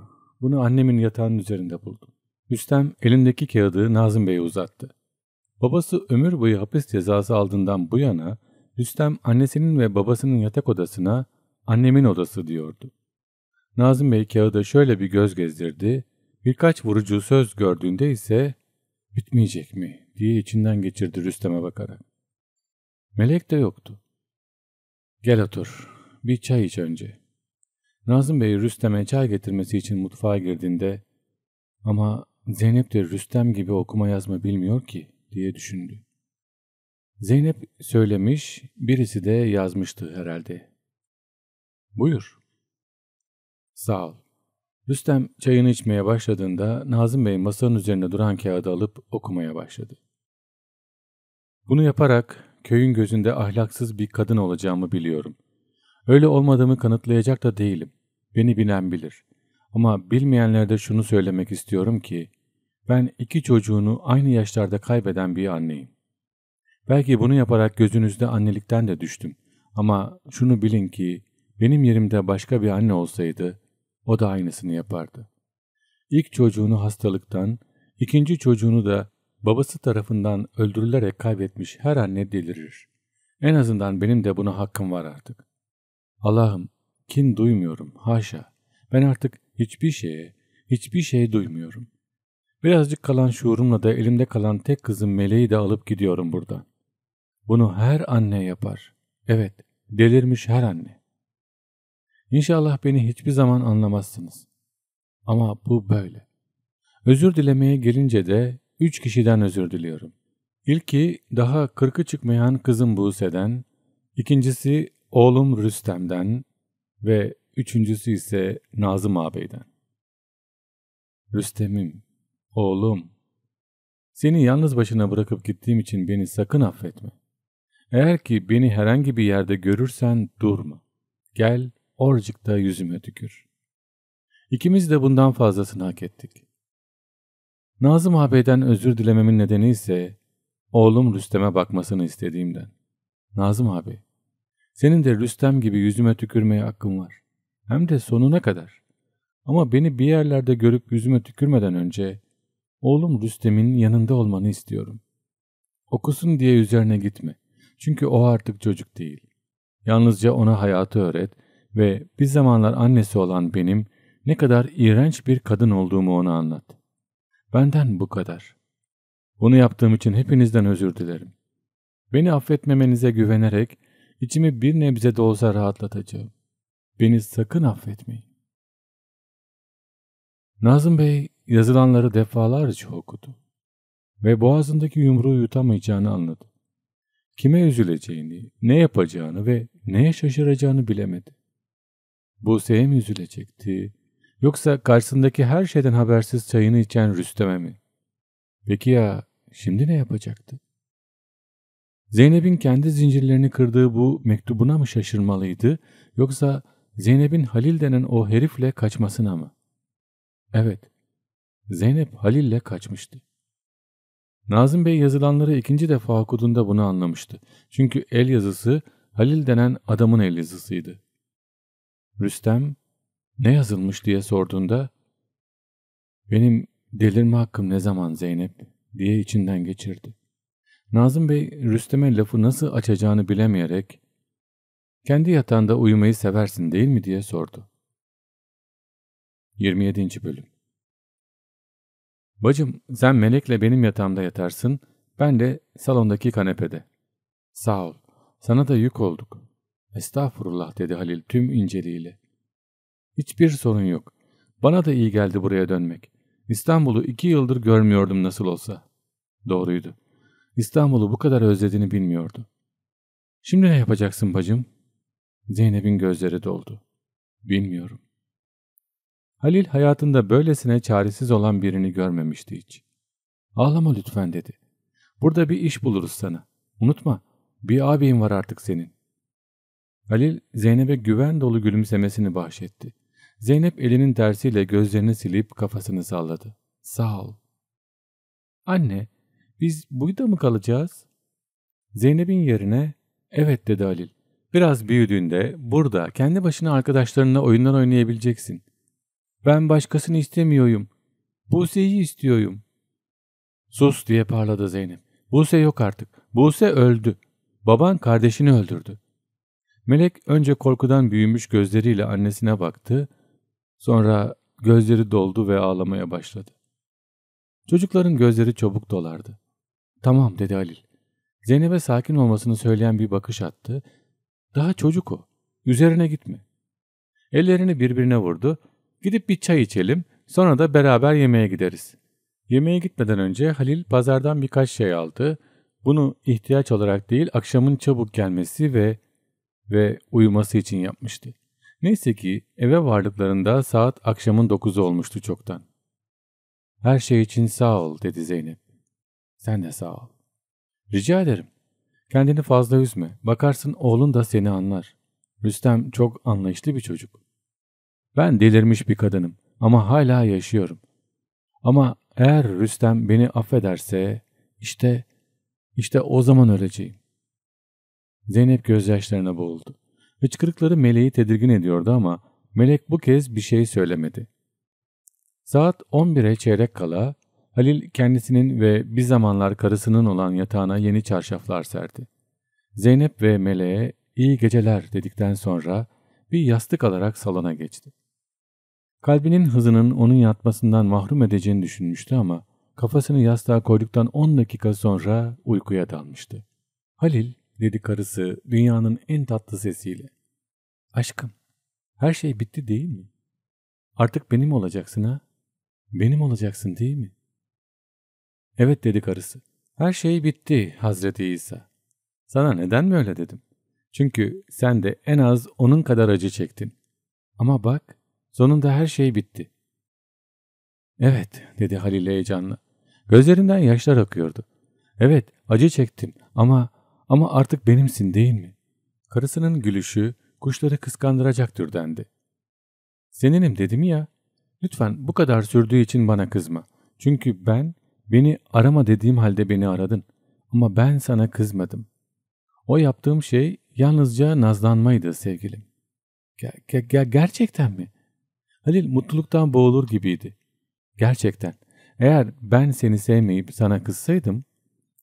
Bunu annemin yatağının üzerinde buldum." Rüstem elindeki kağıdı Nazım Bey'e uzattı. Babası ömür boyu hapis cezası aldığından bu yana Rüstem annesinin ve babasının yatak odasına "annemin odası" diyordu. Nazım Bey kağıda şöyle bir göz gezdirdi. Birkaç vurucu söz gördüğünde ise "bitmeyecek mi?" diye içinden geçirdi Rüstem'e bakarak. "Melek de yoktu." "Gel otur. Bir çay iç önce." Nazım Bey Rüstem'e çay getirmesi için mutfağa girdiğinde "Ama Zeynep de Rüstem gibi okuma yazma bilmiyor ki" diye düşündü. Zeynep söylemiş, birisi de yazmıştı herhalde. "Buyur." "Sağ ol." Rüstem çayını içmeye başladığında Nazım Bey masanın üzerinde duran kağıdı alıp okumaya başladı. "Bunu yaparak köyün gözünde ahlaksız bir kadın olacağımı biliyorum. Öyle olmadığımı kanıtlayacak da değilim. Beni bilen bilir. Ama bilmeyenlere de şunu söylemek istiyorum ki ben iki çocuğunu aynı yaşlarda kaybeden bir anneyim. Belki bunu yaparak gözünüzde annelikten de düştüm. Ama şunu bilin ki benim yerimde başka bir anne olsaydı o da aynısını yapardı. İlk çocuğunu hastalıktan, ikinci çocuğunu da babası tarafından öldürülerek kaybetmiş her anne delirir. En azından benim de buna hakkım var artık. Allah'ım, kin duymuyorum, haşa. Ben artık hiçbir şeye, hiçbir şey duymuyorum. Birazcık kalan şuurumla da elimde kalan tek kızım Meleği de alıp gidiyorum buradan. Bunu her anne yapar. Evet, delirmiş her anne. İnşallah beni hiçbir zaman anlamazsınız. Ama bu böyle. Özür dilemeye gelince de üç kişiden özür diliyorum. İlki daha kırkı çıkmayan kızım Buse'den, ikincisi oğlum Rüstem'den ve üçüncüsü ise Nazım ağabeyden. Rüstem'im, oğlum, seni yalnız başına bırakıp gittiğim için beni sakın affetme. Eğer ki beni herhangi bir yerde görürsen durma. Gel orcukta yüzüme tükür. İkimiz de bundan fazlasını hak ettik. Nazım ağabeyden özür dilememin nedeni ise oğlum Rüstem'e bakmasını istediğimden. Nazım ağabey, senin de Rüstem gibi yüzüme tükürmeye hakkın var. Hem de sonuna kadar. Ama beni bir yerlerde görüp yüzüme tükürmeden önce oğlum Rüstem'in yanında olmanı istiyorum. Okusun diye üzerine gitme. Çünkü o artık çocuk değil. Yalnızca ona hayatı öğret ve bir zamanlar annesi olan benim ne kadar iğrenç bir kadın olduğumu ona anlat. Benden bu kadar. Bunu yaptığım için hepinizden özür dilerim. Beni affetmemenize güvenerek içimi bir nebze de olsa rahatlatacağım. Beni sakın affetmeyin. Nazım Bey yazılanları defalarca okudu ve boğazındaki yumruğu yutamayacağını anladı. Kime üzüleceğini, ne yapacağını ve neye şaşıracağını bilemedi. Buse'ye mi üzülecekti, yoksa karşısındaki her şeyden habersiz çayını içen Rüstem'e mi? Peki ya şimdi ne yapacaktı? Zeynep'in kendi zincirlerini kırdığı bu mektubuna mı şaşırmalıydı, yoksa Zeynep'in Halil denen o herifle kaçmasına mı? Evet, Zeynep Halil'le kaçmıştı. Nazım Bey yazılanları ikinci defa okuduğunda bunu anlamıştı. Çünkü el yazısı Halil denen adamın el yazısıydı. Rüstem ne yazılmış diye sorduğunda benim delirme hakkım ne zaman Zeynep diye içinden geçirdi. Nazım Bey Rüstem'e lafı nasıl açacağını bilemeyerek kendi yatağında uyumayı seversin değil mi diye sordu. yirmi yedinci Bölüm. Bacım, sen Melek'le benim yatağımda yatarsın, ben de salondaki kanepede. Sağ ol, sana da yük olduk. Estağfurullah dedi Halil tüm inceliğiyle. Hiçbir sorun yok. Bana da iyi geldi buraya dönmek. İstanbul'u iki yıldır görmüyordum nasıl olsa. Doğruydu. İstanbul'u bu kadar özlediğini bilmiyordu. Şimdi ne yapacaksın bacım? Zeynep'in gözleri doldu. Bilmiyorum. Halil hayatında böylesine çaresiz olan birini görmemişti hiç. Ağlama lütfen dedi. Burada bir iş buluruz sana. Unutma, bir ağabeyin var artık senin. Halil Zeynep'e güven dolu gülümsemesini bahşetti. Zeynep elinin tersiyle gözlerini silip kafasını salladı. Sağ ol. Anne, biz burada mı kalacağız? Zeynep'in yerine evet dedi Halil. Biraz büyüdüğünde burada kendi başına arkadaşlarınla oyunlar oynayabileceksin. Ben başkasını istemiyorum. Buse'yi istiyorum. Sus diye parladı Zeynep. Buse yok artık. Buse öldü. Baban kardeşini öldürdü. Melek önce korkudan büyümüş gözleriyle annesine baktı. Sonra gözleri doldu ve ağlamaya başladı. Çocukların gözleri çabuk dolardı. Tamam dedi Halil. Zeynep'e sakin olmasını söyleyen bir bakış attı. Daha çocuk o. Üzerine gitme. Ellerini birbirine vurdu. Gidip bir çay içelim, sonra da beraber yemeğe gideriz. Yemeğe gitmeden önce Halil pazardan birkaç şey aldı. Bunu ihtiyaç olarak değil, akşamın çabuk gelmesi ve ve uyuması için yapmıştı. Neyse ki eve vardıklarında saat akşamın dokuzu olmuştu çoktan. "Her şey için sağ ol," dedi Zeynep. "Sen de sağ ol." "Rica ederim. Kendini fazla üzme. Bakarsın oğlun da seni anlar. Rüstem çok anlayışlı bir çocuk. Ben delirmiş bir kadınım ama hala yaşıyorum. Ama eğer Rüstem beni affederse işte işte o zaman öleceğim." Zeynep gözyaşlarına boğuldu. Hıçkırıkları Melek'i tedirgin ediyordu ama Melek bu kez bir şey söylemedi. Saat on bire çeyrek kala Halil kendisinin ve bir zamanlar karısının olan yatağına yeni çarşaflar serdi. Zeynep ve Melek'e iyi geceler dedikten sonra bir yastık alarak salona geçti. Kalbinin hızının onun yatmasından mahrum edeceğini düşünmüştü ama kafasını yastığa koyduktan on dakika sonra uykuya dalmıştı. "Halil," dedi karısı dünyanın en tatlı sesiyle. "Aşkım, her şey bitti değil mi? Artık benim olacaksın ha? Benim olacaksın değil mi?" "Evet," dedi karısı. "Her şey bitti Hazreti İsa. Sana neden böyle dedim? Çünkü sen de en az onun kadar acı çektin. Ama bak, sonunda her şey bitti." "Evet," dedi Halil heyecanla. Gözlerinden yaşlar akıyordu. "Evet, acı çektim ama ama artık benimsin değil mi?" Karısının gülüşü kuşları kıskandıracak türdendi. "Seninim dedim ya. Lütfen bu kadar sürdüğü için bana kızma. Çünkü ben, beni arama dediğim halde beni aradın. Ama ben sana kızmadım. O yaptığım şey yalnızca nazlanmaydı sevgilim." Ger ger "Gerçekten mi?" Halil mutluluktan boğulur gibiydi. "Gerçekten. Eğer ben seni sevmeyip sana kızsaydım,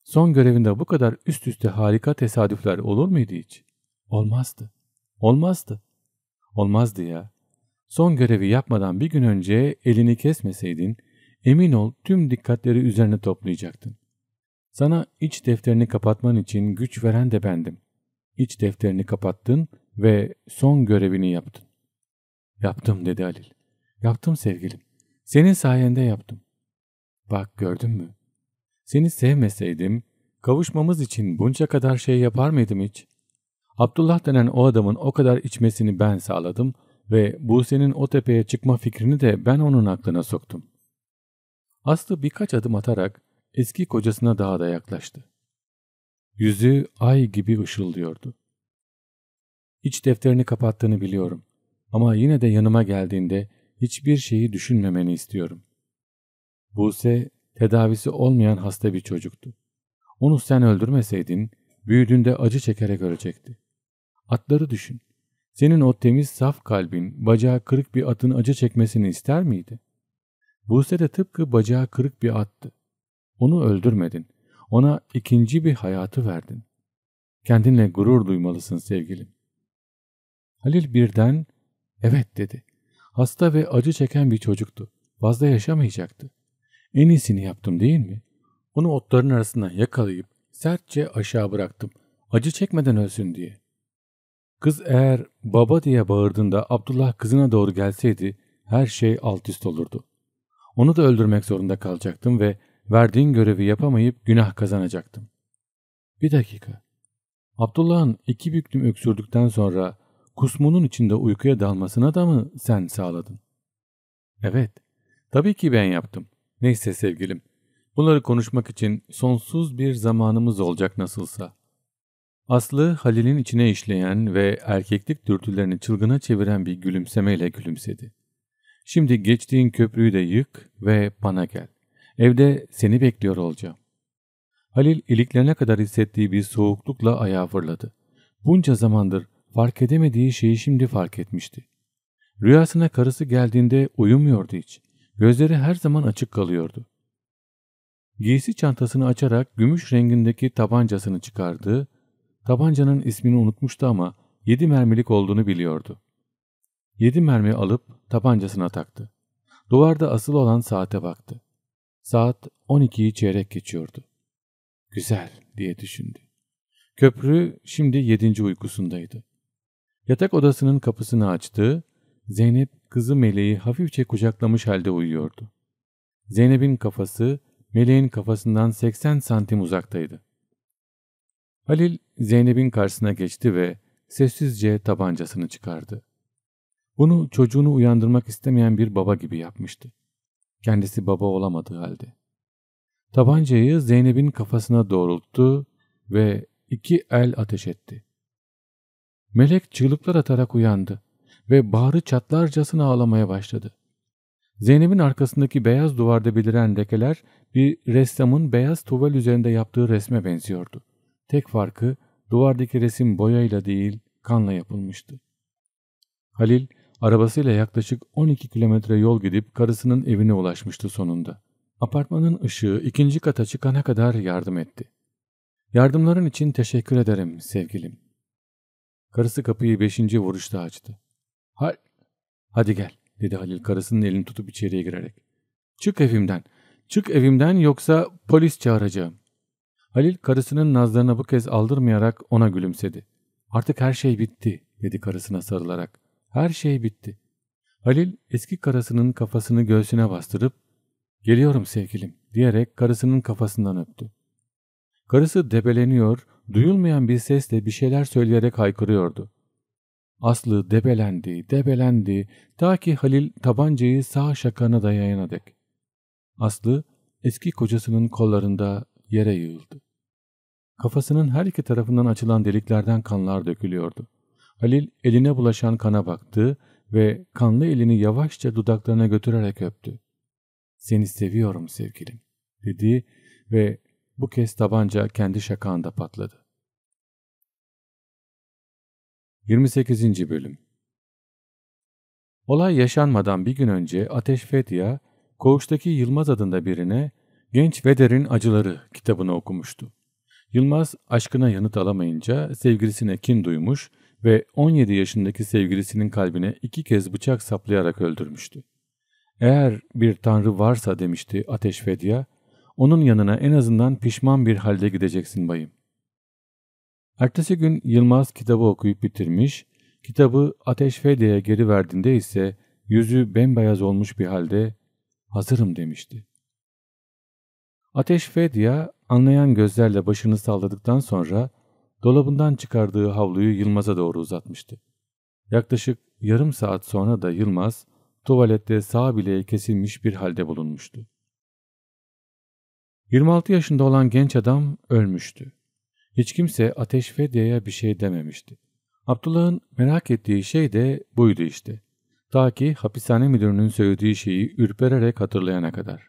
son görevinde bu kadar üst üste harika tesadüfler olur muydu hiç? Olmazdı. Olmazdı. Olmazdı ya. Son görevi yapmadan bir gün önce elini kesmeseydin, emin ol tüm dikkatleri üzerine toplayacaktın. Sana iç defterini kapatman için güç veren de bendim. İç defterini kapattın ve son görevini yaptın." "Yaptım," dedi Halil. "Yaptım sevgilim. Senin sayende yaptım. Bak gördün mü? Seni sevmeseydim, kavuşmamız için bunca kadar şey yapar mıydım hiç? Abdullah denen o adamın o kadar içmesini ben sağladım ve Buse'nin o tepeye çıkma fikrini de ben onun aklına soktum." Aslı birkaç adım atarak eski kocasına daha da yaklaştı. Yüzü ay gibi ışıldıyordu. "İç defterini kapattığını biliyorum ama yine de yanıma geldiğinde hiçbir şeyi düşünmemeni istiyorum. Buse tedavisi olmayan hasta bir çocuktu. Onu sen öldürmeseydin büyüdüğünde acı çekerek ölecekti. Atları düşün. Senin o temiz saf kalbin bacağı kırık bir atın acı çekmesini ister miydi? Buse de tıpkı bacağı kırık bir attı. Onu öldürmedin. Ona ikinci bir hayatı verdin. Kendinle gurur duymalısın sevgilim." Halil birden "evet" dedi. "Hasta ve acı çeken bir çocuktu. Fazla yaşamayacaktı. En iyisini yaptım değil mi? Onu otların arasından yakalayıp sertçe aşağı bıraktım. Acı çekmeden ölsün diye. Kız eğer baba diye bağırdığında Abdullah kızına doğru gelseydi her şey alt üst olurdu. Onu da öldürmek zorunda kalacaktım ve verdiğin görevi yapamayıp günah kazanacaktım." "Bir dakika." Abdullah'ın iki büklüm öksürdükten sonra kusmunun içinde uykuya dalmasına da mı sen sağladın? "Evet, tabii ki ben yaptım. Neyse sevgilim, bunları konuşmak için sonsuz bir zamanımız olacak nasılsa." Aslı, Halil'in içine işleyen ve erkeklik dürtülerini çılgına çeviren bir gülümsemeyle gülümsedi. "Şimdi geçtiğin köprüyü de yık ve bana gel. Evde seni bekliyor olacağım." Halil iliklerine kadar hissettiği bir soğuklukla ayağa fırladı. Bunca zamandır fark edemediği şeyi şimdi fark etmişti. Rüyasına karısı geldiğinde uyumuyordu hiç. Gözleri her zaman açık kalıyordu. Giysi çantasını açarak gümüş rengindeki tabancasını çıkardı. Tabancanın ismini unutmuştu ama yedi mermilik olduğunu biliyordu. Yedi mermi alıp tabancasına taktı. Duvarda asılı olan saate baktı. Saat on ikiyi çeyrek geçiyordu. "Güzel," diye düşündü. Köprü şimdi yedinci uykusundaydı. Yatak odasının kapısını açtı. Zeynep kızı Meleği hafifçe kucaklamış halde uyuyordu. Zeynep'in kafası Meleğin kafasından seksen santim uzaktaydı. Halil Zeynep'in karşısına geçti ve sessizce tabancasını çıkardı. Bunu çocuğunu uyandırmak istemeyen bir baba gibi yapmıştı. Kendisi baba olamadığı halde. Tabancayı Zeynep'in kafasına doğrulttu ve iki el ateş etti. Melek çığlıklar atarak uyandı ve bağrı çatlarcasına ağlamaya başladı. Zeynep'in arkasındaki beyaz duvarda beliren lekeler bir ressamın beyaz tuval üzerinde yaptığı resme benziyordu. Tek farkı duvardaki resim boyayla değil kanla yapılmıştı. Halil arabasıyla yaklaşık on iki kilometre yol gidip karısının evine ulaşmıştı sonunda. Apartmanın ışığı ikinci kata çıkana kadar yardım etti. Yardımların için teşekkür ederim sevgilim. Karısı kapıyı beşinci vuruşta açtı. Hal, hadi gel dedi Halil karısının elini tutup içeriye girerek. Çık evimden, çık evimden yoksa polis çağıracağım. Halil karısının nazlarına bu kez aldırmayarak ona gülümsedi. Artık her şey bitti dedi karısına sarılarak. Her şey bitti. Halil eski karısının kafasını göğsüne bastırıp geliyorum sevgilim diyerek karısının kafasından öptü. Karısı debeleniyor, duyulmayan bir sesle bir şeyler söyleyerek haykırıyordu. Aslı debelendi, debelendi ta ki Halil tabancayı sağ şakana dayayana dek. Aslı eski kocasının kollarında yere yığıldı. Kafasının her iki tarafından açılan deliklerden kanlar dökülüyordu. Halil eline bulaşan kana baktı ve kanlı elini yavaşça dudaklarına götürerek öptü. Seni seviyorum sevgilim dedi ve bu kez tabanca kendi şakağında patladı. yirmi sekizinci bölüm. Olay yaşanmadan bir gün önce Ateş Fedya, koğuştaki Yılmaz adında birine Genç Veder'in Acıları kitabını okumuştu. Yılmaz aşkına yanıt alamayınca sevgilisine kin duymuş ve on yedi yaşındaki sevgilisinin kalbine iki kez bıçak saplayarak öldürmüştü. Eğer bir tanrı varsa demişti Ateş Fedya, onun yanına en azından pişman bir halde gideceksin bayım. Ertesi gün Yılmaz kitabı okuyup bitirmiş, kitabı Ateş Fedya'ya geri verdiğinde ise yüzü bembeyaz olmuş bir halde hazırım demişti. Ateş Fedya anlayan gözlerle başını salladıktan sonra dolabından çıkardığı havluyu Yılmaz'a doğru uzatmıştı. Yaklaşık yarım saat sonra da Yılmaz tuvalette sağ bileği kesilmiş bir halde bulunmuştu. yirmi altı yaşında olan genç adam ölmüştü. Hiç kimse Ateş Fedya'ya bir şey dememişti. Abdullah'ın merak ettiği şey de buydu işte. Ta ki hapishane müdürünün söylediği şeyi ürpererek hatırlayana kadar.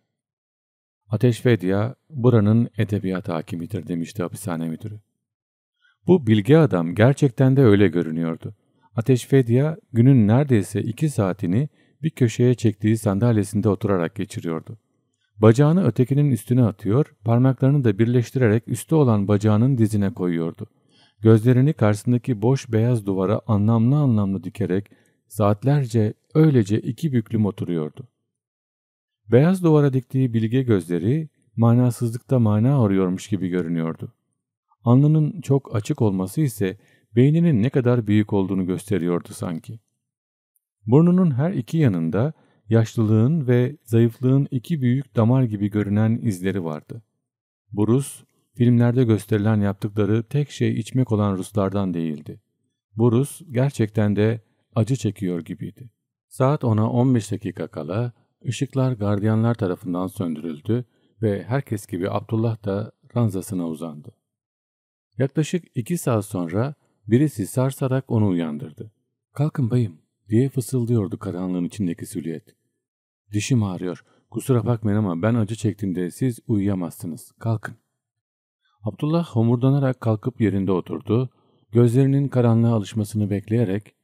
Ateş Fedya buranın edebiyat hakimidir demişti hapishane müdürü. Bu bilge adam gerçekten de öyle görünüyordu. Ateş Fedya günün neredeyse iki saatini bir köşeye çektiği sandalyesinde oturarak geçiriyordu. Bacağını ötekinin üstüne atıyor, parmaklarını da birleştirerek üstü olan bacağının dizine koyuyordu. Gözlerini karşısındaki boş beyaz duvara anlamlı anlamlı dikerek saatlerce öylece iki büklüm oturuyordu. Beyaz duvara diktiği bilge gözleri manasızlıkta mana arıyormuş gibi görünüyordu. Alnının çok açık olması ise beyninin ne kadar büyük olduğunu gösteriyordu sanki. Burnunun her iki yanında yaşlılığın ve zayıflığın iki büyük damar gibi görünen izleri vardı. Bu Rus, filmlerde gösterilen yaptıkları tek şey içmek olan Ruslardan değildi. Bu Rus gerçekten de acı çekiyor gibiydi. Saat ona on beş dakika kala ışıklar gardiyanlar tarafından söndürüldü ve herkes gibi Abdullah da ranzasına uzandı. Yaklaşık iki saat sonra birisi sarsarak onu uyandırdı. "Kalkın bayım," diye fısıldıyordu karanlığın içindeki silüet. "Dişim ağrıyor. Kusura bakmayın ama ben acı çektiğimde siz uyuyamazsınız. Kalkın." Abdullah homurdanarak kalkıp yerinde oturdu. Gözlerinin karanlığa alışmasını bekleyerek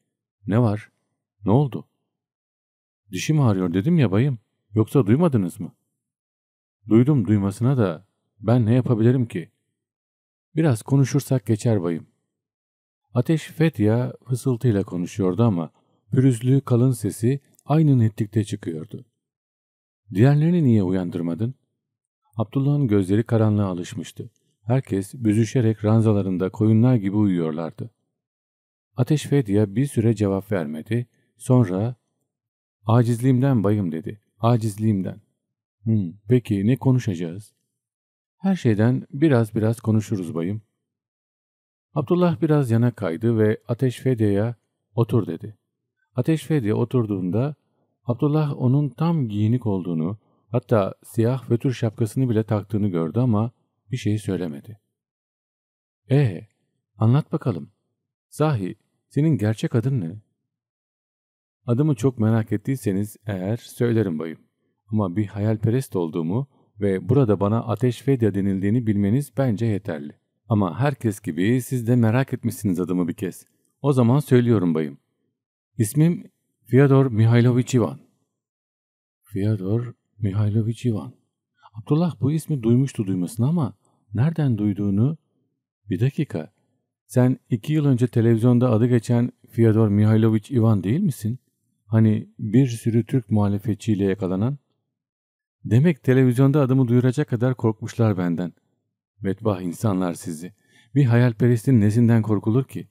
"Ne var? Ne oldu?" "Dişim ağrıyor dedim ya bayım. Yoksa duymadınız mı?" "Duydum duymasına da ben ne yapabilirim ki?" "Biraz konuşursak geçer bayım." Ateş Fedya fısıltıyla konuşuyordu ama pürüzlü kalın sesi aynı netlikte çıkıyordu. "Diğerlerini niye uyandırmadın?" Abdullah'ın gözleri karanlığa alışmıştı. Herkes büzüşerek ranzalarında koyunlar gibi uyuyorlardı. Ateş Fedya bir süre cevap vermedi. Sonra Acizliğimden bayım dedi. Acizliğimden. Hmm, peki ne konuşacağız? Her şeyden biraz biraz konuşuruz bayım. Abdullah biraz yana kaydı ve Ateş Fedya'ya otur dedi. Ateş Fedya oturduğunda Abdullah onun tam giyinik olduğunu, hatta siyah fötür şapkasını bile taktığını gördü ama bir şey söylemedi. Ee, anlat bakalım. Sahi, senin gerçek adın ne? Adımı çok merak ettiyseniz eğer söylerim bayım. Ama bir hayalperest olduğumu ve burada bana Ateş Fedya denildiğini bilmeniz bence yeterli. Ama herkes gibi siz de merak etmişsiniz adımı bir kez. O zaman söylüyorum bayım. İsmim Fyodor Mihailovich Ivan. Fyodor Mihailovich Ivan. Abdullah bu ismi duymuştu duymasına ama nereden duyduğunu... Bir dakika, sen iki yıl önce televizyonda adı geçen Fyodor Mihailovich Ivan değil misin? Hani bir sürü Türk muhalefetçiyle yakalanan? Demek televizyonda adımı duyuracak kadar korkmuşlar benden. Bedbah insanlar sizi. Bir hayalperestin nesinden korkulur ki?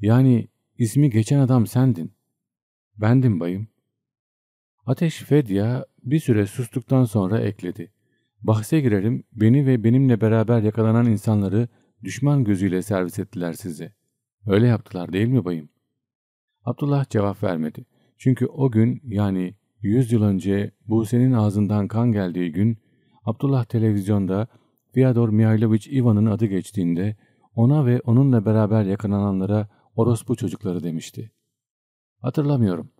Yani ismi geçen adam sendin. Bendim bayım. Ateş Fedya bir süre sustuktan sonra ekledi. Bahse girerim, beni ve benimle beraber yakalanan insanları düşman gözüyle servis ettiler size. Öyle yaptılar değil mi bayım? Abdullah cevap vermedi. Çünkü o gün, yani yüz yıl önce Buse'nin ağzından kan geldiği gün, Abdullah televizyonda Fyodor Mihailovich Ivan'ın adı geçtiğinde ona ve onunla beraber yakalananlara orospu çocukları demişti. Hatırlamıyorum.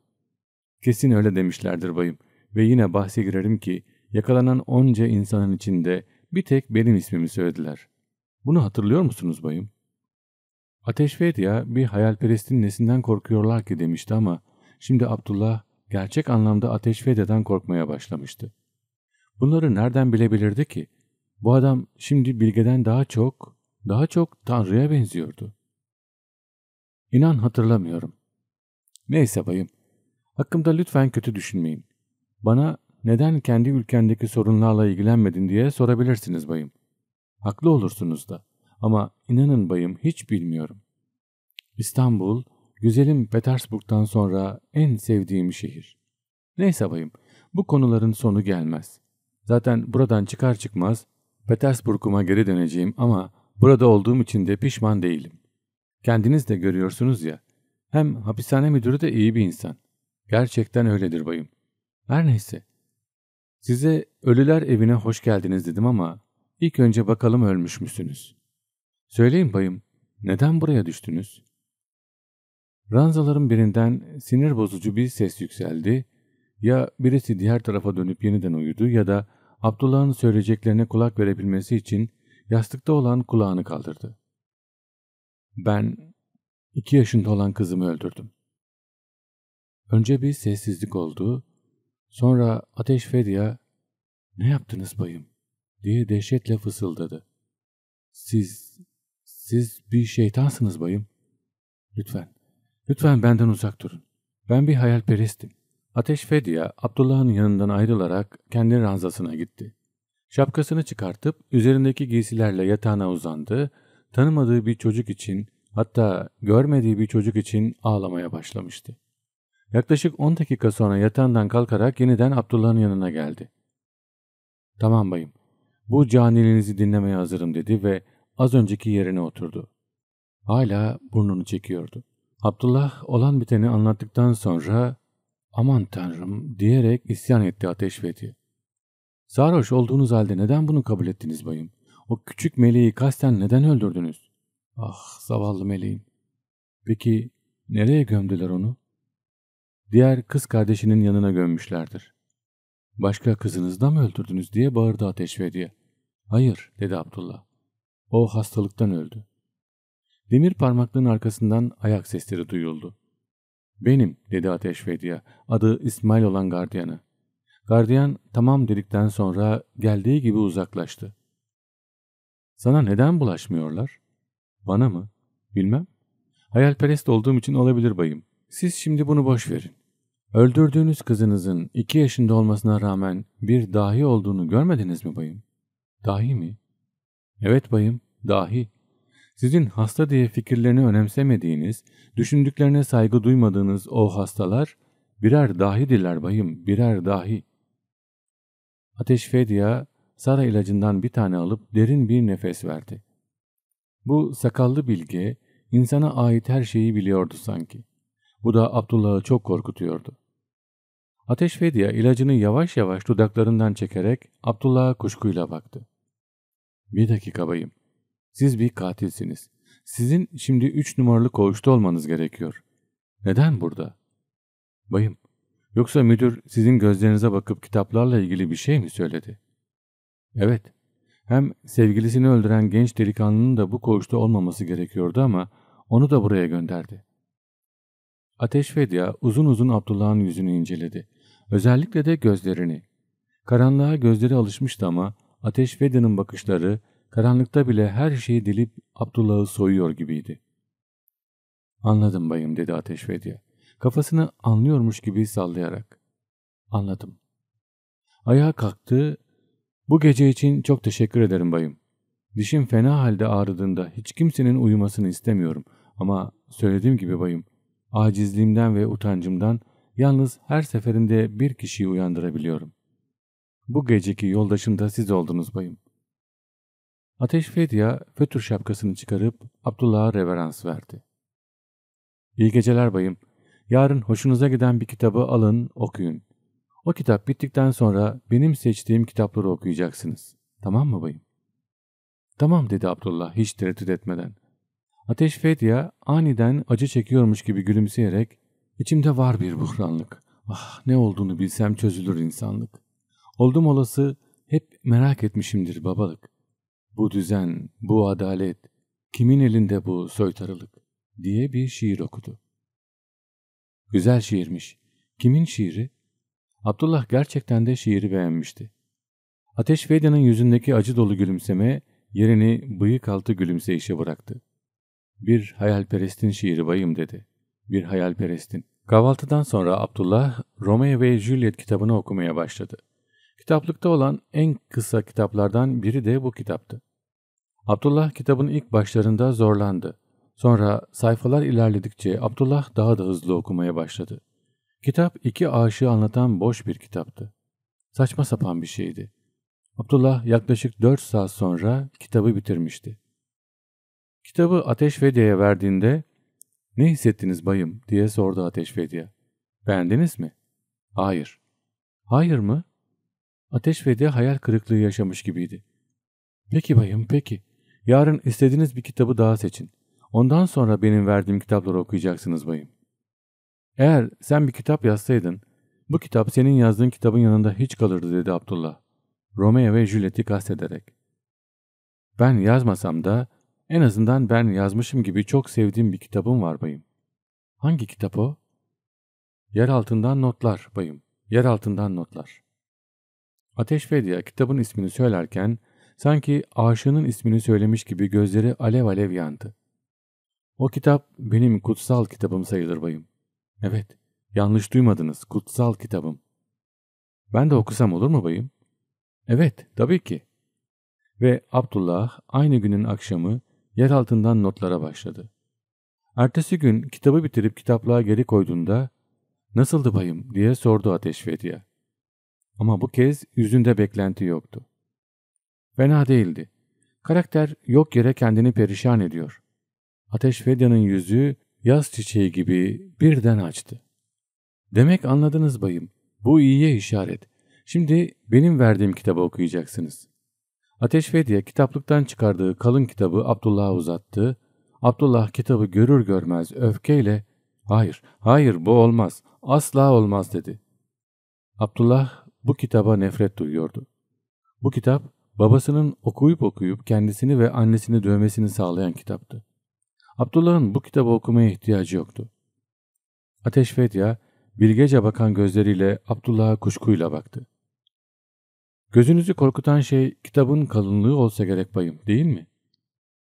Kesin öyle demişlerdir bayım ve yine bahse girerim ki yakalanan onca insanın içinde bir tek benim ismimi söylediler. Bunu hatırlıyor musunuz bayım? Ateş Fedya bir hayalperestin nesinden korkuyorlar ki demişti ama şimdi Abdullah gerçek anlamda Ateş Fedya'dan korkmaya başlamıştı. Bunları nereden bilebilirdi ki? Bu adam şimdi Bilge'den daha çok, daha çok Tanrı'ya benziyordu. İnan hatırlamıyorum. Neyse bayım, hakkımda lütfen kötü düşünmeyin. Bana neden kendi ülkendeki sorunlarla ilgilenmedin diye sorabilirsiniz bayım. Haklı olursunuz da ama inanın bayım hiç bilmiyorum. İstanbul, güzelim Petersburg'dan sonra en sevdiğim şehir. Neyse bayım, bu konuların sonu gelmez. Zaten buradan çıkar çıkmaz Petersburg'uma geri döneceğim ama burada olduğum için de pişman değilim. Kendiniz de görüyorsunuz ya, hem hapishane müdürü de iyi bir insan. Gerçekten öyledir bayım. Her neyse. Size ölüler evine hoş geldiniz dedim ama ilk önce bakalım ölmüş müsünüz? Söyleyin bayım, neden buraya düştünüz? Ranzaların birinden sinir bozucu bir ses yükseldi. Ya birisi diğer tarafa dönüp yeniden uyudu ya da Abdullah'ın söyleyeceklerine kulak verebilmesi için yastıkta olan kulağını kaldırdı. Ben iki yaşında olan kızımı öldürdüm. Önce bir sessizlik oldu. Sonra Ateş Fedya, "Ne yaptınız bayım?" diye dehşetle fısıldadı. "Siz, siz bir şeytansınız bayım. Lütfen, lütfen benden uzak durun. Ben bir hayalperestim." Ateş Fedya, Abdullah'ın yanından ayrılarak kendi ranzasına gitti. Şapkasını çıkartıp üzerindeki giysilerle yatağına uzandı, tanımadığı bir çocuk için, hatta görmediği bir çocuk için ağlamaya başlamıştı. Yaklaşık on dakika sonra yatağından kalkarak yeniden Abdullah'ın yanına geldi. "Tamam bayım, bu caniliğinizi dinlemeye hazırım." dedi ve az önceki yerine oturdu. Hala burnunu çekiyordu. Abdullah olan biteni anlattıktan sonra "Aman tanrım" diyerek isyan etti Ateş Fedya. "Sarhoş olduğunuz halde neden bunu kabul ettiniz bayım? O küçük meleği kasten neden öldürdünüz? Ah zavallı meleğim. Peki nereye gömdüler onu?" "Diğer kız kardeşinin yanına gömmüşlerdir." "Başka kızınızda mı öldürdünüz?" diye bağırdı Ateş Fedya. "Hayır" dedi Abdullah. "O hastalıktan öldü." Demir parmaklığın arkasından ayak sesleri duyuldu. "Benim" dedi Ateş Fedya, adı İsmail olan gardiyana. Gardiyan tamam dedikten sonra geldiği gibi uzaklaştı. "Sana neden bulaşmıyorlar?" "Bana mı? Bilmem. Hayalperest olduğum için olabilir bayım. Siz şimdi bunu boş verin. Öldürdüğünüz kızınızın iki yaşında olmasına rağmen bir dahi olduğunu görmediniz mi bayım?" "Dahi mi?" "Evet bayım, dahi. Sizin hasta diye fikirlerini önemsemediğiniz, düşündüklerine saygı duymadığınız o hastalar birer dahidirler bayım, birer dahi. Ateş Fedya, Sara ilacından bir tane alıp derin bir nefes verdi. Bu sakallı bilge, insana ait her şeyi biliyordu sanki. Bu da Abdullah'ı çok korkutuyordu. Ateş Fedya ilacını yavaş yavaş dudaklarından çekerek Abdullah'a kuşkuyla baktı. Bir dakika bayım, siz bir katilsiniz. Sizin şimdi üç numaralı koğuşta olmanız gerekiyor. Neden burada? Bayım, yoksa müdür sizin gözlerinize bakıp kitaplarla ilgili bir şey mi söyledi? Evet, hem sevgilisini öldüren genç delikanlının da bu koğuşta olmaması gerekiyordu ama onu da buraya gönderdi. Ateş Fedya uzun uzun Abdullah'ın yüzünü inceledi. Özellikle de gözlerini. Karanlığa gözleri alışmıştı ama Ateş Fedya'nın bakışları karanlıkta bile her şeyi delip Abdullah'ı soyuyor gibiydi. Anladım bayım dedi Ateş Fedya. Kafasını anlıyormuş gibi sallayarak. Anladım. Ayağa kalktı. Bu gece için çok teşekkür ederim bayım. Dişim fena halde ağrıdığında hiç kimsenin uyumasını istemiyorum. Ama söylediğim gibi bayım, acizliğimden ve utancımdan yalnız her seferinde bir kişiyi uyandırabiliyorum. Bu geceki yoldaşım da siz oldunuz bayım. Ateş Fedya fötür şapkasını çıkarıp Abdullah'a reverans verdi. İyi geceler bayım. Yarın hoşunuza giden bir kitabı alın, okuyun. O kitap bittikten sonra benim seçtiğim kitapları okuyacaksınız. Tamam mı bayım? Tamam dedi Abdullah hiç tereddüt etmeden. Ateş Fedya aniden acı çekiyormuş gibi gülümseyerek içimde var bir buhranlık. Ah ne olduğunu bilsem çözülür insanlık. Oldum olası hep merak etmişimdir babalık. Bu düzen, bu adalet, kimin elinde bu soytarılık diye bir şiir okudu. Güzel şiirmiş. Kimin şiiri? Abdullah gerçekten de şiiri beğenmişti. Ateş Fedya'nın yüzündeki acı dolu gülümseme yerini bıyık altı gülümseyişe bıraktı. Bir hayalperestin şiiri bayım dedi. Bir hayalperestin. Kahvaltıdan sonra Abdullah Romeo ve Juliet kitabını okumaya başladı. Kitaplıkta olan en kısa kitaplardan biri de bu kitaptı. Abdullah kitabın ilk başlarında zorlandı. Sonra sayfalar ilerledikçe Abdullah daha da hızlı okumaya başladı. Kitap iki aşığı anlatan boş bir kitaptı. Saçma sapan bir şeydi. Abdullah yaklaşık dört saat sonra kitabı bitirmişti. Kitabı Ateş Fedya'ya verdiğinde "Ne hissettiniz bayım?" diye sordu Ateş Fedya. "Beğendiniz mi?" "Hayır." "Hayır mı?" Ateş Fedya hayal kırıklığı yaşamış gibiydi. "Peki bayım, peki. Yarın istediğiniz bir kitabı daha seçin. Ondan sonra benim verdiğim kitapları okuyacaksınız bayım. Eğer sen bir kitap yazsaydın, bu kitap senin yazdığın kitabın yanında hiç kalırdı" dedi Abdullah. Romeo ve Juliet'i kastederek. "Ben yazmasam da en azından ben yazmışım gibi çok sevdiğim bir kitabım var bayım." "Hangi kitap o?" "Yer altından notlar bayım, yer altından notlar." Ateş Fedya kitabın ismini söylerken sanki aşığının ismini söylemiş gibi gözleri alev alev yandı. "O kitap benim kutsal kitabım sayılır bayım." "Evet, yanlış duymadınız, kutsal kitabım." "Ben de okusam olur mu bayım?" "Evet, tabii ki." Ve Abdullah aynı günün akşamı yer altından notlara başladı. Ertesi gün kitabı bitirip kitaplığa geri koyduğunda "Nasıldı bayım?" diye sordu Ateş Fedya. Ama bu kez yüzünde beklenti yoktu. "Fena değildi. Karakter yok yere kendini perişan ediyor." Ateş Fedya'nın yüzü yaz çiçeği gibi birden açtı. "Demek anladınız bayım. Bu iyiye işaret. Şimdi benim verdiğim kitabı okuyacaksınız." Ateş Fedya kitaplıktan çıkardığı kalın kitabı Abdullah'a uzattı. Abdullah kitabı görür görmez öfkeyle "Hayır, hayır bu olmaz, asla olmaz" dedi. Abdullah bu kitaba nefret duyuyordu. Bu kitap babasının okuyup okuyup kendisini ve annesini dövmesini sağlayan kitaptı. Abdullah'ın bu kitabı okumaya ihtiyacı yoktu. Ateş Fedya bilgece bakan gözleriyle Abdullah'a kuşkuyla baktı. "Gözünüzü korkutan şey kitabın kalınlığı olsa gerek bayım, değil mi?"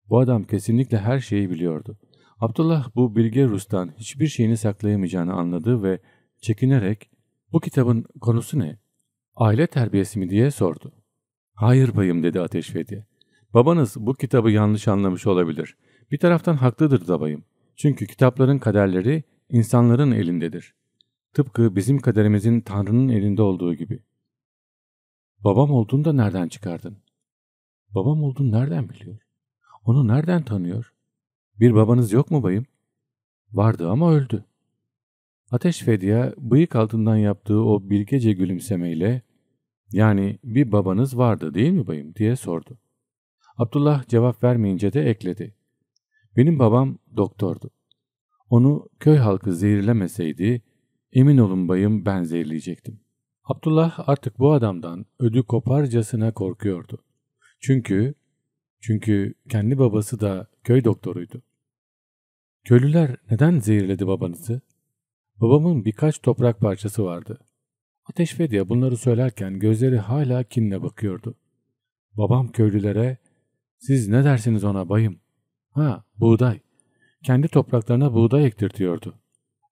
Bu adam kesinlikle her şeyi biliyordu. Abdullah bu bilge Rus'tan hiçbir şeyini saklayamayacağını anladı ve çekinerek "Bu kitabın konusu ne? Aile terbiyesi mi?" diye sordu. "Hayır bayım" dedi Ateş Fedya. "Babanız bu kitabı yanlış anlamış olabilir. Bir taraftan haklıdır da bayım. Çünkü kitapların kaderleri insanların elindedir. Tıpkı bizim kaderimizin Tanrı'nın elinde olduğu gibi. Babam olduğunu da nereden çıkardın? Babam olduğunu nereden biliyor? Onu nereden tanıyor? Bir babanız yok mu bayım? Vardı ama öldü. Ateş Fedya bıyık altından yaptığı o bilgece gülümsemeyle, yani bir babanız vardı değil mi bayım diye sordu. Abdullah cevap vermeyince de ekledi. Benim babam doktordu. Onu köy halkı zehirlemeseydi emin olun bayım ben zehirleyecektim. Abdullah artık bu adamdan ödü koparcasına korkuyordu. Çünkü çünkü kendi babası da köy doktoruydu. Köylüler neden zehirledi babanızı? Babamın birkaç toprak parçası vardı. Ateş Fedya bunları söylerken gözleri hala kinle bakıyordu. Babam köylülere, siz ne dersiniz ona bayım? Ha, buğday. Kendi topraklarına buğday ektirtiyordu.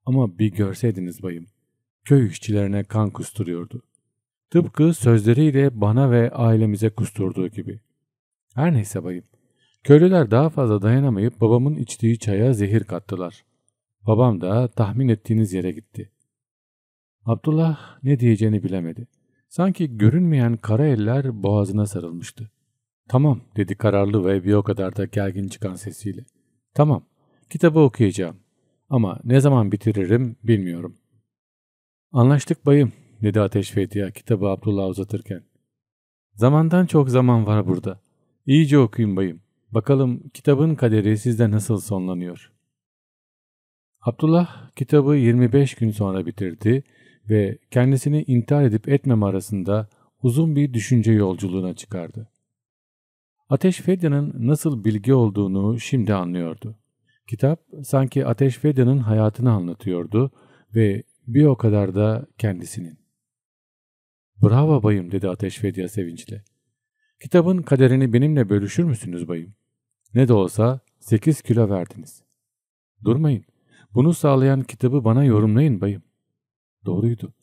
Ama bir görseydiniz bayım, köy işçilerine kan kusturuyordu. Tıpkı sözleriyle bana ve ailemize kusturduğu gibi. Her neyse bayım, köylüler daha fazla dayanamayıp babamın içtiği çaya zehir kattılar. Babam da tahmin ettiğiniz yere gitti. Abdullah ne diyeceğini bilemedi. Sanki görünmeyen kara eller boğazına sarılmıştı. Tamam dedi kararlı ve bir o kadar da gergin çıkan sesiyle. Tamam, kitabı okuyacağım ama ne zaman bitiririm bilmiyorum. Anlaştık bayım dedi Ateş Fedya kitabı Abdullah'a uzatırken. Zamandan çok zaman var burada. İyice okuyun bayım. Bakalım kitabın kaderi sizde nasıl sonlanıyor? Abdullah kitabı yirmi beş gün sonra bitirdi ve kendisini intihar edip etmeme arasında uzun bir düşünce yolculuğuna çıkardı. Ateş Fedya'nın nasıl bilgi olduğunu şimdi anlıyordu. Kitap sanki Ateş Fedya'nın hayatını anlatıyordu ve bir o kadar da kendisinin. Bravo bayım dedi Ateş Fedya sevinçle. Kitabın kaderini benimle bölüşür müsünüz bayım? Ne de olsa sekiz kilo verdiniz. Durmayın. Bunu sağlayan kitabı bana yorumlayın bayım. Doğruydu.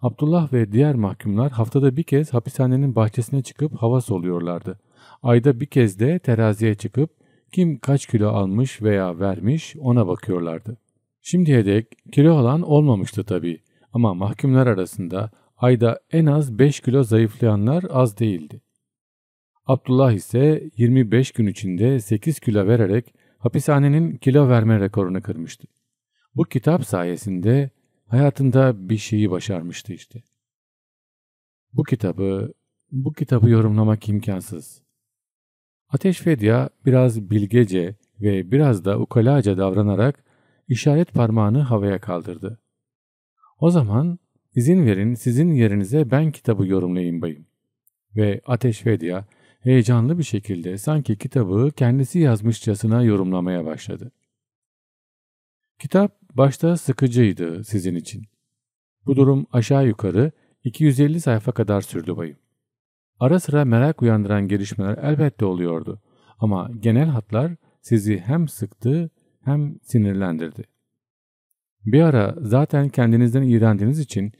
Abdullah ve diğer mahkumlar haftada bir kez hapishanenin bahçesine çıkıp hava soluyorlardı. Ayda bir kez de teraziye çıkıp kim kaç kilo almış veya vermiş ona bakıyorlardı. Şimdiye dek kilo alan olmamıştı tabii ama mahkumlar arasında ayda en az beş kilo zayıflayanlar az değildi. Abdullah ise yirmi beş gün içinde sekiz kilo vererek hapishanenin kilo verme rekorunu kırmıştı. Bu kitap sayesinde hayatında bir şeyi başarmıştı işte. Bu kitabı, bu kitabı yorumlamak imkansız. Ateş Fedya biraz bilgece ve biraz da ukalaca davranarak işaret parmağını havaya kaldırdı. O zaman izin verin sizin yerinize ben kitabı yorumlayayım bayım. Ve Ateş Fedya heyecanlı bir şekilde sanki kitabı kendisi yazmışçasına yorumlamaya başladı. Kitap başta sıkıcıydı sizin için. Bu durum aşağı yukarı iki yüz elli sayfa kadar sürdü bayım. Ara sıra merak uyandıran gelişmeler elbette oluyordu ama genel hatlar sizi hem sıktı hem sinirlendirdi. Bir ara zaten kendinizden iğrendiğiniz için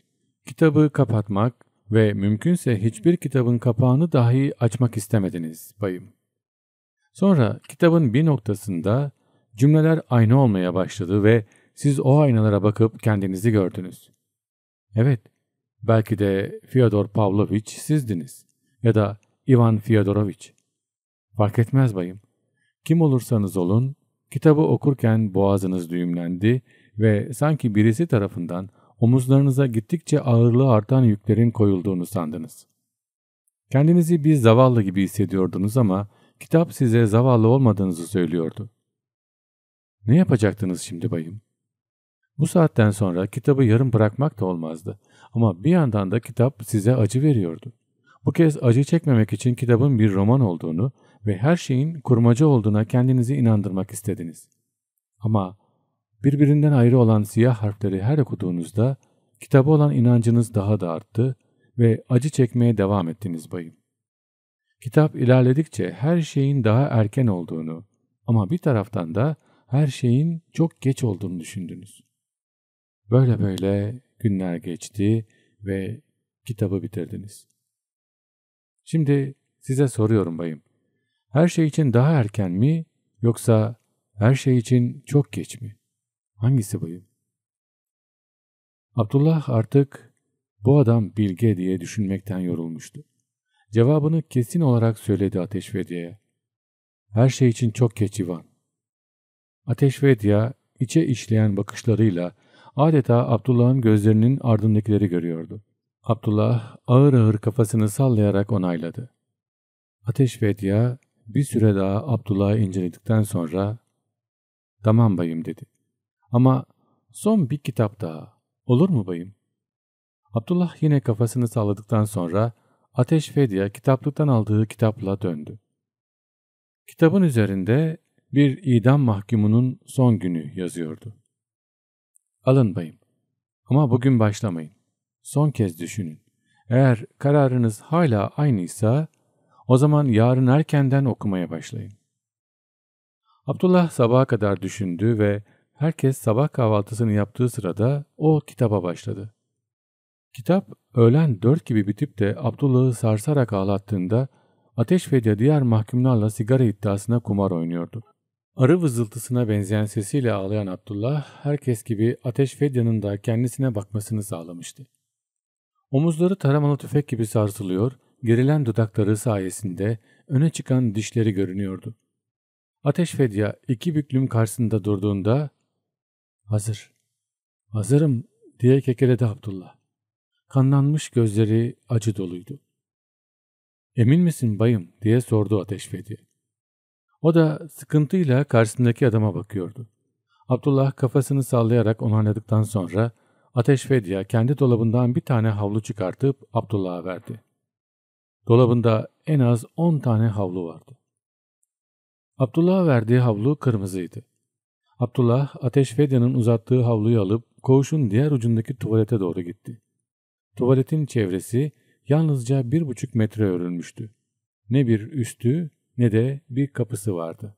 kitabı kapatmak ve mümkünse hiçbir kitabın kapağını dahi açmak istemediniz bayım. Sonra kitabın bir noktasında cümleler ayna olmaya başladı ve siz o aynalara bakıp kendinizi gördünüz. Evet, belki de Fyodor Pavlovich sizdiniz ya da Ivan Fyodorovich. Fark etmez bayım. Kim olursanız olun, kitabı okurken boğazınız düğümlendi ve sanki birisi tarafından omuzlarınıza gittikçe ağırlığı artan yüklerin koyulduğunu sandınız. Kendinizi bir zavallı gibi hissediyordunuz ama kitap size zavallı olmadığınızı söylüyordu. Ne yapacaktınız şimdi bayım? Bu saatten sonra kitabı yarım bırakmak da olmazdı ama bir yandan da kitap size acı veriyordu. Bu kez acı çekmemek için kitabın bir roman olduğunu ve her şeyin kurmaca olduğuna kendinizi inandırmak istediniz. Ama birbirinden ayrı olan siyah harfleri her okuduğunuzda kitaba olan inancınız daha da arttı ve acı çekmeye devam ettiniz bayım. Kitap ilerledikçe her şeyin daha erken olduğunu ama bir taraftan da her şeyin çok geç olduğunu düşündünüz. Böyle böyle günler geçti ve kitabı bitirdiniz. Şimdi size soruyorum bayım. Her şey için daha erken mi yoksa her şey için çok geç mi? Hangisi bayım? Abdullah artık bu adam bilge diye düşünmekten yorulmuştu. Cevabını kesin olarak söyledi Ateş Fedya'ya. Her şey için çok geç İvan. Ateş Fedya içe işleyen bakışlarıyla adeta Abdullah'ın gözlerinin ardındakileri görüyordu. Abdullah ağır ağır kafasını sallayarak onayladı. Ateş Fedya bir süre daha Abdullah'ı inceledikten sonra "Tamam bayım" dedi. "Ama son bir kitap daha. Olur mu bayım?" Abdullah yine kafasını salladıktan sonra Ateş Fedya kitaplıktan aldığı kitapla döndü. Kitabın üzerinde bir idam mahkumunun son günü yazıyordu. "Alın bayım. Ama bugün başlamayın. Son kez düşünün. Eğer kararınız hala aynıysa o zaman yarın erkenden okumaya başlayın." Abdullah sabaha kadar düşündü ve herkes sabah kahvaltısını yaptığı sırada o kitaba başladı. Kitap öğlen dört gibi bitip de Abdullah'ı sarsarak ağlattığında Ateş Fedya diğer mahkumlarla sigara iddiasına kumar oynuyordu. Arı vızıltısına benzeyen sesiyle ağlayan Abdullah herkes gibi Ateş Fedya'nın da kendisine bakmasını sağlamıştı. Omuzları taramalı tüfek gibi sarsılıyor, gerilen dudakları sayesinde öne çıkan dişleri görünüyordu. Ateş Fedya iki büklüm karşısında durduğunda "Hazır, hazırım" diye kekeledi Abdullah. Kanlanmış gözleri acı doluydu. "Emin misin bayım?" diye sordu Ateş Fedya. O da sıkıntıyla karşısındaki adama bakıyordu. Abdullah kafasını sallayarak onayladıktan sonra Ateş Fedya kendi dolabından bir tane havlu çıkartıp Abdullah'a verdi. Dolabında en az on tane havlu vardı. Abdullah'a verdiği havlu kırmızıydı. Abdullah Ateş Fedya'nın uzattığı havluyu alıp koğuşun diğer ucundaki tuvalete doğru gitti. Tuvaletin çevresi yalnızca bir buçuk metre örülmüştü. Ne bir üstü ne de bir kapısı vardı.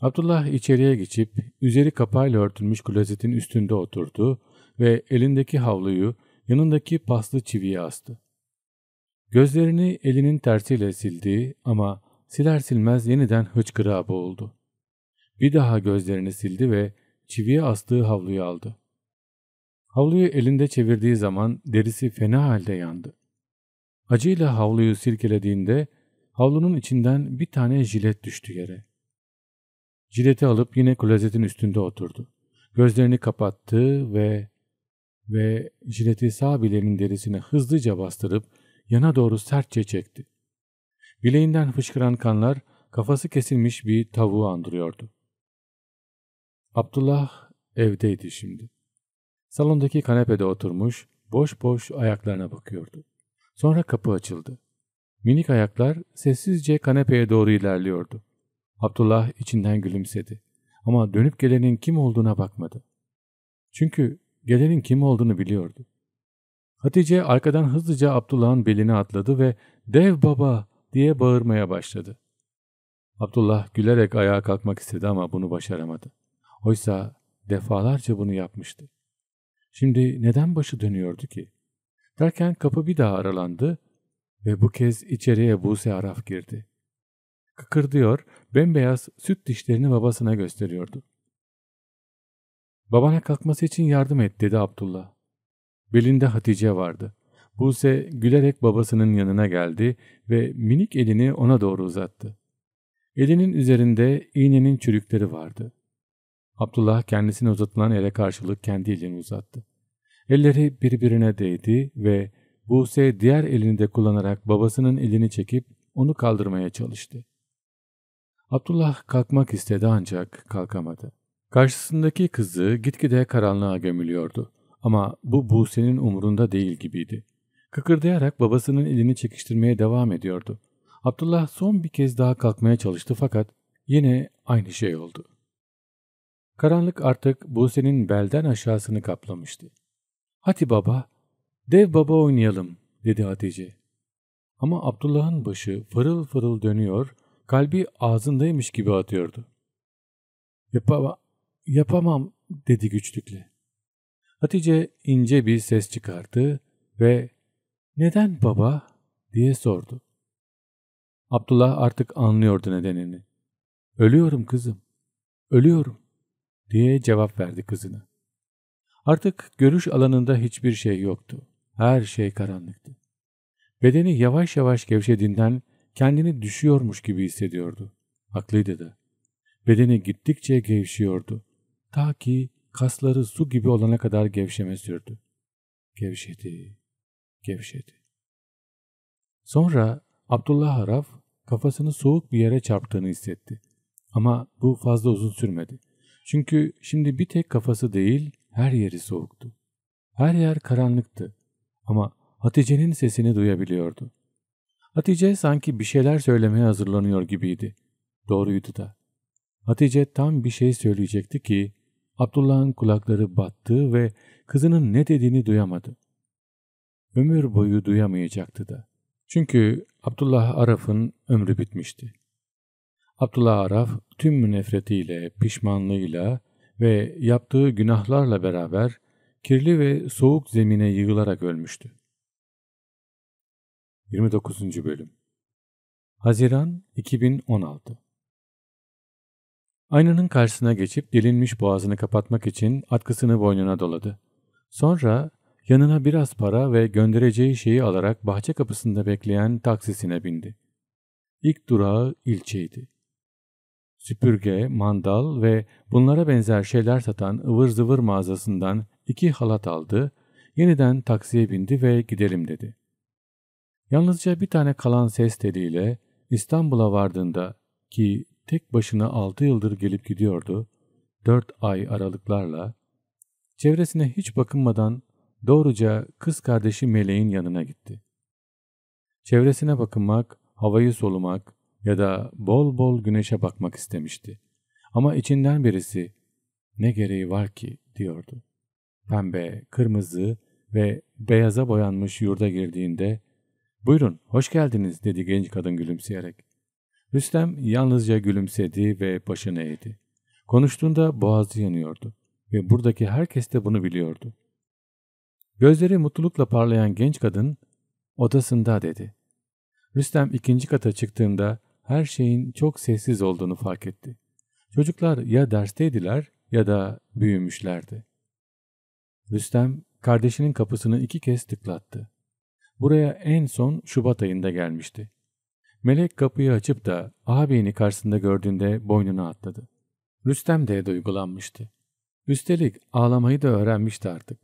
Abdullah içeriye geçip üzeri kapağıyla örtülmüş klozetin üstünde oturdu ve elindeki havluyu yanındaki paslı çiviye astı. Gözlerini elinin tersiyle sildi ama siler silmez yeniden hıçkırığa boğuldu. Bir daha gözlerini sildi ve çiviye astığı havluyu aldı. Havluyu elinde çevirdiği zaman derisi fena halde yandı. Acıyla havluyu silkelediğinde havlunun içinden bir tane jilet düştü yere. Jileti alıp yine klozetin üstünde oturdu. Gözlerini kapattı ve ve jileti sağ bileğinin derisine hızlıca bastırıp yana doğru sertçe çekti. Bileğinden fışkıran kanlar kafası kesilmiş bir tavuğu andırıyordu. Abdullah evdeydi şimdi. Salondaki kanepede oturmuş, boş boş ayaklarına bakıyordu. Sonra kapı açıldı. Minik ayaklar sessizce kanepeye doğru ilerliyordu. Abdullah içinden gülümsedi. Ama dönüp gelenin kim olduğuna bakmadı. Çünkü gelenin kim olduğunu biliyordu. Hatice arkadan hızlıca Abdullah'ın beline atladı ve "Dev baba!" diye bağırmaya başladı. Abdullah gülerek ayağa kalkmak istedi ama bunu başaramadı. Oysa defalarca bunu yapmıştı. Şimdi neden başı dönüyordu ki? Derken kapı bir daha aralandı ve bu kez içeriye Buse Araf girdi. Kıkırdıyor, bembeyaz süt dişlerini babasına gösteriyordu. "Babana kalkması için yardım et" dedi Abdullah. Belinde Hatice vardı. Buse gülerek babasının yanına geldi ve minik elini ona doğru uzattı. Elinin üzerinde iğnenin çürükleri vardı. Abdullah kendisine uzatılan ele karşılık kendi elini uzattı. Elleri birbirine değdi ve Buse diğer elini de kullanarak babasının elini çekip onu kaldırmaya çalıştı. Abdullah kalkmak istedi ancak kalkamadı. Karşısındaki kızı gitgide karanlığa gömülüyordu ama bu Buse'nin umurunda değil gibiydi. Kıkırdayarak babasının elini çekiştirmeye devam ediyordu. Abdullah son bir kez daha kalkmaya çalıştı fakat yine aynı şey oldu. Karanlık artık Buse'nin belden aşağısını kaplamıştı. "Hadi baba, dev baba oynayalım" dedi Hatice. Ama Abdullah'ın başı fırıl fırıl dönüyor, kalbi ağzındaymış gibi atıyordu. "Yapama, yapamam" dedi güçlükle. Hatice ince bir ses çıkardı ve "Neden baba?" diye sordu. Abdullah artık anlıyordu nedenini. "Ölüyorum kızım, ölüyorum" diye cevap verdi kızına. Artık görüş alanında hiçbir şey yoktu. Her şey karanlıktı. Bedeni yavaş yavaş gevşediğinden kendini düşüyormuş gibi hissediyordu. Haklıydı da. Bedeni gittikçe gevşiyordu. Ta ki kasları su gibi olana kadar gevşeme sürdü. Gevşedi, gevşedi. Sonra Abdullah Araf kafasını soğuk bir yere çarptığını hissetti. Ama bu fazla uzun sürmedi. Çünkü şimdi bir tek kafası değil, her yeri soğuktu. Her yer karanlıktı. Ama Hatice'nin sesini duyabiliyordu. Hatice sanki bir şeyler söylemeye hazırlanıyor gibiydi. Doğruydu da. Hatice tam bir şey söyleyecekti ki Abdullah'ın kulakları battı ve kızının ne dediğini duyamadı. Ömür boyu duyamayacaktı da. Çünkü Abdullah Araf'ın ömrü bitmişti. Abdullah Araf tüm nefretiyle, pişmanlığıyla ve yaptığı günahlarla beraber kirli ve soğuk zemine yığılarak ölmüştü. yirmi dokuzuncu Bölüm Haziran iki bin on altı. Aynanın karşısına geçip delinmiş boğazını kapatmak için atkısını boynuna doladı. Sonra yanına biraz para ve göndereceği şeyi alarak bahçe kapısında bekleyen taksisine bindi. İlk durağı ilçeydi. Süpürge, mandal ve bunlara benzer şeyler satan ıvır zıvır mağazasından iki halat aldı, yeniden taksiye bindi ve gidelim dedi. Yalnızca bir tane kalan ses teliyle İstanbul'a vardığında ki tek başına altı yıldır gelip gidiyordu, dört ay aralıklarla, çevresine hiç bakınmadan doğruca kız kardeşi Melek'in yanına gitti. Çevresine bakınmak, havayı solumak ya da bol bol güneşe bakmak istemişti. Ama içinden birisi ne gereği var ki diyordu. Pembe, kırmızı ve beyaza boyanmış yurda girdiğinde "Buyurun, hoş geldiniz" dedi genç kadın gülümseyerek. Rüstem yalnızca gülümsedi ve başını eğdi. Konuştuğunda boğazı yanıyordu ve buradaki herkes de bunu biliyordu. Gözleri mutlulukla parlayan genç kadın "Odasında" dedi. Rüstem ikinci kata çıktığında her şeyin çok sessiz olduğunu fark etti. Çocuklar ya dersteydiler ya da büyümüşlerdi. Rüstem kardeşinin kapısını iki kez tıklattı. Buraya en son Şubat ayında gelmişti. Melek kapıyı açıp da ağabeyini karşısında gördüğünde boynuna atladı. Rüstem de duygulanmıştı. Üstelik ağlamayı da öğrenmişti artık.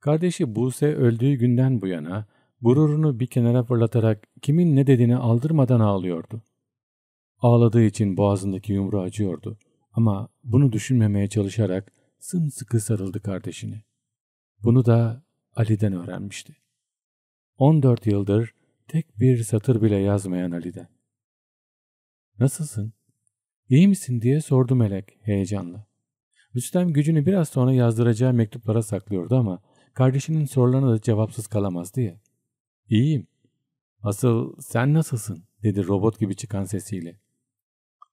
Kardeşi Buse öldüğü günden bu yana gururunu bir kenara fırlatarak kimin ne dediğini aldırmadan ağlıyordu. Ağladığı için boğazındaki yumru acıyordu ama bunu düşünmemeye çalışarak sımsıkı sarıldı kardeşini. Bunu da Ali'den öğrenmişti. on dört yıldır tek bir satır bile yazmayan Ali'den. "Nasılsın? İyi misin?" diye sordu Melek heyecanla. Rüstem gücünü biraz sonra yazdıracağı mektuplara saklıyordu ama kardeşinin sorularına da cevapsız kalamazdı ya. "İyiyim. Asıl sen nasılsın?" dedi robot gibi çıkan sesiyle.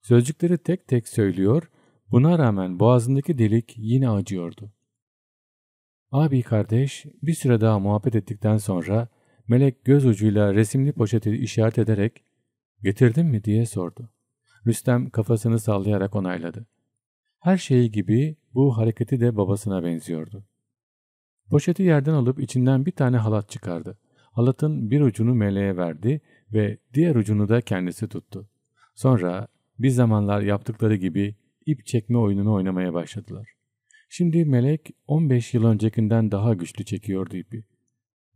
Sözcükleri tek tek söylüyor, buna rağmen boğazındaki delik yine acıyordu. Abi kardeş bir süre daha muhabbet ettikten sonra Melek göz ucuyla resimli poşeti işaret ederek "Getirdin mi?" diye sordu. Rüstem kafasını sallayarak onayladı. Her şeyi gibi bu hareketi de babasına benziyordu. Poşeti yerden alıp içinden bir tane halat çıkardı. Halatın bir ucunu Melek'e verdi ve diğer ucunu da kendisi tuttu. Sonra bir zamanlar yaptıkları gibi ip çekme oyununu oynamaya başladılar. Şimdi Melek on beş yıl öncekinden daha güçlü çekiyordu ipi.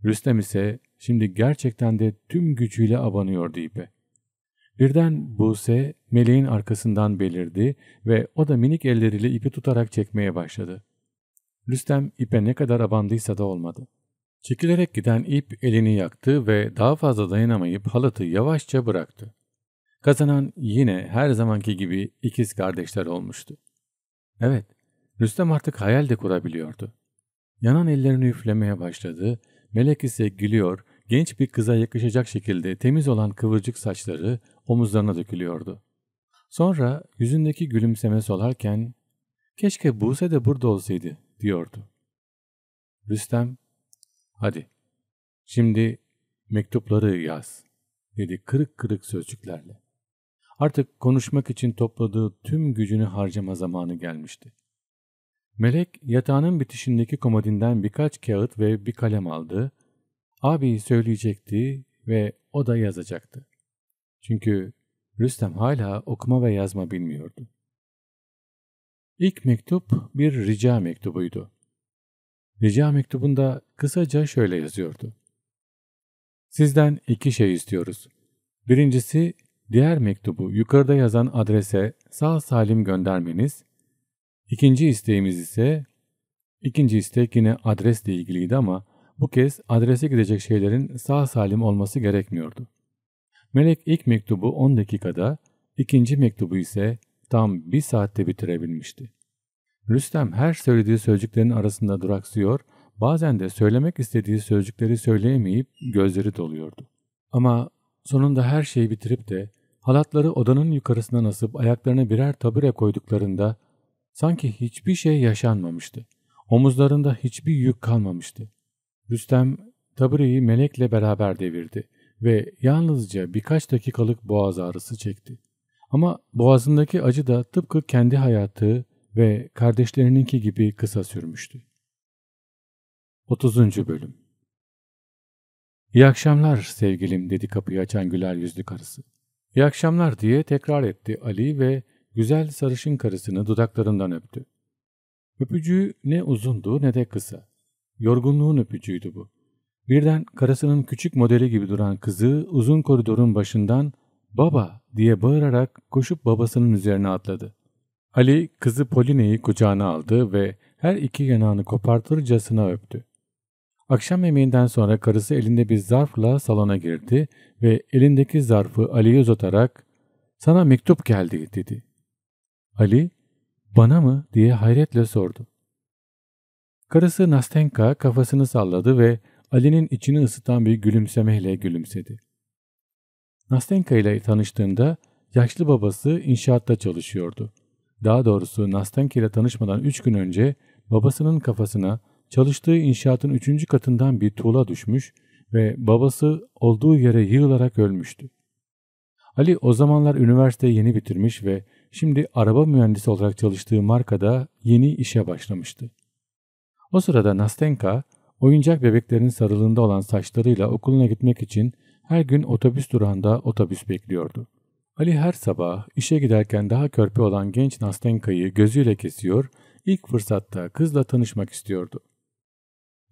Rüstem ise şimdi gerçekten de tüm gücüyle abanıyordu ipe. Birden Buse Melek'in arkasından belirdi ve o da minik elleriyle ipi tutarak çekmeye başladı. Rüstem ipe ne kadar abandıysa da olmadı. Çekilerek giden ip elini yaktı ve daha fazla dayanamayıp halatı yavaşça bıraktı. Kazanan yine her zamanki gibi ikiz kardeşler olmuştu. Evet, Rüstem artık hayal de kurabiliyordu. Yanan ellerini üflemeye başladı, Melek ise gülüyor, genç bir kıza yakışacak şekilde temiz olan kıvırcık saçları omuzlarına dökülüyordu. Sonra yüzündeki gülümseme solarken "Keşke Buse de burada olsaydı" diyordu. Rüstem "Hadi, şimdi mektupları yaz" dedi kırık kırık sözcüklerle. Artık konuşmak için topladığı tüm gücünü harcama zamanı gelmişti. Melek yatağının bitişindeki komodinden birkaç kağıt ve bir kalem aldı. Abi söyleyecekti ve o da yazacaktı. Çünkü Rüstem hala okuma ve yazma bilmiyordu. İlk mektup bir rica mektubuydu. Rica mektubunda kısaca şöyle yazıyordu. Sizden iki şey istiyoruz. Birincisi, diğer mektubu yukarıda yazan adrese sağ salim göndermeniz. İkinci isteğimiz ise, ikinci istek yine adresle ilgiliydi ama bu kez adrese gidecek şeylerin sağ salim olması gerekmiyordu. Melek ilk mektubu on dakikada, ikinci mektubu ise tam bir saatte bitirebilmişti. Rüstem her söylediği sözcüklerin arasında duraksıyor, bazen de söylemek istediği sözcükleri söyleyemeyip gözleri doluyordu. Ama sonunda her şeyi bitirip de halatları odanın yukarısına asıp ayaklarına birer tabure koyduklarında sanki hiçbir şey yaşanmamıştı. Omuzlarında hiçbir yük kalmamıştı. Rüstem tabureyi Melek'le beraber devirdi ve yalnızca birkaç dakikalık boğaz ağrısı çekti. Ama boğazındaki acı da tıpkı kendi hayatı ve kardeşlerininki gibi kısa sürmüştü. otuzuncu bölüm. İyi akşamlar sevgilim dedi kapıyı açan güler yüzlü karısı. İyi akşamlar diye tekrar etti Ali ve güzel sarışın karısını dudaklarından öptü. Öpücüğü ne uzundu ne de kısa. Yorgunluğun öpücüğüydü bu. Birden karısının küçük modeli gibi duran kızı uzun koridorun başından "Baba!" diye bağırarak koşup babasının üzerine atladı. Ali kızı Polina'yı kucağına aldı ve her iki yanağını kopartırcasına öptü. Akşam yemeğinden sonra karısı elinde bir zarfla salona girdi ve elindeki zarfı Ali'ye uzatarak "Sana mektup geldi" dedi. Ali "Bana mı?" diye hayretle sordu. Karısı Nastenka kafasını salladı ve Ali'nin içini ısıtan bir gülümsemeyle gülümsedi. Nastenka ile tanıştığında yaşlı babası inşaatta çalışıyordu. Daha doğrusu Nastenka ile tanışmadan üç gün önce babasının kafasına çalıştığı inşaatın üçüncü katından bir tuğla düşmüş ve babası olduğu yere yığılarak ölmüştü. Ali o zamanlar üniversiteyi yeni bitirmiş ve şimdi araba mühendisi olarak çalıştığı markada yeni işe başlamıştı. O sırada Nastenka, oyuncak bebeklerin sarılığında olan saçlarıyla okuluna gitmek için her gün otobüs durağında otobüs bekliyordu. Ali her sabah işe giderken daha körpe olan genç Nastenka'yı gözüyle kesiyor, ilk fırsatta kızla tanışmak istiyordu.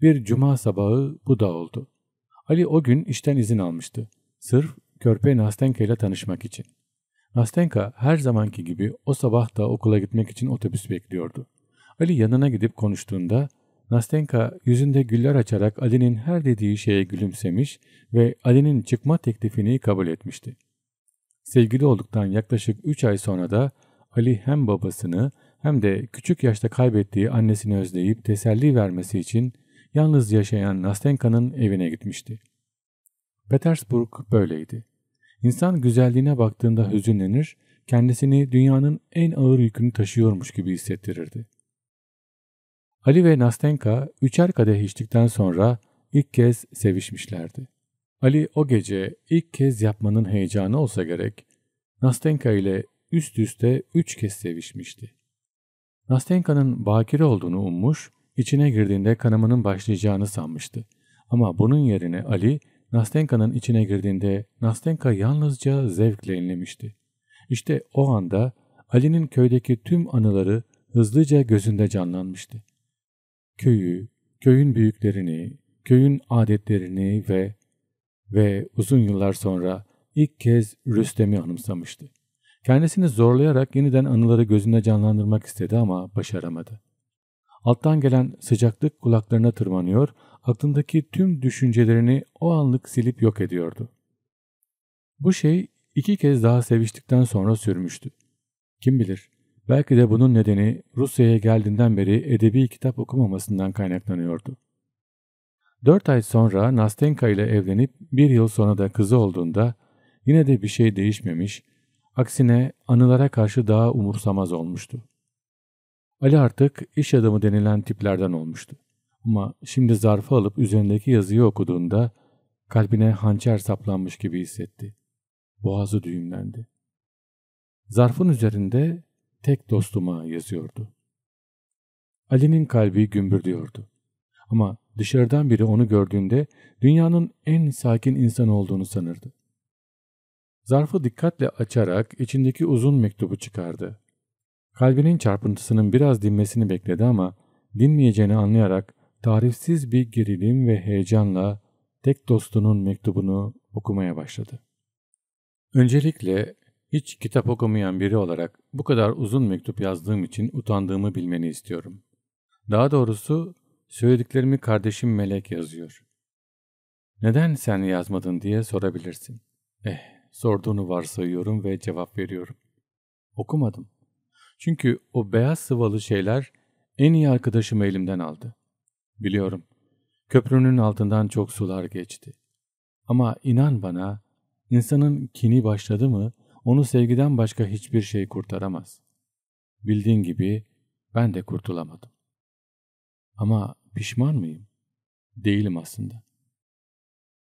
Bir cuma sabahı bu da oldu. Ali o gün işten izin almıştı. Sırf körpe Nastenka ile tanışmak için. Nastenka her zamanki gibi o sabah da okula gitmek için otobüs bekliyordu. Ali yanına gidip konuştuğunda Nastenka yüzünde güller açarak Ali'nin her dediği şeye gülümsemiş ve Ali'nin çıkma teklifini kabul etmişti. Sevgili olduktan yaklaşık üç ay sonra da Ali hem babasını hem de küçük yaşta kaybettiği annesini özleyip teselli vermesi için yalnız yaşayan Nastenka'nın evine gitmişti. Petersburg böyleydi. İnsan güzelliğine baktığında hüzünlenir, kendisini dünyanın en ağır yükünü taşıyormuş gibi hissettirirdi. Ali ve Nastenka üçer kadeh içtikten sonra ilk kez sevişmişlerdi. Ali o gece ilk kez yapmanın heyecanı olsa gerek, Nastenka ile üst üste üç kez sevişmişti. Nastenka'nın bakire olduğunu ummuş, içine girdiğinde kanamanın başlayacağını sanmıştı. Ama bunun yerine Ali, Nastenka'nın içine girdiğinde Nastenka yalnızca zevkle inlemişti. İşte o anda Ali'nin köydeki tüm anıları hızlıca gözünde canlanmıştı. Köyü, köyün büyüklerini, köyün adetlerini ve ve uzun yıllar sonra ilk kez Rüstem'i anımsamıştı. Kendisini zorlayarak yeniden anıları gözünde canlandırmak istedi ama başaramadı. Alttan gelen sıcaklık kulaklarına tırmanıyor, aklındaki tüm düşüncelerini o anlık silip yok ediyordu. Bu şey iki kez daha seviştikten sonra sürmüştü. Kim bilir, belki de bunun nedeni Rusya'ya geldiğinden beri edebi kitap okumamasından kaynaklanıyordu. Dört ay sonra Nastenka ile evlenip bir yıl sonra da kızı olduğunda yine de bir şey değişmemiş, aksine anılara karşı daha umursamaz olmuştu. Ali artık iş adamı denilen tiplerden olmuştu. Ama şimdi zarfı alıp üzerindeki yazıyı okuduğunda kalbine hançer saplanmış gibi hissetti. Boğazı düğümlendi. Zarfın üzerinde tek dostuma yazıyordu. Ali'nin kalbi gümbürdüyordu. Ama dışarıdan biri onu gördüğünde dünyanın en sakin insan olduğunu sanırdı. Zarfı dikkatle açarak içindeki uzun mektubu çıkardı. Kalbinin çarpıntısının biraz dinmesini bekledi ama dinmeyeceğini anlayarak tarifsiz bir gerilim ve heyecanla tek dostunun mektubunu okumaya başladı. Öncelikle hiç kitap okumayan biri olarak bu kadar uzun mektup yazdığım için utandığımı bilmeni istiyorum. Daha doğrusu söylediklerimi kardeşim Melek yazıyor. Neden sen yazmadın diye sorabilirsin. Eh, sorduğunu varsayıyorum ve cevap veriyorum. Okumadım. Çünkü o beyaz sıvalı şeyler en iyi arkadaşımı elimden aldı. Biliyorum, köprünün altından çok sular geçti. Ama inan bana, insanın kini başladı mı onu sevgiden başka hiçbir şey kurtaramaz. Bildiğin gibi ben de kurtulamadım. Ama pişman mıyım? Değilim aslında.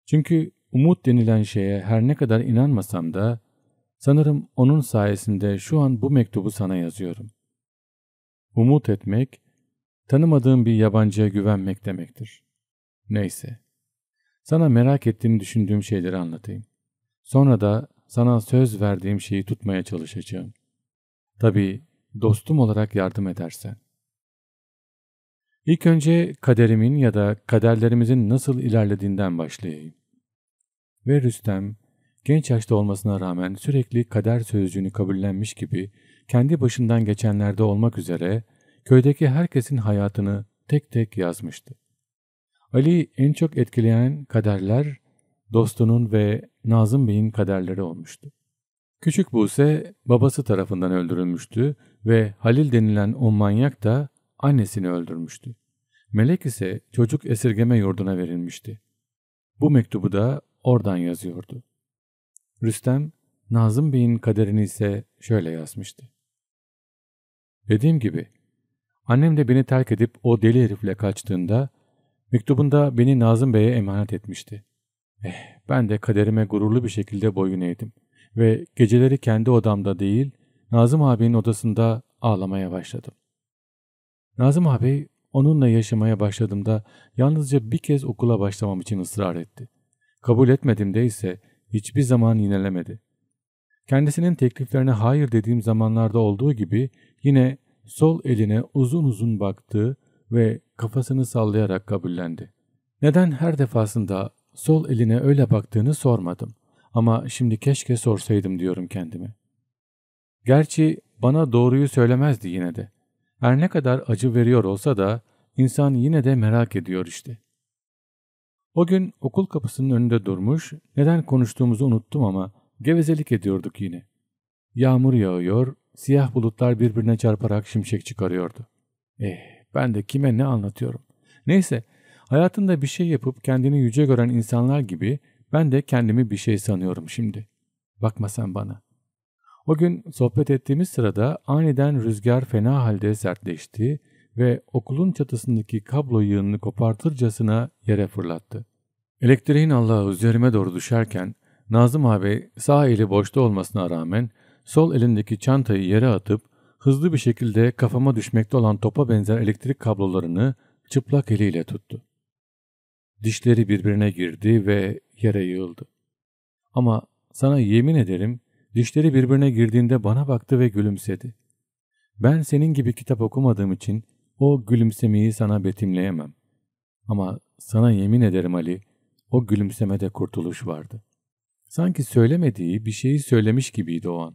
Çünkü umut denilen şeye her ne kadar inanmasam da sanırım onun sayesinde şu an bu mektubu sana yazıyorum. Umut etmek, tanımadığım bir yabancıya güvenmek demektir. Neyse, sana merak ettiğini düşündüğüm şeyleri anlatayım. Sonra da sana söz verdiğim şeyi tutmaya çalışacağım. Tabii dostum olarak yardım edersen. İlk önce kaderimin ya da kaderlerimizin nasıl ilerlediğinden başlayayım. Ve Rüstem, genç yaşta olmasına rağmen sürekli kader sözcüğünü kabullenmiş gibi kendi başından geçenlerde olmak üzere köydeki herkesin hayatını tek tek yazmıştı. Ali'yi en çok etkileyen kaderler dostunun ve Nazım Bey'in kaderleri olmuştu. Küçük Buse babası tarafından öldürülmüştü ve Halil denilen o manyak da annesini öldürmüştü. Melek ise çocuk esirgeme yurduna verilmişti. Bu mektubu da oradan yazıyordu. Rüstem, Nazım Bey'in kaderini ise şöyle yazmıştı. Dediğim gibi, annem de beni terk edip o deli herifle kaçtığında mektubunda beni Nazım Bey'e emanet etmişti. Eh, ben de kaderime gururlu bir şekilde boyun eğdim ve geceleri kendi odamda değil Nazım abinin odasında ağlamaya başladım. Nazım abi onunla yaşamaya başladığımda yalnızca bir kez okula başlamam için ısrar etti. Kabul etmediğimde ise hiçbir zaman yinelemedi. Kendisinin tekliflerine hayır dediğim zamanlarda olduğu gibi yine sol eline uzun uzun baktı ve kafasını sallayarak kabullendi. Neden her defasında sol eline öyle baktığını sormadım ama şimdi keşke sorsaydım diyorum kendime. Gerçi bana doğruyu söylemezdi yine de. Her ne kadar acı veriyor olsa da insan yine de merak ediyor işte. O gün okul kapısının önünde durmuş, neden konuştuğumuzu unuttum ama gevezelik ediyorduk yine. Yağmur yağıyor, siyah bulutlar birbirine çarparak şimşek çıkarıyordu. Eh, ben de kime ne anlatıyorum. Neyse, hayatında bir şey yapıp kendini yüce gören insanlar gibi ben de kendimi bir şey sanıyorum şimdi. Bakma sen bana. O gün sohbet ettiğimiz sırada aniden rüzgar fena halde sertleşti ve okulun çatısındaki kablo yığınını kopartırcasına yere fırlattı. Elektriğin Allah'ı üzerime doğru düşerken Nazım abi sağ eli boşta olmasına rağmen sol elindeki çantayı yere atıp hızlı bir şekilde kafama düşmekte olan topa benzer elektrik kablolarını çıplak eliyle tuttu. Dişleri birbirine girdi ve yere yığıldı. Ama sana yemin ederim dişleri birbirine girdiğinde bana baktı ve gülümsedi. Ben senin gibi kitap okumadığım için o gülümsemeyi sana betimleyemem. Ama sana yemin ederim Ali, o gülümsemede kurtuluş vardı. Sanki söylemediği bir şeyi söylemiş gibiydi o an.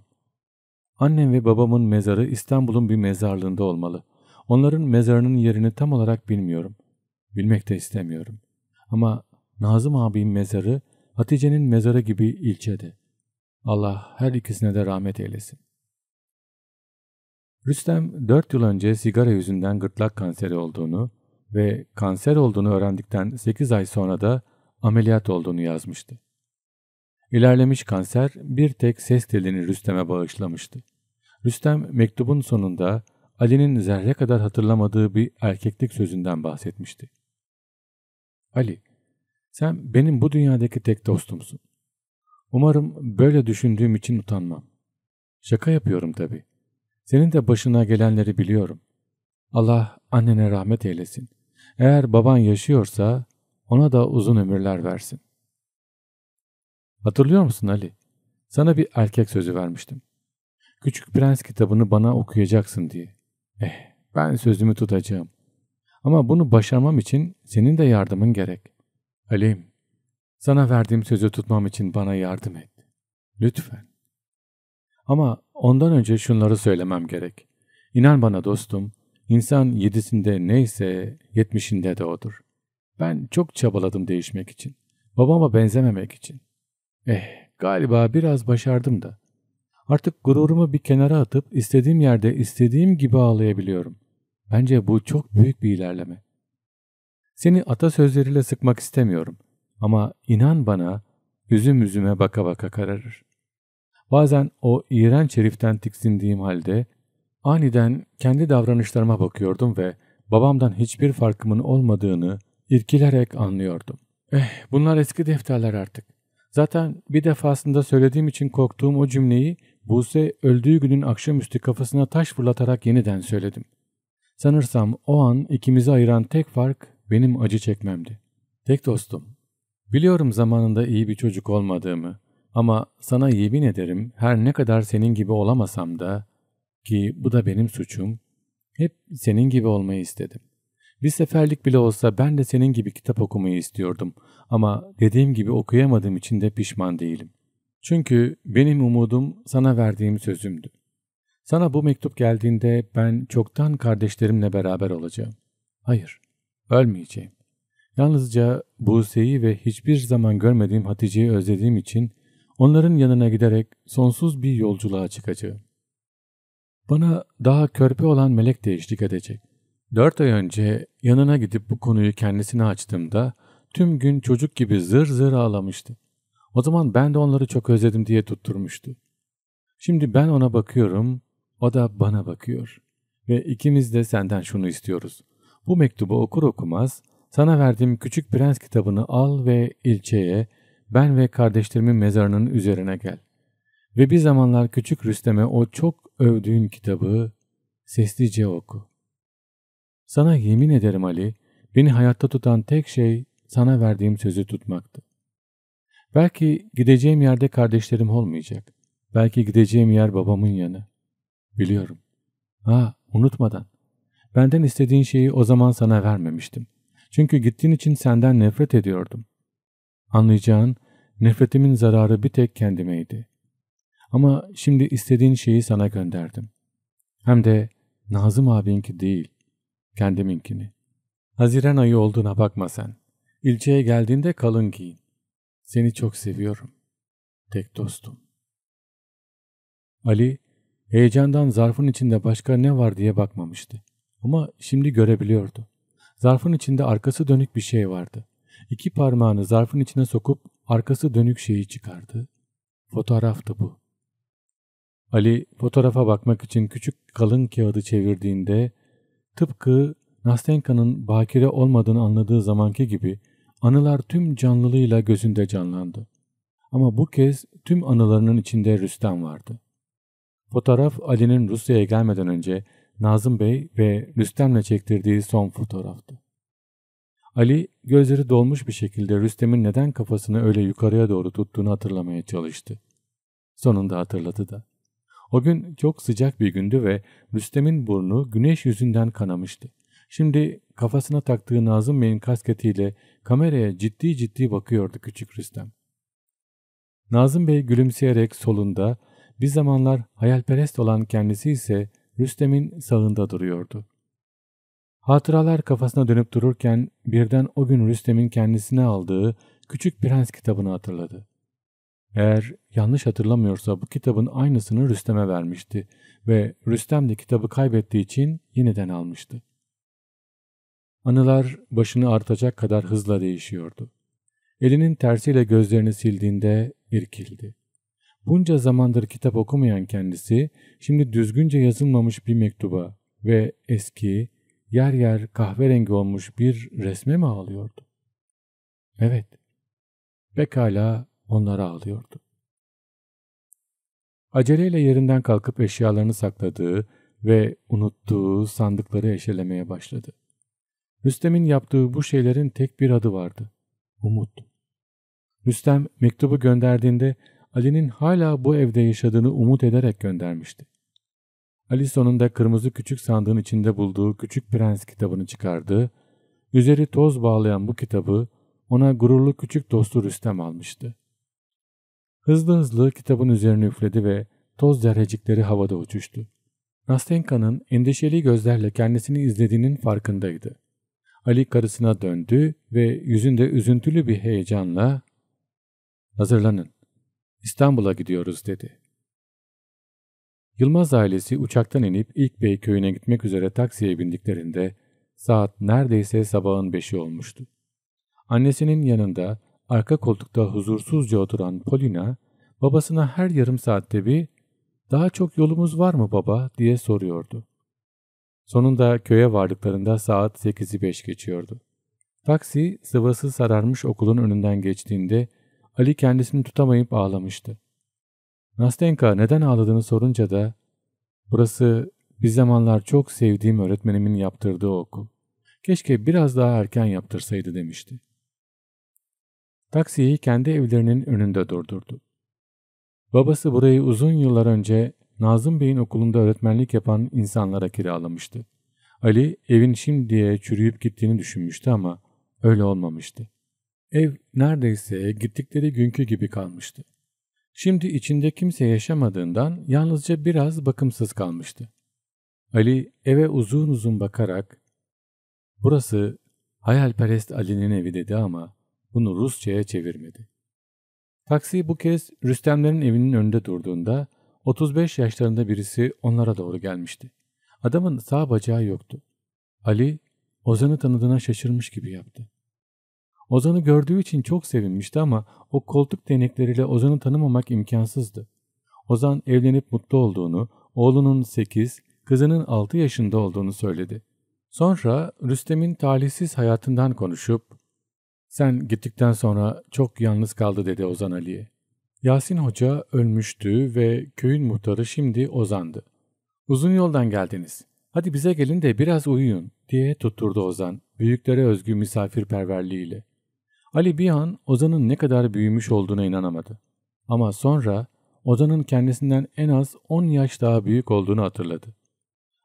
Annem ve babamın mezarı İstanbul'un bir mezarlığında olmalı. Onların mezarının yerini tam olarak bilmiyorum. Bilmek de istemiyorum. Ama Nazım abinin mezarı Hatice'nin mezarı gibi ilçede. Allah her ikisine de rahmet eylesin. Rüstem dört yıl önce sigara yüzünden gırtlak kanseri olduğunu ve kanser olduğunu öğrendikten sekiz ay sonra da ameliyat olduğunu yazmıştı. İlerlemiş kanser bir tek ses telini Rüstem'e bağışlamıştı. Rüstem mektubun sonunda Ali'nin zerre kadar hatırlamadığı bir erkeklik sözünden bahsetmişti. Ali, sen benim bu dünyadaki tek dostumsun. Umarım böyle düşündüğüm için utanmam. Şaka yapıyorum tabii. Senin de başına gelenleri biliyorum. Allah annene rahmet eylesin. Eğer baban yaşıyorsa ona da uzun ömürler versin. Hatırlıyor musun Ali? Sana bir erkek sözü vermiştim. Küçük Prens kitabını bana okuyacaksın diye. Eh, ben sözümü tutacağım. Ama bunu başarmam için senin de yardımın gerek. Ali'm, sana verdiğim sözü tutmam için bana yardım et. Lütfen. Ama ondan önce şunları söylemem gerek. İnan bana dostum, insan yedisinde neyse yetmişinde de odur. Ben çok çabaladım değişmek için. Babama benzememek için. Eh, galiba biraz başardım da. Artık gururumu bir kenara atıp istediğim yerde istediğim gibi ağlayabiliyorum. Bence bu çok büyük bir ilerleme. Seni atasözleriyle sıkmak istemiyorum. Ama inan bana, üzüm üzüme baka baka kararır. Bazen o iğrenç heriften tiksindiğim halde aniden kendi davranışlarıma bakıyordum ve babamdan hiçbir farkımın olmadığını irkilerek anlıyordum. Eh, bunlar eski defterler artık. Zaten bir defasında söylediğim için korktuğum o cümleyi Buse öldüğü günün akşamüstü kafasına taş fırlatarak yeniden söyledim. Sanırsam o an ikimizi ayıran tek fark benim acı çekmemdi. Tek dostum, biliyorum zamanında iyi bir çocuk olmadığımı ama sana yemin ederim her ne kadar senin gibi olamasam da ki bu da benim suçum, hep senin gibi olmayı istedim. Bir seferlik bile olsa ben de senin gibi kitap okumayı istiyordum ama dediğim gibi okuyamadığım için de pişman değilim. Çünkü benim umudum sana verdiğim sözümdü. Sana bu mektup geldiğinde ben çoktan kardeşlerimle beraber olacağım. Hayır, ölmeyeceğim. Yalnızca Buse'yi ve hiçbir zaman görmediğim Hatice'yi özlediğim için onların yanına giderek sonsuz bir yolculuğa çıkacağım. Bana daha körpe olan Melek de eşlik edecek. Dört ay önce yanına gidip bu konuyu kendisine açtığımda tüm gün çocuk gibi zır zır ağlamıştı. O zaman ben de onları çok özledim diye tutturmuştu. Şimdi ben ona bakıyorum, o da bana bakıyor. Ve ikimiz de senden şunu istiyoruz. Bu mektubu okur okumaz sana verdiğim Küçük Prens kitabını al ve ilçeye, ben ve kardeşlerimin mezarının üzerine gel. Ve bir zamanlar küçük Rüstem'e o çok övdüğün kitabı sessizce oku. Sana yemin ederim Ali, beni hayatta tutan tek şey sana verdiğim sözü tutmaktı. Belki gideceğim yerde kardeşlerim olmayacak. Belki gideceğim yer babamın yanı. Biliyorum. Ha, unutmadan. Benden istediğin şeyi o zaman sana vermemiştim. Çünkü gittiğin için senden nefret ediyordum. Anlayacağın, nefretimin zararı bir tek kendimeydi. Ama şimdi istediğin şeyi sana gönderdim. Hem de Nazım abinki değil, kendiminkini. Haziran ayı olduğuna bakma sen. İlçeye geldiğinde kalın giyin. Seni çok seviyorum. Tek dostum. Ali, heyecandan zarfın içinde başka ne var diye bakmamıştı. Ama şimdi görebiliyordu. Zarfın içinde arkası dönük bir şey vardı. İki parmağını zarfın içine sokup arkası dönük şeyi çıkardı. Fotoğraftı bu. Ali fotoğrafa bakmak için küçük kalın kağıdı çevirdiğinde tıpkı Nastenka'nın bakire olmadığını anladığı zamanki gibi anılar tüm canlılığıyla gözünde canlandı. Ama bu kez tüm anılarının içinde Rüstem vardı. Fotoğraf Ali'nin Rusya'ya gelmeden önce Nazım Bey ve Rüstem'le çektirdiği son fotoğraftı. Ali gözleri dolmuş bir şekilde Rüstem'in neden kafasını öyle yukarıya doğru tuttuğunu hatırlamaya çalıştı. Sonunda hatırladı da. O gün çok sıcak bir gündü ve Rüstem'in burnu güneş yüzünden kanamıştı. Şimdi kafasına taktığı Nazım Bey'in kasketiyle kameraya ciddi ciddi bakıyordu küçük Rüstem. Nazım Bey gülümseyerek solunda, bir zamanlar hayalperest olan kendisi ise Rüstem'in sağında duruyordu. Hatıralar kafasına dönüp dururken birden o gün Rüstem'in kendisine aldığı Küçük Prens kitabını hatırladı. Eğer yanlış hatırlamıyorsa bu kitabın aynısını Rüstem'e vermişti ve Rüstem de kitabı kaybettiği için yeniden almıştı. Anılar başını artacak kadar hızla değişiyordu. Elinin tersiyle gözlerini sildiğinde irkildi. Bunca zamandır kitap okumayan kendisi şimdi düzgünce yazılmamış bir mektuba ve eski, yer yer kahverengi olmuş bir resme mi ağlıyordu? Evet, pekala onlara ağlıyordu. Aceleyle yerinden kalkıp eşyalarını sakladığı ve unuttuğu sandıkları eşelemeye başladı. Rüstem'in yaptığı bu şeylerin tek bir adı vardı: umut. Rüstem mektubu gönderdiğinde Ali'nin hala bu evde yaşadığını umut ederek göndermişti. Ali sonunda kırmızı küçük sandığın içinde bulduğu Küçük Prens kitabını çıkardı. Üzeri toz bağlayan bu kitabı ona gururlu küçük dostu Rüstem almıştı. Hızlı hızlı kitabın üzerine üfledi ve toz zerrecikleri havada uçuştu. Nastenka'nın endişeli gözlerle kendisini izlediğinin farkındaydı. Ali karısına döndü ve yüzünde üzüntülü bir heyecanla "Hazırlanın, İstanbul'a gidiyoruz" dedi. Yılmaz ailesi uçaktan inip İlkbey köyüne gitmek üzere taksiye bindiklerinde saat neredeyse sabahın beşi olmuştu. Annesinin yanında arka koltukta huzursuzca oturan Polina, babasına her yarım saatte bir "Daha çok yolumuz var mı baba?" diye soruyordu. Sonunda köye vardıklarında saat sekizi beş geçiyordu. Taksi sıvası sararmış okulun önünden geçtiğinde Ali kendisini tutamayıp ağlamıştı. Nastenka neden ağladığını sorunca da "Burası bir zamanlar çok sevdiğim öğretmenimin yaptırdığı okul. Keşke biraz daha erken yaptırsaydı" demişti. Taksiyi kendi evlerinin önünde durdurdu. Babası burayı uzun yıllar önce Nazım Bey'in okulunda öğretmenlik yapan insanlara kiralamıştı. Ali evin şimdiye çürüyüp gittiğini düşünmüştü ama öyle olmamıştı. Ev neredeyse gittikleri günkü gibi kalmıştı. Şimdi içinde kimse yaşamadığından yalnızca biraz bakımsız kalmıştı. Ali eve uzun uzun bakarak "Burası hayalperest Ali'nin evi" dedi ama bunu Rusça'ya çevirmedi. Taksi bu kez Rüstemlerin evinin önünde durduğunda otuz beş yaşlarında birisi onlara doğru gelmişti. Adamın sağ bacağı yoktu. Ali Ozan'ı tanıdığına şaşırmış gibi yaptı. Ozan'ı gördüğü için çok sevinmişti ama o koltuk değnekleriyle Ozan'ı tanımamak imkansızdı. Ozan evlenip mutlu olduğunu, oğlunun sekiz, kızının altı yaşında olduğunu söyledi. Sonra Rüstem'in talihsiz hayatından konuşup "Sen gittikten sonra çok yalnız kaldı" dedi Ozan Ali'ye. Yasin Hoca ölmüştü ve köyün muhtarı şimdi Ozan'dı. "Uzun yoldan geldiniz. Hadi bize gelin de biraz uyuyun" diye tutturdu Ozan, büyüklere özgü misafirperverliğiyle. Ali bir an Ozan'ın ne kadar büyümüş olduğuna inanamadı. Ama sonra Ozan'ın kendisinden en az on yaş daha büyük olduğunu hatırladı.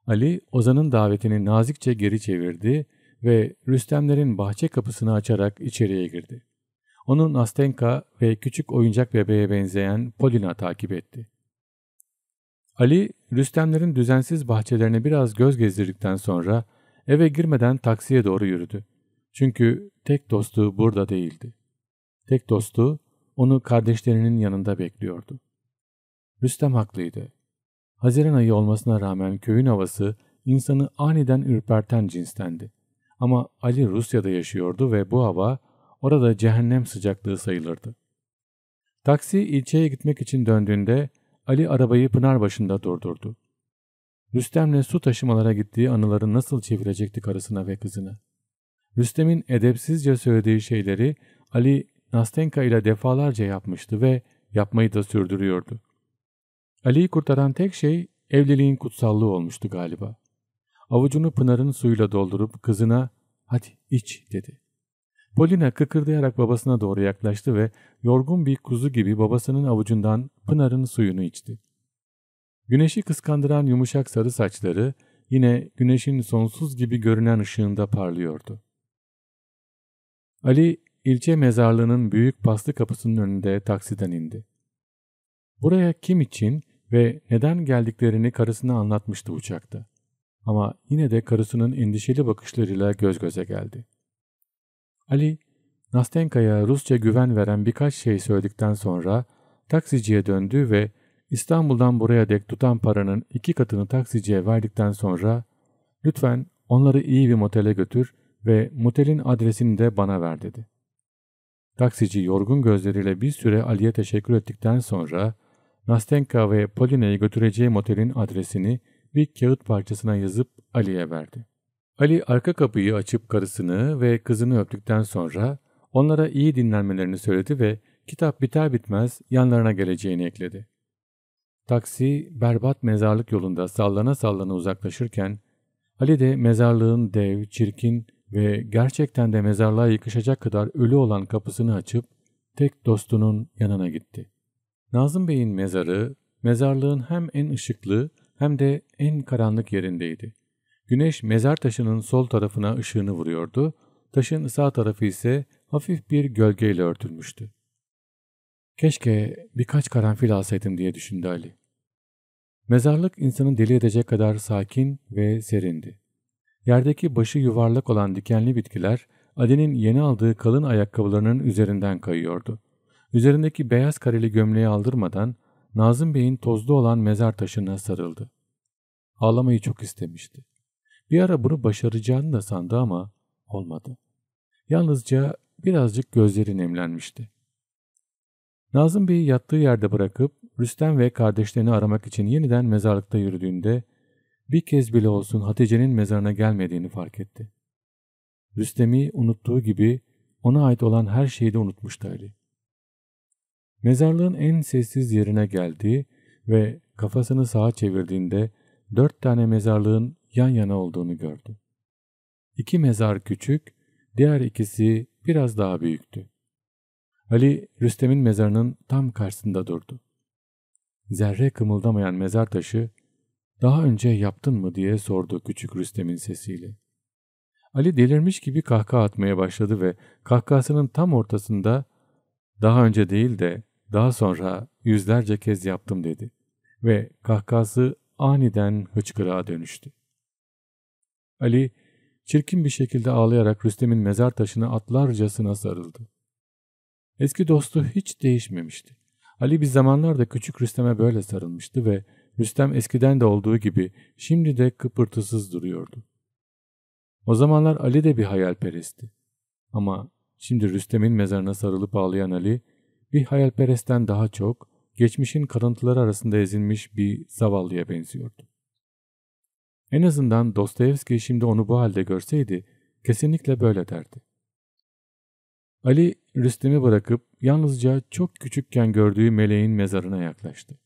Ali Ozan'ın davetini nazikçe geri çevirdi ve Rüstemlerin bahçe kapısını açarak içeriye girdi. Onu Nastenka ve küçük oyuncak bebeğe benzeyen Polina takip etti. Ali Rüstemlerin düzensiz bahçelerine biraz göz gezdirdikten sonra eve girmeden taksiye doğru yürüdü. Çünkü tek dostu burada değildi. Tek dostu onu kardeşlerinin yanında bekliyordu. Rüstem haklıydı. Haziran ayı olmasına rağmen köyün havası insanı aniden ürperten cinstendi. Ama Ali Rusya'da yaşıyordu ve bu hava orada cehennem sıcaklığı sayılırdı. Taksi ilçeye gitmek için döndüğünde Ali arabayı Pınar başında durdurdu. Rüstem'le su taşımalara gittiği anıları nasıl çevirecekti karısına ve kızına? Rüstem'in edepsizce söylediği şeyleri Ali Nastenka ile defalarca yapmıştı ve yapmayı da sürdürüyordu. Ali'yi kurtaran tek şey evliliğin kutsallığı olmuştu galiba. Avucunu Pınar'ın suyuyla doldurup kızına "Hadi iç" dedi. Polina kıkırdayarak babasına doğru yaklaştı ve yorgun bir kuzu gibi babasının avucundan Pınar'ın suyunu içti. Güneşi kıskandıran yumuşak sarı saçları yine güneşin sonsuz gibi görünen ışığında parlıyordu. Ali ilçe mezarlığının büyük paslı kapısının önünde taksiden indi. Buraya kim için ve neden geldiklerini karısına anlatmıştı uçakta. Ama yine de karısının endişeli bakışlarıyla göz göze geldi. Ali, Nastenka'ya Rusça güven veren birkaç şey söyledikten sonra taksiciye döndü ve İstanbul'dan buraya dek tutan paranın iki katını taksiciye verdikten sonra "Lütfen onları iyi bir motele götür ve motelin adresini de bana ver" dedi. Taksici yorgun gözleriyle bir süre Ali'ye teşekkür ettikten sonra Nastenka ve Polina'yı götüreceği motelin adresini bir kağıt parçasına yazıp Ali'ye verdi. Ali arka kapıyı açıp karısını ve kızını öptükten sonra onlara iyi dinlenmelerini söyledi ve kitap biter bitmez yanlarına geleceğini ekledi. Taksi berbat mezarlık yolunda sallana sallana uzaklaşırken Ali de mezarlığın dev, çirkin ve gerçekten de mezarlığa yıkışacak kadar ölü olan kapısını açıp tek dostunun yanına gitti. Nazım Bey'in mezarı mezarlığın hem en ışıklı hem de en karanlık yerindeydi. Güneş mezar taşının sol tarafına ışığını vuruyordu, taşın sağ tarafı ise hafif bir gölgeyle örtülmüştü. Keşke birkaç karanfil alsaydım diye düşündü Ali. Mezarlık insanı deli edecek kadar sakin ve serindi. Yerdeki başı yuvarlak olan dikenli bitkiler Ali'nin yeni aldığı kalın ayakkabılarının üzerinden kayıyordu. Üzerindeki beyaz kareli gömleği aldırmadan Nazım Bey'in tozlu olan mezar taşına sarıldı. Ağlamayı çok istemişti. Bir ara bunu başaracağını da sandı ama olmadı. Yalnızca birazcık gözleri nemlenmişti. Nazım Bey'i yattığı yerde bırakıp Rüstem ve kardeşlerini aramak için yeniden mezarlıkta yürüdüğünde bir kez bile olsun Hatice'nin mezarına gelmediğini fark etti. Rüstem'i unuttuğu gibi ona ait olan her şeyi de unutmuştu Ali. Mezarlığın en sessiz yerine geldi ve kafasını sağa çevirdiğinde dört tane mezarlığın yan yana olduğunu gördü. İki mezar küçük, diğer ikisi biraz daha büyüktü. Ali, Rüstem'in mezarının tam karşısında durdu. Zerre kımıldamayan mezar taşı, "Daha önce yaptın mı?" diye sordu küçük Rüstem'in sesiyle. Ali delirmiş gibi kahkaha atmaya başladı ve kahkahasının tam ortasında, "Daha önce değil de daha sonra yüzlerce kez yaptım" dedi ve kahkahası aniden hıçkırığa dönüştü. Ali, çirkin bir şekilde ağlayarak Rüstem'in mezar taşına atlarcasına sarıldı. Eski dostu hiç değişmemişti. Ali bir zamanlarda küçük Rüstem'e böyle sarılmıştı ve Rüstem eskiden de olduğu gibi şimdi de kıpırtısız duruyordu. O zamanlar Ali de bir hayalperestti. Ama şimdi Rüstem'in mezarına sarılıp ağlayan Ali, bir hayalperestten daha çok geçmişin kalıntıları arasında ezilmiş bir zavallıya benziyordu. En azından Dostoyevski şimdi onu bu halde görseydi kesinlikle böyle derdi. Ali, Rüstem'i bırakıp yalnızca çok küçükken gördüğü Meleğin mezarına yaklaştı.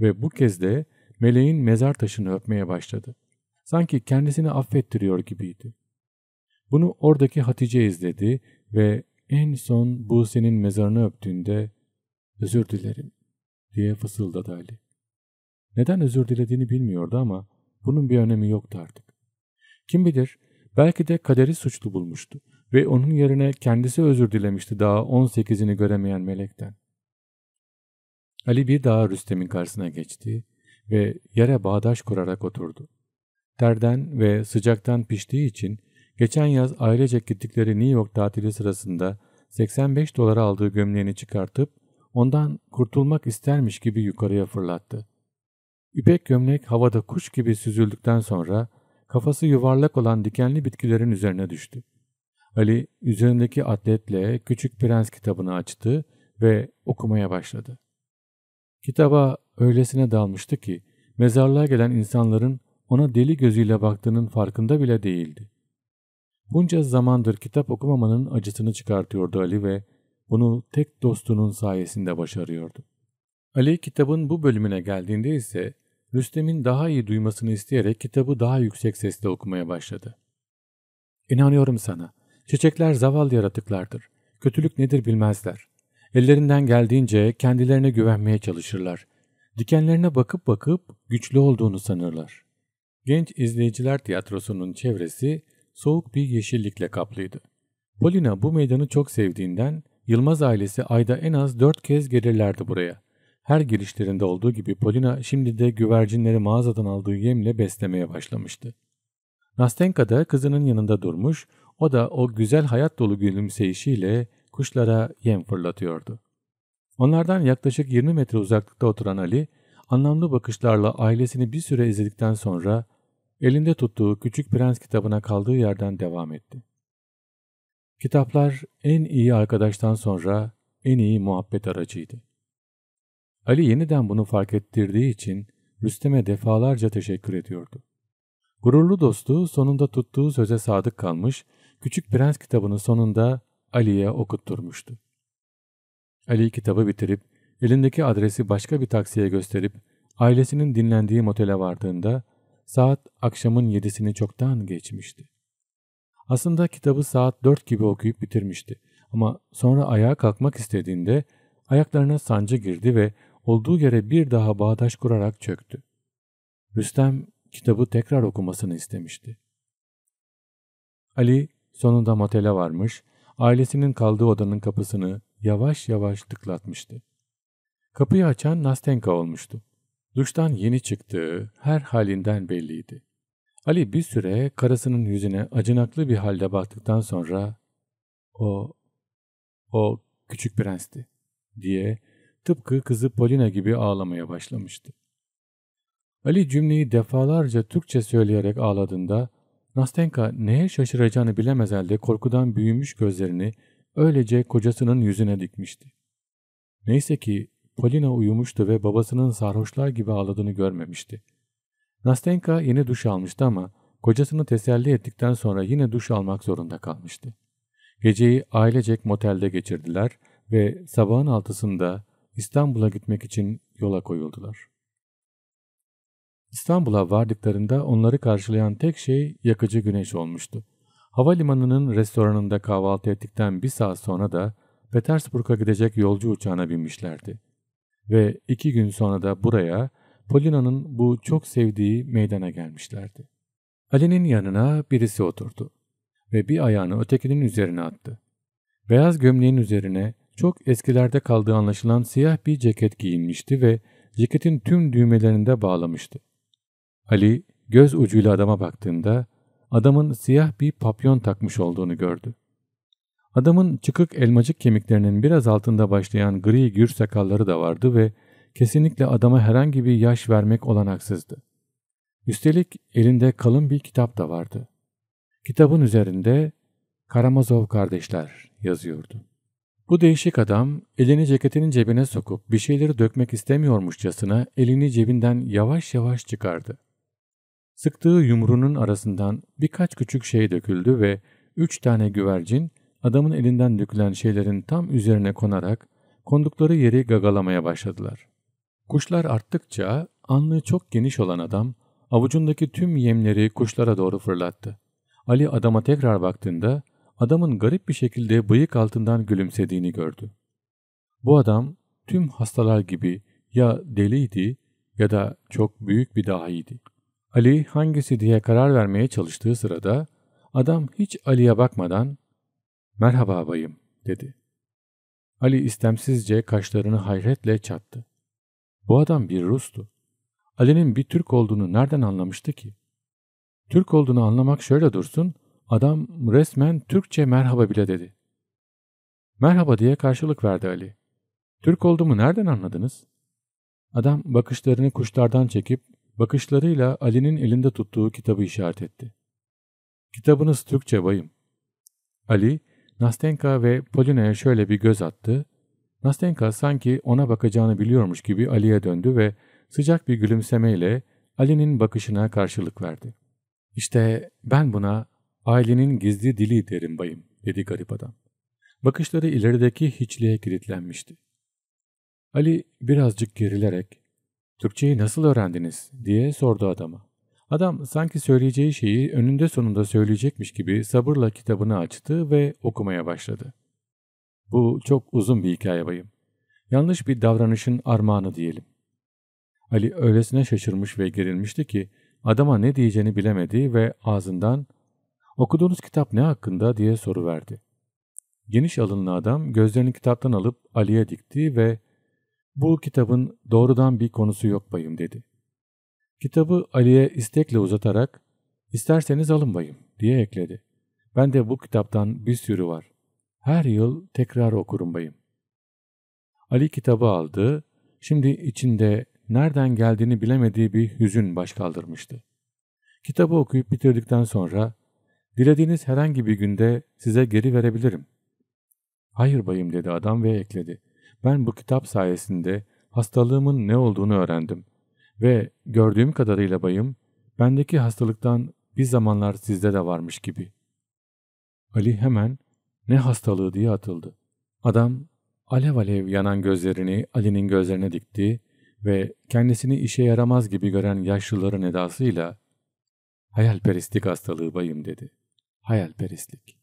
Ve bu kez de Meleğin mezar taşını öpmeye başladı. Sanki kendisini affettiriyor gibiydi. Bunu oradaki Hatice izledi ve en son Buse'nin mezarını öptüğünde "Özür dilerim" diye fısıldadı Ali. Neden özür dilediğini bilmiyordu ama bunun bir önemi yoktu artık. Kim bilir, belki de kaderi suçlu bulmuştu ve onun yerine kendisi özür dilemişti daha on sekizini göremeyen Melek'ten. Ali bir daha Rüstem'in karşısına geçti ve yere bağdaş kurarak oturdu. Terden ve sıcaktan piştiği için geçen yaz ailecek gittikleri New York tatili sırasında seksen beş dolara aldığı gömleğini çıkartıp ondan kurtulmak istermiş gibi yukarıya fırlattı. İpek gömlek havada kuş gibi süzüldükten sonra kafası yuvarlak olan dikenli bitkilerin üzerine düştü. Ali üzerindeki atletle Küçük Prens kitabını açtı ve okumaya başladı. Kitaba öylesine dalmıştı ki mezarlığa gelen insanların ona deli gözüyle baktığının farkında bile değildi. Bunca zamandır kitap okumamanın acısını çıkartıyordu Ali ve bunu tek dostunun sayesinde başarıyordu. Ali kitabın bu bölümüne geldiğinde ise Rüstem'in daha iyi duymasını isteyerek kitabı daha yüksek sesle okumaya başladı. "İnanıyorum sana. Çiçekler zavallı yaratıklardır. Kötülük nedir bilmezler. Ellerinden geldiğince kendilerine güvenmeye çalışırlar. Dikenlerine bakıp bakıp güçlü olduğunu sanırlar." Genç izleyiciler tiyatrosunun çevresi soğuk bir yeşillikle kaplıydı. Polina bu meydanı çok sevdiğinden Yılmaz ailesi ayda en az dört kez gelirlerdi buraya. Her girişlerinde olduğu gibi Polina şimdi de güvercinleri mağazadan aldığı yemle beslemeye başlamıştı. Nastenka da kızının yanında durmuş, o da o güzel hayat dolu gülümseyişiyle kuşlara yem fırlatıyordu. Onlardan yaklaşık yirmi metre uzaklıkta oturan Ali, anlamlı bakışlarla ailesini bir süre izledikten sonra elinde tuttuğu Küçük Prens kitabına kaldığı yerden devam etti. Kitaplar en iyi arkadaştan sonra en iyi muhabbet aracıydı. Ali yeniden bunu fark ettirdiği için Rüstem'e defalarca teşekkür ediyordu. Gururlu dostu sonunda tuttuğu söze sadık kalmış, Küçük Prens kitabını sonunda Ali'ye okutturmuştu. Ali kitabı bitirip elindeki adresi başka bir taksiye gösterip Ailesinin dinlendiği motele vardığında saat akşamın yedisini çoktan geçmişti. Aslında kitabı saat dört gibi okuyup bitirmişti ama sonra ayağa kalkmak istediğinde ayaklarına sancı girdi ve olduğu yere bir daha bağdaş kurarak çöktü. Rüstem kitabı tekrar okumasını istemişti. Ali sonunda motele varmış, ailesinin kaldığı odanın kapısını yavaş yavaş tıklatmıştı. Kapıyı açan Nastenka olmuştu. Duştan yeni çıktığı her halinden belliydi. Ali bir süre karısının yüzüne acınaklı bir halde baktıktan sonra o, o küçük prensti diye tıpkı kızı Polina gibi ağlamaya başlamıştı. Ali cümleyi defalarca Türkçe söyleyerek ağladığında Nastenka neye şaşıracağını bilemez halde korkudan büyümüş gözlerini öylece kocasının yüzüne dikmişti. Neyse ki Polina uyumuştu ve babasının sarhoşlar gibi ağladığını görmemişti. Nastenka yeni duş almıştı ama kocasını teselli ettikten sonra yine duş almak zorunda kalmıştı. Geceyi ailecek motelde geçirdiler ve sabahın altısında İstanbul'a gitmek için yola koyuldular. İstanbul'a vardıklarında onları karşılayan tek şey yakıcı güneş olmuştu. Havalimanının restoranında kahvaltı ettikten bir saat sonra da Petersburg'a gidecek yolcu uçağına binmişlerdi. Ve iki gün sonra da buraya, Polina'nın bu çok sevdiği meydana gelmişlerdi. Ali'nin yanına birisi oturdu ve bir ayağını ötekinin üzerine attı. Beyaz gömleğin üzerine çok eskilerde kaldığı anlaşılan siyah bir ceket giyinmişti ve ceketin tüm düğmelerini de bağlamıştı. Ali göz ucuyla adama baktığında adamın siyah bir papyon takmış olduğunu gördü. Adamın çıkık elmacık kemiklerinin biraz altında başlayan gri gür sakalları da vardı ve kesinlikle adama herhangi bir yaş vermek olanaksızdı. Üstelik elinde kalın bir kitap da vardı. Kitabın üzerinde Karamazov Kardeşler yazıyordu. Bu değişik adam elini ceketinin cebine sokup bir şeyleri dökmek istemiyormuşçasına elini cebinden yavaş yavaş çıkardı. Sıktığı yumruğunun arasından birkaç küçük şey döküldü ve üç tane güvercin adamın elinden dökülen şeylerin tam üzerine konarak kondukları yeri gagalamaya başladılar. Kuşlar arttıkça alnı çok geniş olan adam avucundaki tüm yemleri kuşlara doğru fırlattı. Ali adama tekrar baktığında adamın garip bir şekilde bıyık altından gülümsediğini gördü. Bu adam tüm hastalar gibi ya deliydi ya da çok büyük bir dahiydi. Ali hangisi diye karar vermeye çalıştığı sırada adam hiç Ali'ye bakmadan "Merhaba bayım" dedi. Ali istemsizce kaşlarını hayretle çattı. Bu adam bir Rus'tu. Ali'nin bir Türk olduğunu nereden anlamıştı ki? Türk olduğunu anlamak şöyle dursun, adam resmen Türkçe merhaba bile dedi. Merhaba diye karşılık verdi Ali. Türk olduğumu nereden anladınız? Adam bakışlarını kuşlardan çekip bakışlarıyla Ali'nin elinde tuttuğu kitabı işaret etti. Kitabınız Türkçe bayım. Ali, Nastenka ve Polina'ya şöyle bir göz attı. Nastenka sanki ona bakacağını biliyormuş gibi Ali'ye döndü ve sıcak bir gülümsemeyle Ali'nin bakışına karşılık verdi. İşte ben buna ailenin gizli dili derim bayım dedi garip adam. Bakışları ilerideki hiçliğe kilitlenmişti. Ali birazcık gerilerek Türkçeyi nasıl öğrendiniz diye sordu adama. Adam sanki söyleyeceği şeyi önünde sonunda söyleyecekmiş gibi sabırla kitabını açtı ve okumaya başladı. Bu çok uzun bir hikaye bayım. Yanlış bir davranışın armağanı diyelim. Ali öylesine şaşırmış ve gerilmişti ki adama ne diyeceğini bilemedi ve ağzından "Okuduğunuz kitap ne hakkında?" diye soruverdi. Geniş alınlı adam gözlerini kitaptan alıp Ali'ye dikti ve "Bu kitabın doğrudan bir konusu yok bayım" dedi. Kitabı Ali'ye istekle uzatarak "İsterseniz alın bayım" diye ekledi. "Ben de bu kitaptan bir sürü var. Her yıl tekrar okurum bayım." Ali kitabı aldı. Şimdi içinde nereden geldiğini bilemediği bir hüzün başkaldırmıştı. Kitabı okuyup bitirdikten sonra "Dilediğiniz herhangi bir günde size geri verebilirim." "Hayır bayım" dedi adam ve ekledi. "Ben bu kitap sayesinde hastalığımın ne olduğunu öğrendim. Ve gördüğüm kadarıyla bayım, bendeki hastalıktan bir zamanlar sizde de varmış gibi." Ali hemen "Ne hastalığı?" diye atıldı. Adam alev alev yanan gözlerini Ali'nin gözlerine dikti ve kendisini işe yaramaz gibi gören yaşlıların edasıyla hayalperestlik hastalığı bayım dedi. Hayalperestlik.